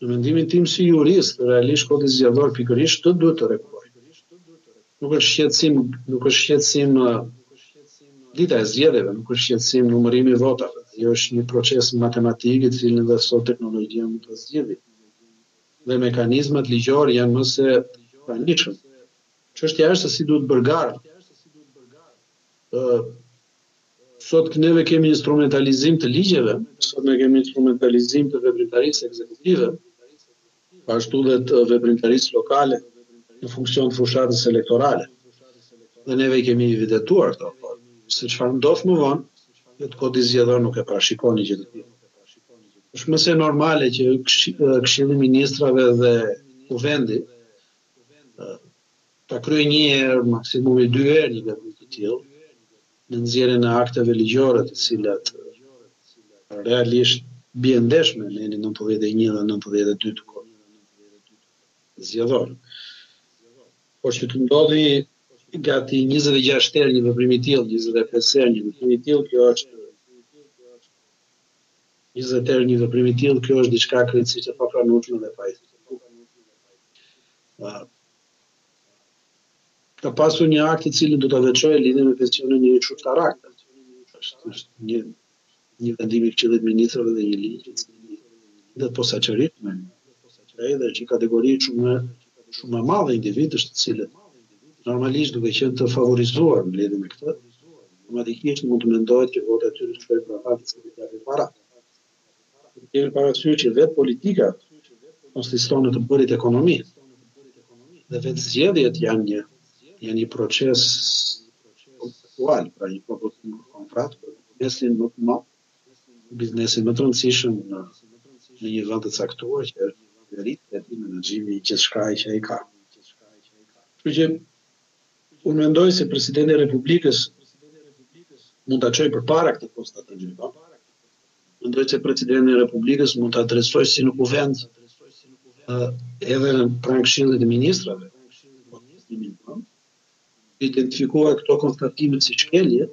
Në mendimin tim si jurist, realisht kodi zgjedhor pikërisht këtë duhet të rregullojë. Nuk është shqetësim, nuk është shqetësim dita e zgjedhjeve, nuk është shqetësim numërimi i votave. Jo është një proces matematik i cili edhe sot teknologjia mund ta zgjidhë. Dhe mekanizmat ligjor janë më se pranishëm. Çështja është se si duhet bërë gara. Ë sot neve kemi instrumentalizim të ligjeve, sot ne kemi instrumentalizim të veprimtarisë ekzekutive, ashtu dhe të veprimtarisë lokale në funksion të fushatës elektorale. Dhe neve i kemi evidentuar këto, por se çfarë ndodh më vonë, vetë kodi zgjedhor nuk e parashikon gjë të tillë. Është mëse normale që Këshilli i Ministrave dhe Kuvendi ta kryejë një herë, maksimumi dy herë një veprim të tillë në nxjerrjen e akteve ligjore të cilat realisht bien ndesh me nenin nëntëdhjetë e një dhe nëntëdhjetë e dy të kodit zgjedhor. Por që të ndodhi gati njëzet e gjashtë herë një veprim i tillë, njëzet e pesë herë një veprim i tillë, kjo është njëzet herë një veprim i tillë, kjo është diçka krejtësisht e papranueshme dhe pa izin. Ka pasur një akt i cili do ta veçojë lidhjen me pensionin e një shqiptarak. Është një një vendim i Këshillit të Ministrave dhe një ligj i cili do të posaçërisht me edhe një kategori shumë shumë e madhe individësh të cilët normalisht duke qenë të favorizuar në lidhje me këtë, automatikisht mund të mendohet që vota e tyre të shkojë për ata që janë para. Kemi parasysh që vetë politika konsiston në të bërit ekonomi dhe vetë zgjedhjet janë një janë një proces konceptual, pra një proposim kontrat për biznesin më të madh, biznesin më të rëndësishëm në një vend të caktuar që është veritë e tij menaxhimi i gjithçka që ai ka. Kështu që unë mendoj se presidenti i Republikës mund ta çojë përpara këtë konstatimin. Mendoj se presidenti i Republikës mund ta adresojë si në kuvent, edhe në pranë Këshillit të Ministrave. Identifikuar këto konstatime si shkelje,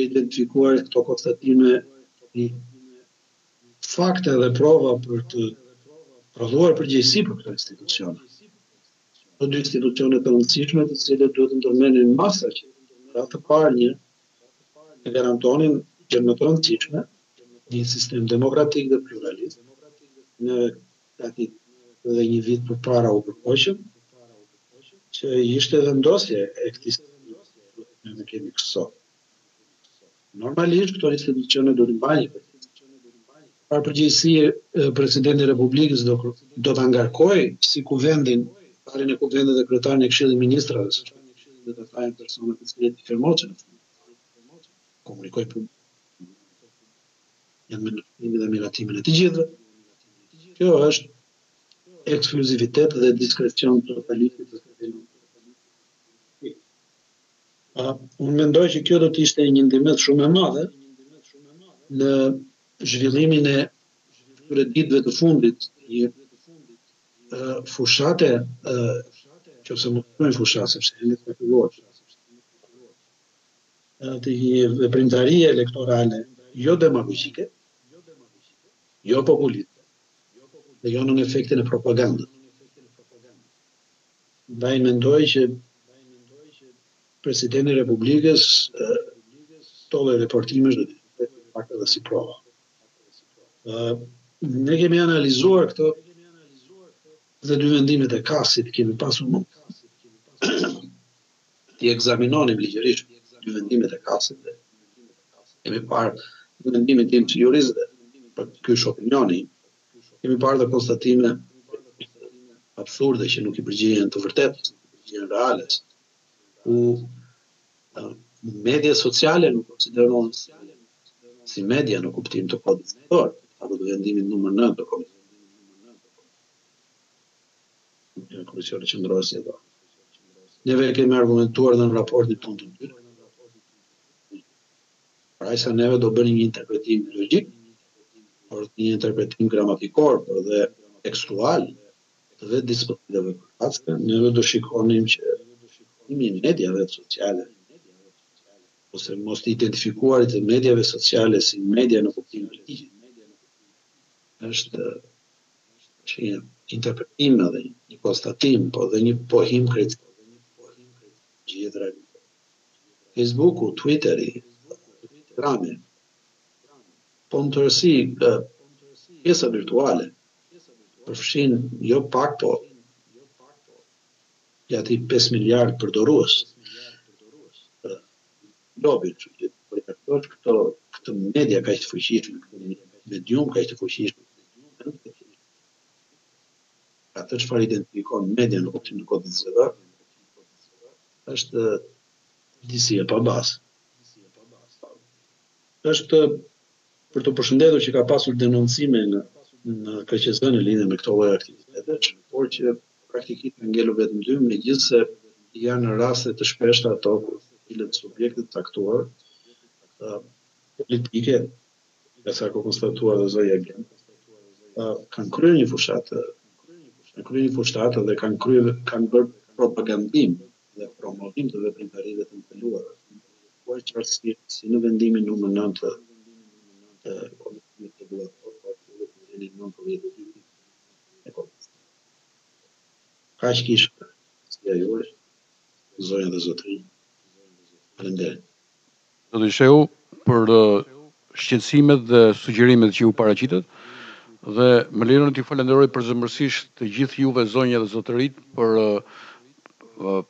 identifikuar këto konstatime si fakte dhe prova për të prodhuar përgjegjësi për këto institucione. Këto dy institucione të rëndësishme të cilat duhet të ndërmenden masa që për të parë një të garantonin që më të rëndësishme një sistem demokratik dhe pluralist. Në gati edhe një vit përpara u përkoqëm që ishte vendosje e këtij sistemi ne kemi kësaj. Normalisht këto institucione do të mbajnë për përgjegjësi presidenti i Republikës do do ta ngarkojë si kuvendin, parin e kuvendit dhe kryetarin e Këshillit të Ministrave, do të thajnë persona të cilët i firmohen. Komunikojnë për janë me ndërtimin e miratimin e të gjithëve. Kjo është ekskluzivitet dhe diskrecion të palitit të stabilit. Uh, unë mendoj që kjo do të ishte një ndimet shumë e madhe në zhvillimin e këtyre ditëve të fundit, një uh, fushate, uh, që se më përnojnë fushate, sepse e në të përgojnë, uh, të një veprimtarie elektorale, jo demagogike, jo populiste, dhe jo në efektin e propagandës. Ndaj mendoj që Presidenti i Republikës tolle reportimesh do të fakta dhe si prova. Uh, ne kemi analizuar këto dhe dy vendimet e kasit kemi pasur mund. Ti ekzaminonim ligjërisht dy vendimet e kasit dhe kemi parë vendimin tim si jurist për ky opinioni. Kemi parë dhe konstatime absurde që nuk i përgjigjen të vërtetës, përgjigjen reales. U uh, media sociale nuk konsiderohen si media në kuptim të kodit zgjedhor, apo të vendimit numër nëntë të Komisionit Qendror të Zgjedhjeve. Neve kemi argumentuar dhe në raportin tonë të dytë. Paraqesa neve do bëni një interpretim logjik, por një interpretim gramatikor, por dhe tekstual, dhe dispozitive përkatëse, neve do shikonim që në mediave sociale, ose mos të identifikuarit të mediave sociale si media në kuptim të ligjit. Është një interpretim edhe një konstatim, po dhe një pohim kritik. Facebooku, Twitteri, Instagrami, po në tërësi pjesa virtuale, përfshin jo pak po, jati pesë miliardë përdorues. Lobit, këto këtë media ka ishtë fuqishme, këtë medium ka ishtë fuqishme. Atë që farë identifikon media në kuptim në kodit zgjedhor, është disi e pa bazë. Është për të përshëndetur që ka pasur denoncime në, në K Q Z-n e lidhur me këto lloj aktivitete, por që praktikisht në ngelu vetëm dy, megjithse janë raste të shpeshta ato ku cilët subjektet caktuar uh, politike, nga sa ka konstatuar dhe zonja Gerta, uh, kanë kryer një fushatë, kanë kryer një fushatë dhe kanë kryer kanë bërë propagandim dhe promovim të veprimtarive të ndaluara, por çfarë si në vendimin numër nëntë të Komisionit Qendror të Kaq kish, si a juresh, zonja dhe zotrin, falenderoj. Zoti Shehu, për shqetësimet dhe sugjerimet që ju paraqitët, dhe më lironi t'ju falenderoj përzemërsisht të gjithë juve zonja dhe zotërit për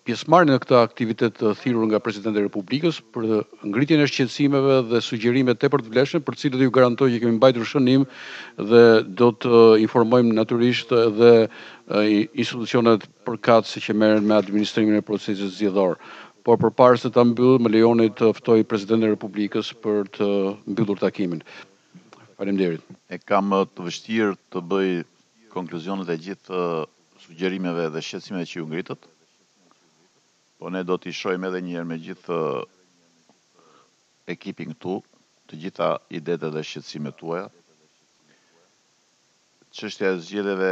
pjesëmarrjen në këtë aktivitet të thirrur nga Presidenti i Republikës, për ngritjen e shqetësimeve dhe sugjerimet tepër të vlefshme, për cilët ju garantoj që kemi mbajtur shënim dhe do të informojmë natyrisht edhe institucionet përkatëse që merren me administrimin e procesit zgjedhor. Por përpara se ta mbyll, më lejoni të ftoj Presidentin e Republikës për të mbyllur takimin. Faleminderit. E kam të vështirë të bëj konkluzionet e gjithë sugjerimeve dhe shqetësimeve që ju ngritët. Po ne do t'i shohim edhe një herë me gjithë ekipin këtu, të gjitha idetë dhe shqetësimet tuaja. Çështja e zgjedhjeve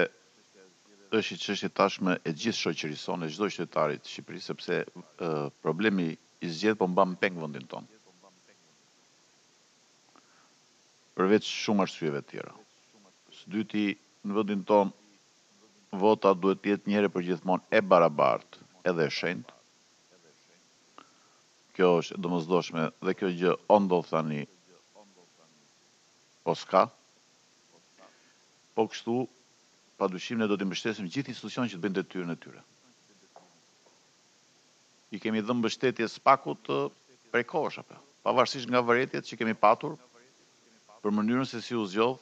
është i çështje tashme e gjithë shoqërisë sonë, çdo qytetari të Shqipërisë, sepse uh, problemi i zgjedh po mban peng vendin tonë. Përveç shumë arsyeve tjera. Së dyti, në vendin tonë, vota duhet të jetë një herë për gjithmonë e barabartë, edhe e shenjtë. Kjo është e domosdoshme dhe kjo gjë o ndodh tani po s'ka. Po kështu padyshim ne do të mbështesim gjithë institucionet që të bëjnë detyrën e tyre. I kemi dhënë mbështetje spakut prekosh apo, pavarësisht nga vërtetjet që kemi patur për mënyrën se si u zgjodh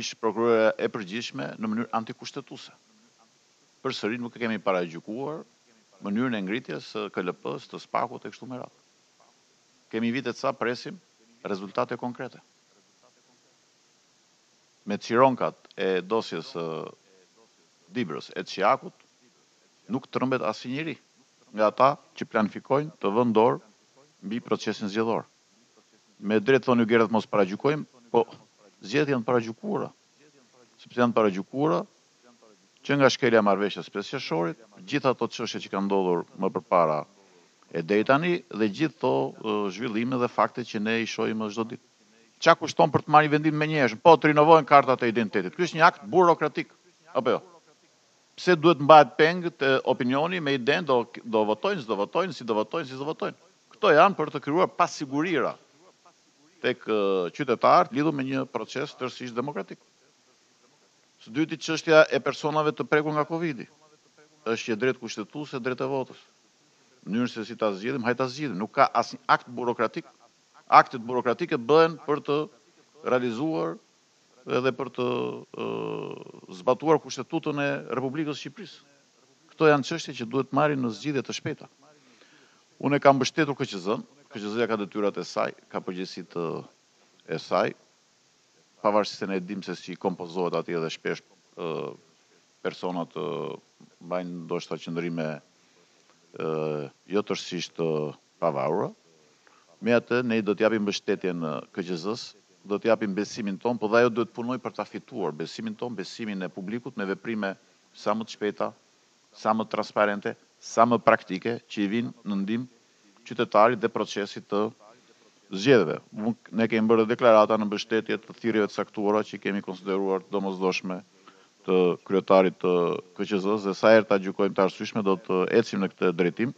ish prokuroria e përgjithshme në mënyrë antikushtetuese. Përsëri nuk e kemi paragjykuar mënyrën e ngritjes së K L P-s, të spakut e kështu me radhë. Kemi vite sa presim rezultate konkrete. me cironkat e dosjes Dibrës e Çiakut nuk trëmbet asnjëri nga ata që planifikojnë të vënë dorë mbi procesin zgjedhor. Me drejtë thonë ju gjerët mos paragjykojmë, po zgjedhjet janë paragjykuara, sepse janë paragjykuara që nga shkelja e marrëveshjes pesë qershorit, gjithë ato çështje që kanë ndodhur më përpara e deri tani dhe gjithë ato zhvillime dhe fakte që ne i shohim çdo ditë. Çka kushton për të marrë vendim me njerëz? Po të rinovohen kartat e identitetit. Ky është një akt burokratik. Apo jo? Pse duhet mbahet peng te opinioni me iden do do votojnë, s'do votojnë, si do votojnë, si do votojnë. Kto janë për të krijuar pasigurira tek qytetarët lidhur me një proces tërësisht demokratik. Së dyti çështja e personave të prekur nga Covidi. Është një drejt kushtetuese, drejt e votës. Mënyrë se si ta zgjidhim, hajta zgjidhim, nuk ka asnjë akt burokratik. Aktet burokratike bëhen për të realizuar edhe për të uh, zbatuar kushtetutën e Republikës së Shqipërisë. Këto janë çështje që duhet marrin në zgjidhje të shpejta. Unë kam mbështetur K Q Z-n, K Q Z-ja ka detyrat e saj, ka përgjegjësitë e saj. Pavarësisht se ne dim se si kompozohet atje dhe shpesh uh, personat uh, bajnë ndoshta qëndrime uh, jo tërësisht uh, pavarura. Me atë ne do t'japim mbështetjen K Q Z-s, do t'japim besimin ton, por dhe ajo duhet punoj për ta fituar besimin ton, besimin e publikut me veprime sa më të shpejta, sa më transparente, sa më praktike që i vinë në ndim qytetarit dhe procesit të zgjedhjeve. Ne kemi bërë deklarata në mbështetje të thirrjeve të caktuara që kemi konsideruar të domosdoshme të kryetarit të K Q Z-s dhe sa herë ta gjykojmë të arsyeshme do të ecim në këtë drejtim.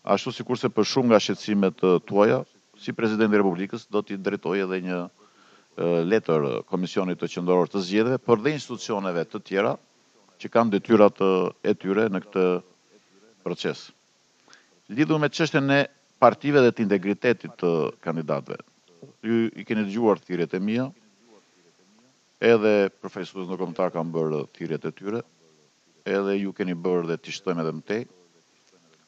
Ashtu sikurse për shumë nga shqetësimet tuaja, si presidenti i Republikës do t'i drejtoj edhe një letër Komisionit të Qendror të Zgjedhjeve por dhe institucioneve të tjera që kanë detyrat e tyre në këtë proces. Lidhur me çështjen e partive dhe të integritetit të kandidatëve. Ju i keni dëgjuar thirrjet e mia, edhe profesorët ndërkombëtar kanë bërë thirrjet e tyre, edhe ju keni bërë dhe t'i shtojmë edhe më tej.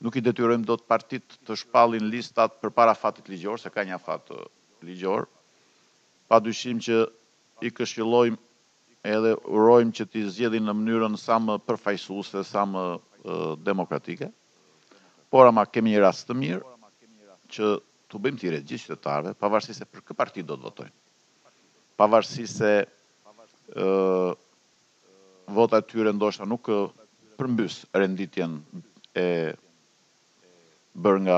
Nuk i detyrojmë dot partitë të shpallin listat përpara fatit ligjor, se ka një afat ligjor. Padyshim që i këshillojmë edhe urojmë që t'i zgjedhin në mënyrën sa më përfaqësuese, sa më uh, demokratike. Por ama kemi një rast të mirë që të bëjmë tire gjithë qytetarëve, pavarësisht se për kë parti do të votojnë, pavarësisht se uh, vota e tyre ndoshta nuk përmbys renditjen e bërë nga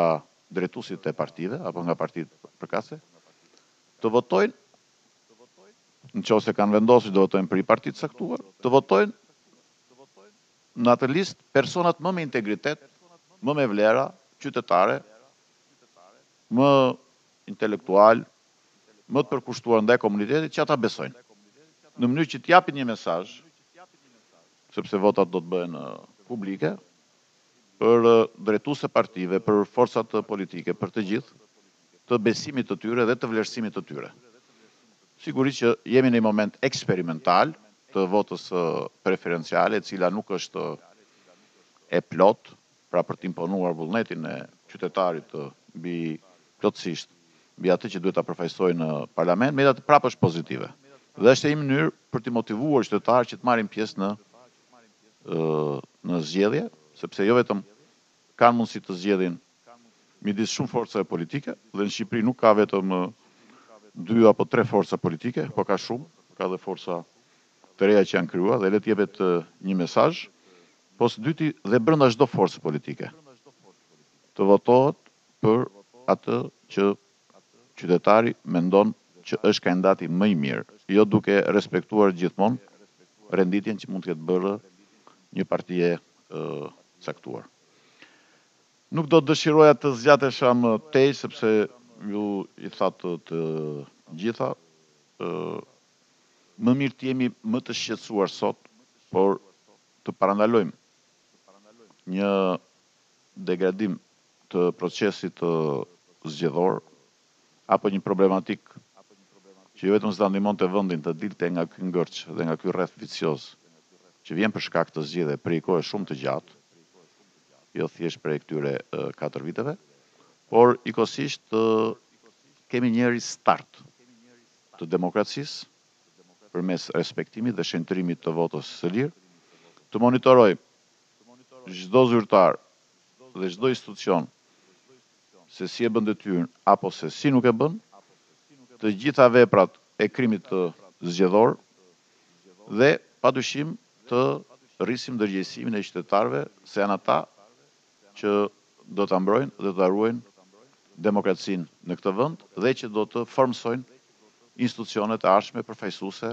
drejtuesit e partive, apo nga partitë përkatëse, të votojnë, nëse kanë vendosur do votojnë për një parti të caktuar, të votojnë në atë listë personat më me integritet, më me vlera qytetare, më intelektual, më të përkushtuar ndaj komunitetit që ata besojnë. Në mënyrë që t'japin një mesazh, sepse votat do të bëhen publike, për drejtues të partive, për forcat politike, për të gjithë, të besimit të tyre dhe të vlerësimit të tyre. Sigurisht që jemi në një moment eksperimental të votës preferenciale, e cila nuk është e plot, pra për t'imponuar vullnetin e qytetarit të bi plotësisht mbi atë që duhet ta përfaqësojë në parlament, me atë prapë është pozitive. Dhe është një mënyrë për të motivuar qytetarët që të marrin pjesë në në zgjedhje, sepse jo vetëm kanë mundësi të zgjedhin midis shumë forcave politike, dhe në Shqipëri nuk ka vetëm dy apo tre forca politike, por ka shumë, ka dhe forca të reja që janë krijuar dhe le të jepet një mesazh, po së dyti dhe brenda çdo force politike. Të votohet për atë që qytetari mendon që është kandidati më i mirë, jo duke respektuar gjithmonë renditjen që mund të ketë bërë një parti e uh, caktuar. Nuk do të dëshiroja të zgjatesha më tej, sepse ju i thatë të gjitha, uh, më mirë të jemi më të shqetësuar sot, por të parandalojmë një degradim të procesit të zgjedhor, apo një problematik që jo vetëm s'ta ndihmon të vendin të dilte nga ky ngërç dhe nga ky rreth vicioz që vjen për shkak të zgjedhjeve prej kohë shumë të gjatë, jo thjesht prej këtyre katër viteve, por ikosisht të kemi një restart të demokracisë, përmes respektimit dhe shëntrimit të votës së lirë, të monitoroj çdo zyrtar dhe çdo institucion se si e bën detyrën apo se si nuk e bën, të gjitha veprat e krimit të zgjedhor dhe padyshim të rrisim ndërgjegjësimin e qytetarëve se janë ata që do ta mbrojnë dhe ta ruajnë demokracinë në këtë vend dhe që do të formsojnë institucionet e arshme përfaqësuese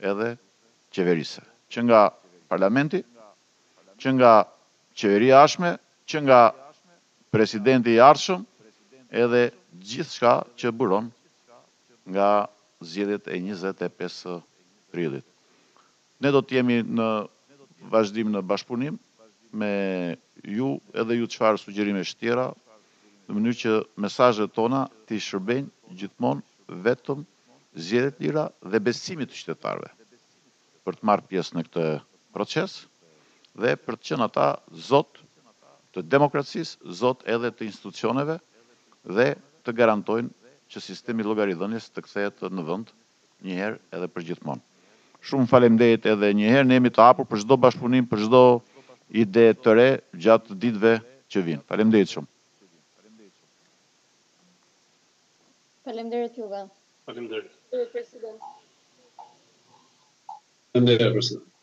edhe qeverise, që nga parlamenti, që nga qeveria e arshme, që nga presidenti i arshëm, edhe gjithçka që buron nga zgjedhjet e njëzet e pesë prillit. Ne do të jemi në vazhdim në bashkëpunim me ju edhe ju çfarë sugjerimesh tjera, në mënyrë që mesazhet tona të shërbejnë gjithmonë vetëm zgjedhjet lira dhe besimit të qytetarëve për të marrë pjesë në këtë proces dhe për të qenë ata zot të demokracisë, zot edhe të institucioneve dhe të garantojnë që sistemi llogaridhënies të kthehet në vend një herë edhe për gjithmonë. Shumë faleminderit edhe një herë, ne jemi të hapur për çdo bashkëpunim, për çdo ide të re gjatë ditëve që vijnë. Faleminderit shumë. Faleminderit juve. Faleminderit. Faleminderit, president. Faleminderit, president.